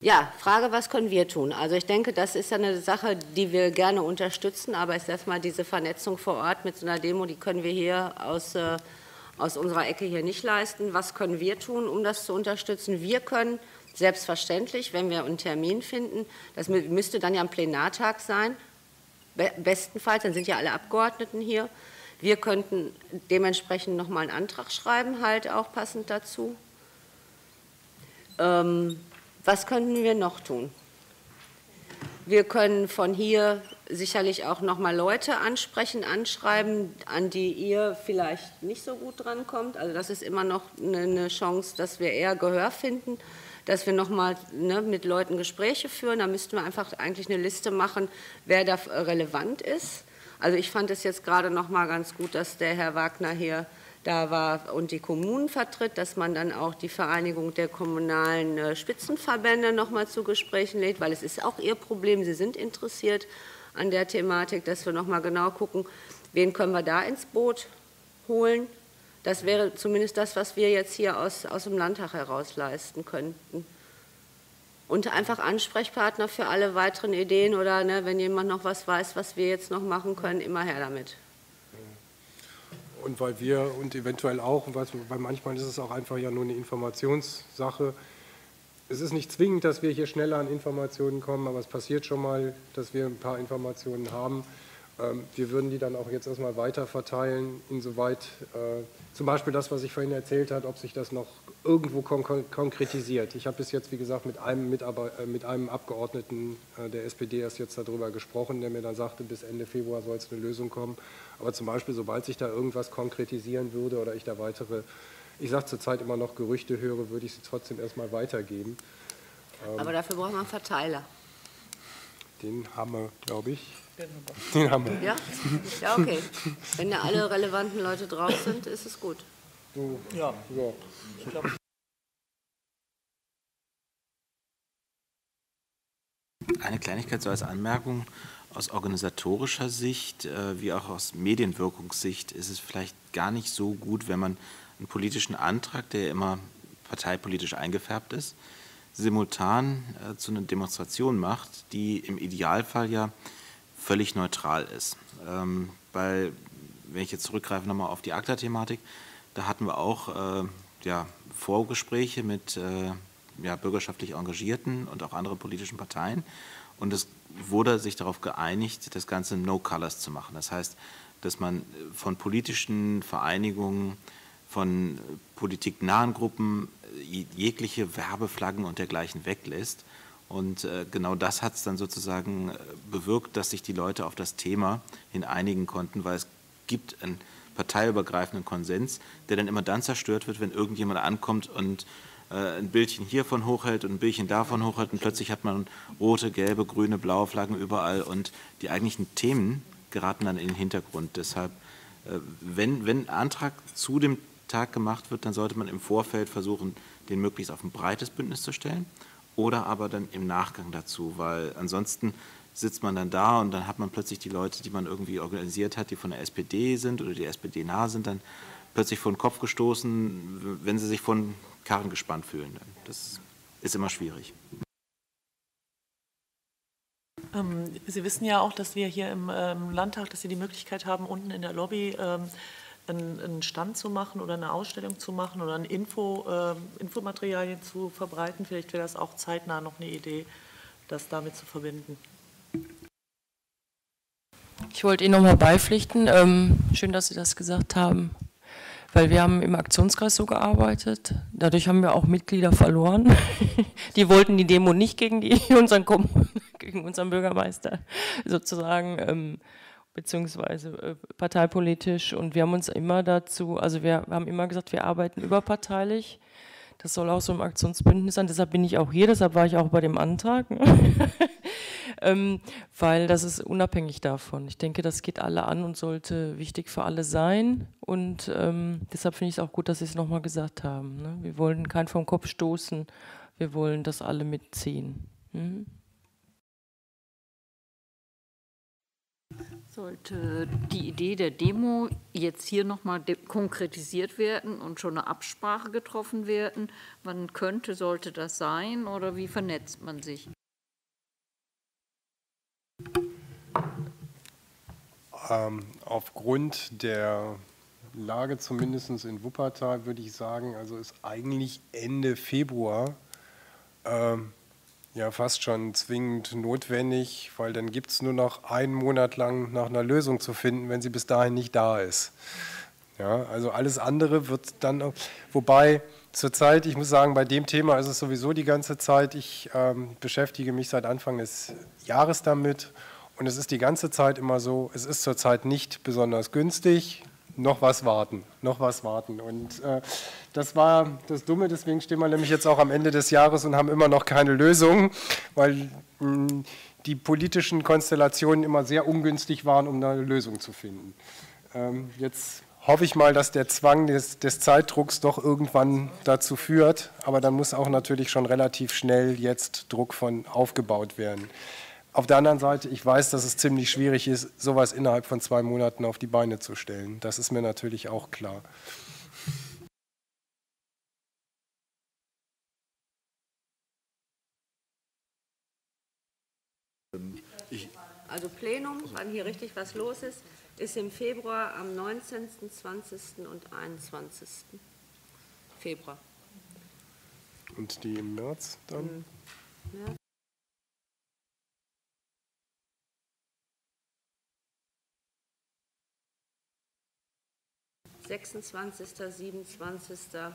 Ja, Frage, was können wir tun? Also ich denke, das ist eine Sache, die wir gerne unterstützen, aber ich sage mal, diese Vernetzung vor Ort mit so einer Demo, die können wir hier aus, äh, aus unserer Ecke hier nicht leisten. Was können wir tun, um das zu unterstützen? Wir können selbstverständlich, wenn wir einen Termin finden, das müsste dann ja ein Plenartag sein, bestenfalls, dann sind ja alle Abgeordneten hier. Wir könnten dementsprechend nochmal einen Antrag schreiben, halt auch passend dazu. Ähm, Was könnten wir noch tun? Wir können von hier sicherlich auch noch mal Leute ansprechen, anschreiben, an die ihr vielleicht nicht so gut drankommt. Also das ist immer noch eine Chance, dass wir eher Gehör finden, dass wir noch mal ne, mit Leuten Gespräche führen. Da müssten wir einfach eigentlich eine Liste machen, wer da relevant ist. Also ich fand es jetzt gerade noch mal ganz gut, dass der Herr Wagner hier da war und die Kommunen vertritt, dass man dann auch die Vereinigung der kommunalen Spitzenverbände noch mal zu Gesprächen lädt, weil es ist auch ihr Problem, sie sind interessiert an der Thematik, dass wir noch mal genau gucken, wen können wir da ins Boot holen. Das wäre zumindest das, was wir jetzt hier aus, aus dem Landtag heraus leisten könnten. Und einfach Ansprechpartner für alle weiteren Ideen oder ne, wenn jemand noch was weiß, was wir jetzt noch machen können, immer her damit. Und weil wir und eventuell auch, und weil manchmal ist es auch einfach ja nur eine Informationssache. Es ist nicht zwingend, dass wir hier schneller an Informationen kommen, aber es passiert schon mal, dass wir ein paar Informationen haben. Wir würden die dann auch jetzt erstmal weiter verteilen, insoweit äh, zum Beispiel das, was ich vorhin erzählt habe, ob sich das noch irgendwo kon konkretisiert. Ich habe bis jetzt, wie gesagt, mit einem, Mitarbeiter, äh, mit einem Abgeordneten äh, der S P D erst jetzt darüber gesprochen, der mir dann sagte, bis Ende Februar soll es eine Lösung kommen. Aber zum Beispiel, sobald sich da irgendwas konkretisieren würde oder ich da weitere, ich sage zurzeit immer noch Gerüchte höre, würde ich sie trotzdem erstmal weitergeben. Ähm, Aber dafür brauchen wir einen Verteiler. Den haben wir, glaube ich. Den haben wir. Ja? Ja, okay. Wenn da alle relevanten Leute drauf sind, ist es gut. Ja, ja. Ich glaube. Eine Kleinigkeit so als Anmerkung. Aus organisatorischer Sicht, äh, wie auch aus Medienwirkungssicht, ist es vielleicht gar nicht so gut, wenn man einen politischen Antrag, der immer parteipolitisch eingefärbt ist, simultan äh, zu einer Demonstration macht, die im Idealfall ja völlig neutral ist. Ähm, weil, wenn ich jetzt zurückgreife nochmal auf die ACTA-Thematik, da hatten wir auch äh, ja, Vorgespräche mit äh, ja, bürgerschaftlich Engagierten und auch anderen politischen Parteien. Und es wurde sich darauf geeinigt, das Ganze No Colors zu machen. Das heißt, dass man von politischen Vereinigungen, von politiknahen Gruppen jegliche Werbeflaggen und dergleichen weglässt. Und äh, genau das hat es dann sozusagen bewirkt, dass sich die Leute auf das Thema hin einigen konnten, weil es gibt einen parteiübergreifenden Konsens, der dann immer dann zerstört wird, wenn irgendjemand ankommt und äh, ein Bildchen hiervon hochhält und ein Bildchen davon hochhält und plötzlich hat man rote, gelbe, grüne, blaue Flaggen überall und die eigentlichen Themen geraten dann in den Hintergrund. Deshalb, äh, wenn, wenn ein Antrag zu dem Tag gemacht wird, dann sollte man im Vorfeld versuchen, den möglichst auf ein breites Bündnis zu stellen. Oder aber dann im Nachgang dazu, weil ansonsten sitzt man dann da und dann hat man plötzlich die Leute, die man irgendwie organisiert hat, die von der S P D sind oder die S P D nah sind, dann plötzlich vor den Kopf gestoßen, wenn sie sich vor den Karren gespannt fühlen. Das ist immer schwierig. Sie wissen ja auch, dass wir hier im Landtag, dass Sie die Möglichkeit haben, unten in der Lobby einen Stand zu machen oder eine Ausstellung zu machen oder ein Info, äh, Infomaterialien zu verbreiten. Vielleicht wäre das auch zeitnah noch eine Idee, das damit zu verbinden. Ich wollte Ihnen nochmal beipflichten. Ähm, schön, dass Sie das gesagt haben, weil wir haben im Aktionskreis so gearbeitet. Dadurch haben wir auch Mitglieder verloren. Die wollten die Demo nicht gegen, die, unseren, gegen unseren Bürgermeister sozusagen ähm, beziehungsweise parteipolitisch, und wir haben uns immer dazu, also wir haben immer gesagt, wir arbeiten überparteilich, das soll auch so im Aktionsbündnis sein, deshalb bin ich auch hier, deshalb war ich auch bei dem Antrag, ähm, weil das ist unabhängig davon. Ich denke, das geht alle an und sollte wichtig für alle sein, und ähm, deshalb finde ich es auch gut, dass Sie es nochmal gesagt haben, ne? Wir wollen keinen vom Kopf stoßen, wir wollen, dass alle mitziehen. Mhm. Sollte die Idee der Demo jetzt hier nochmal konkretisiert werden und schon eine Absprache getroffen werden? Wann könnte, sollte das sein oder wie vernetzt man sich? Ähm, aufgrund der Lage zumindest in Wuppertal würde ich sagen, also ist eigentlich Ende Februar ähm, ja fast schon zwingend notwendig, weil dann gibt es nur noch einen Monat lang nach einer Lösung zu finden, wenn sie bis dahin nicht da ist. Ja, also alles andere wird dann, wobei zurzeit, ich muss sagen, bei dem Thema ist es sowieso die ganze Zeit, ich ähm, beschäftige mich seit Anfang des Jahres damit und es ist die ganze Zeit immer so, es ist zurzeit nicht besonders günstig, noch was warten, noch was warten. Und äh, das war das Dumme, deswegen stehen wir nämlich jetzt auch am Ende des Jahres und haben immer noch keine Lösung, weil mh, die politischen Konstellationen immer sehr ungünstig waren, um eine Lösung zu finden. Ähm, jetzt hoffe ich mal, dass der Zwang des, des Zeitdrucks doch irgendwann dazu führt, aber dann muss auch natürlich schon relativ schnell jetzt Druck von aufgebaut werden. Auf der anderen Seite, ich weiß, dass es ziemlich schwierig ist, sowas innerhalb von zwei Monaten auf die Beine zu stellen. Das ist mir natürlich auch klar. Ich also Plenum, wann hier richtig was los ist, ist im Februar am neunzehnten, zwanzigsten und einundzwanzigsten Februar. Und die im März dann? Ja. sechsundzwanzigsten, siebenundzwanzigsten,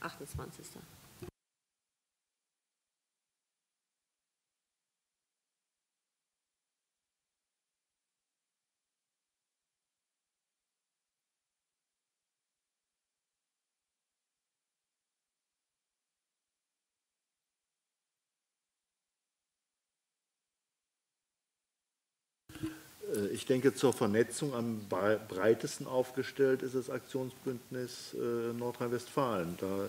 achtundzwanzigsten Ich denke, zur Vernetzung am breitesten aufgestellt ist das Aktionsbündnis Nordrhein-Westfalen. Da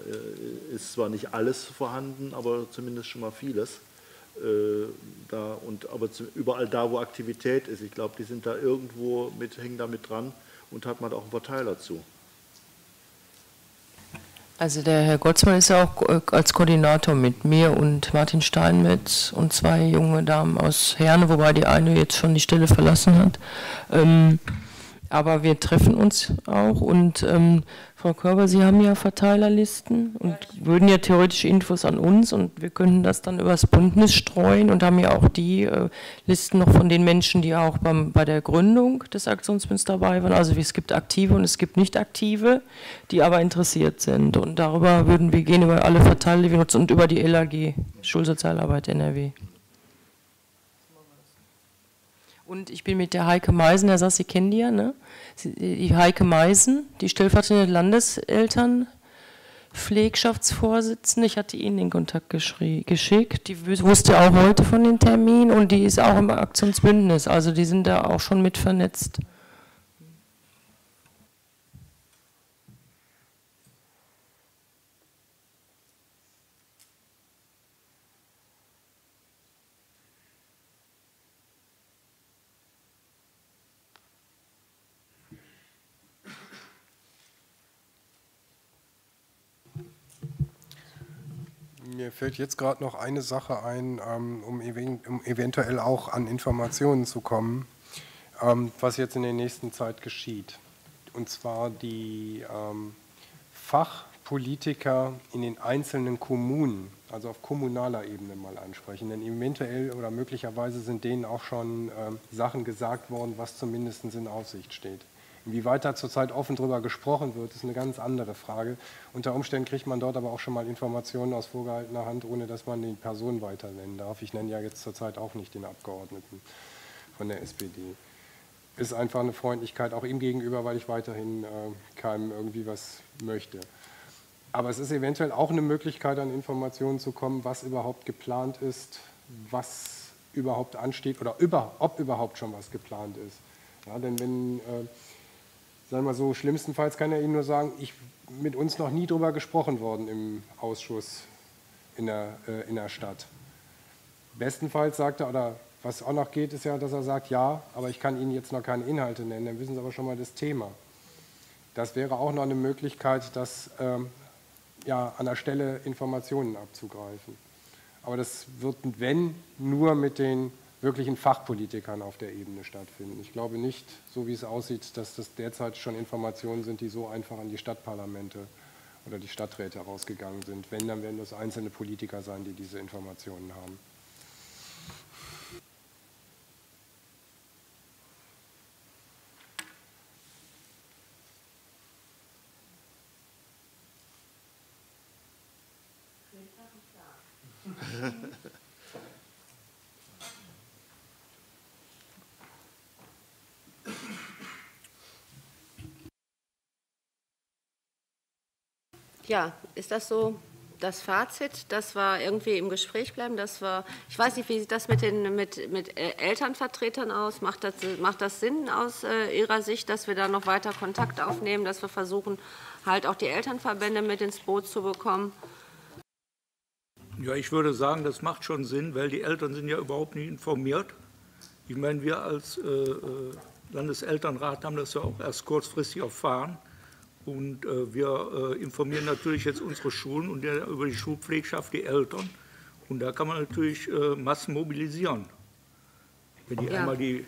ist zwar nicht alles vorhanden, aber zumindest schon mal vieles. Da und, aber überall da, wo Aktivität ist, ich glaube, die sind da irgendwo mit, hängen da mit dran und hat man da auch einen Verteiler zu. Also der Herr Goldsmann ist ja auch als Koordinator mit mir und Martin Steinmetz und zwei junge Damen aus Herne, wobei die eine jetzt schon die Stelle verlassen hat. Ähm, aber wir treffen uns auch und ähm, Frau Körber, Sie haben ja Verteilerlisten und würden ja theoretisch Infos an uns und wir könnten das dann übers Bündnis streuen und haben ja auch die äh, Listen noch von den Menschen, die auch beim, bei der Gründung des Aktionsbündnisses dabei waren. Also es gibt Aktive und es gibt Nicht-Aktive, die aber interessiert sind. Und darüber würden wir gehen, über alle Verteiler, die wir nutzen und über die L A G Schulsozialarbeit N R W. Und ich bin mit der Heike Meisen, Herr Sass, Sie kennen die ja, ne? Die Heike Meisen, die stellvertretende Landeselternpflegschaftsvorsitzende, ich hatte Ihnen den Kontakt geschickt, die wusste auch heute von dem Termin und die ist auch im Aktionsbündnis, also die sind da auch schon mit vernetzt. Mir fällt jetzt gerade noch eine Sache ein, um eventuell auch an Informationen zu kommen, was jetzt in der nächsten Zeit geschieht. Und zwar die Fachpolitiker in den einzelnen Kommunen, also auf kommunaler Ebene mal ansprechen. Denn eventuell oder möglicherweise sind denen auch schon Sachen gesagt worden, was zumindest in Aussicht steht. Inwieweit da zurzeit offen darüber gesprochen wird, ist eine ganz andere Frage. Unter Umständen kriegt man dort aber auch schon mal Informationen aus vorgehaltener Hand, ohne dass man die Person weiter nennen darf. Ich nenne ja jetzt zurzeit auch nicht den Abgeordneten von der S P D. Ist einfach eine Freundlichkeit auch ihm gegenüber, weil ich weiterhin äh, keinem irgendwie was möchte. Aber es ist eventuell auch eine Möglichkeit, an Informationen zu kommen, was überhaupt geplant ist, was überhaupt ansteht oder über, ob überhaupt schon was geplant ist. Ja, denn wenn... Äh, Sagen wir mal so, schlimmstenfalls kann er Ihnen nur sagen, ich, mit uns noch nie drüber gesprochen worden im Ausschuss in der, äh, in der Stadt. Bestenfalls sagt er, oder was auch noch geht, ist ja, dass er sagt, ja, aber ich kann Ihnen jetzt noch keine Inhalte nennen, dann wissen Sie aber schon mal das Thema. Das wäre auch noch eine Möglichkeit, das ähm, ja, an der Stelle Informationen abzugreifen. Aber das wird, wenn, nur mit den wirklichen Fachpolitikern auf der Ebene stattfinden. Ich glaube nicht, so wie es aussieht, dass das derzeit schon Informationen sind, die so einfach an die Stadtparlamente oder die Stadträte rausgegangen sind. Wenn, dann werden das einzelne Politiker sein, die diese Informationen haben. Ja, ist das so das Fazit, dass wir irgendwie im Gespräch bleiben? Dass wir, ich weiß nicht, wie sieht das mit den mit, mit Elternvertretern aus? Macht das, macht das Sinn aus äh, Ihrer Sicht, dass wir da noch weiter Kontakt aufnehmen, dass wir versuchen, halt auch die Elternverbände mit ins Boot zu bekommen? Ja, ich würde sagen, das macht schon Sinn, weil die Eltern sind ja überhaupt nicht informiert. Ich meine, wir als äh, Landeselternrat haben das ja auch erst kurzfristig erfahren. Und äh, wir äh, informieren natürlich jetzt unsere Schulen und der, über die Schulpflegschaft die Eltern. Und da kann man natürlich äh, Massen mobilisieren, wenn die ja. einmal die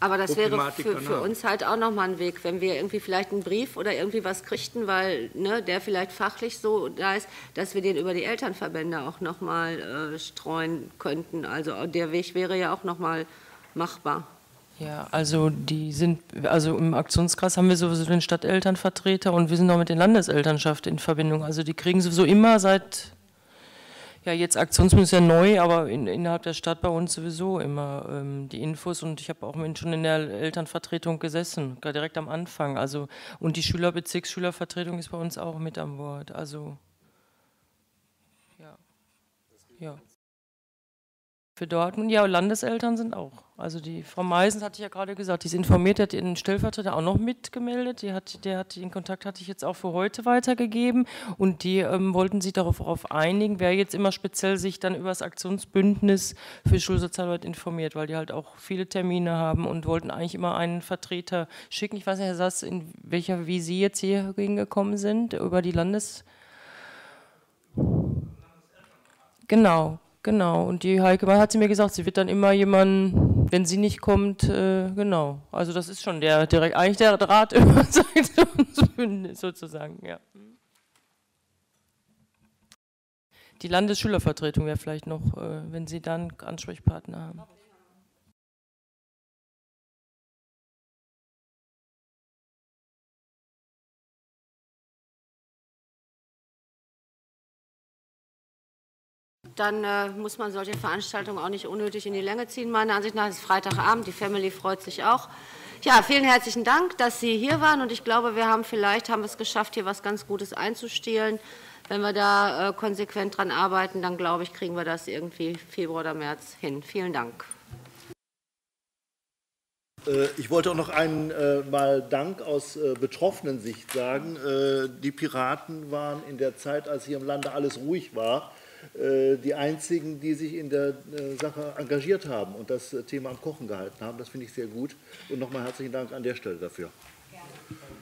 Aber das wäre für, für uns halt auch nochmal ein Weg, wenn wir irgendwie vielleicht einen Brief oder irgendwie was kriegten, weil ne, der vielleicht fachlich so da ist, dass wir den über die Elternverbände auch nochmal äh, streuen könnten. Also der Weg wäre ja auch nochmal machbar. Ja, also die sind, also im Aktionskreis haben wir sowieso den Stadtelternvertreter und wir sind noch mit den Landeselternschaften in Verbindung. Also die kriegen sowieso immer seit, ja jetzt Aktionsbündnis ja neu, aber in, innerhalb der Stadt bei uns sowieso immer ähm, die Infos, und ich habe auch schon in der Elternvertretung gesessen, direkt am Anfang. Also und die Schülerbezirksschülervertretung ist bei uns auch mit an Bord. Also ja, ja. Für Dortmund, ja, Landeseltern sind auch. Also die Frau Meisens hatte ich ja gerade gesagt, die ist informiert, die hat ihren Stellvertreter auch noch mitgemeldet. Die hat, der hat, den Kontakt hatte ich jetzt auch für heute weitergegeben, und die ähm, wollten sich darauf, darauf einigen, wer jetzt immer speziell sich dann über das Aktionsbündnis für Schulsozialarbeit informiert, weil die halt auch viele Termine haben und wollten eigentlich immer einen Vertreter schicken. Ich weiß nicht, Herr Sass, in welcher, wie Sie jetzt hier hingekommen sind, über die Landes... Genau. Genau, und die Heike hat sie mir gesagt, sie wird dann immer jemanden, wenn sie nicht kommt, äh, genau. Also das ist schon der direkt, eigentlich der Draht über das Aktionsbündnis sozusagen, ja. Die Landesschülervertretung wäre vielleicht noch, äh, wenn Sie dann Ansprechpartner haben. Dann äh, muss man solche Veranstaltungen auch nicht unnötig in die Länge ziehen. Meiner Ansicht nach ist es Freitagabend, die Family freut sich auch. Ja, vielen herzlichen Dank, dass Sie hier waren, und ich glaube, wir haben vielleicht haben es geschafft, hier was ganz Gutes einzustehlen. Wenn wir da äh, konsequent dran arbeiten, dann glaube ich, kriegen wir das irgendwie Februar oder März hin. Vielen Dank. Ich wollte auch noch einmal Dank aus betroffenen Sicht sagen. Die Piraten waren in der Zeit, als hier im Lande alles ruhig war, die einzigen, die sich in der Sache engagiert haben und das Thema am Kochen gehalten haben. Das finde ich sehr gut. Und nochmal herzlichen Dank an der Stelle dafür. Gerne.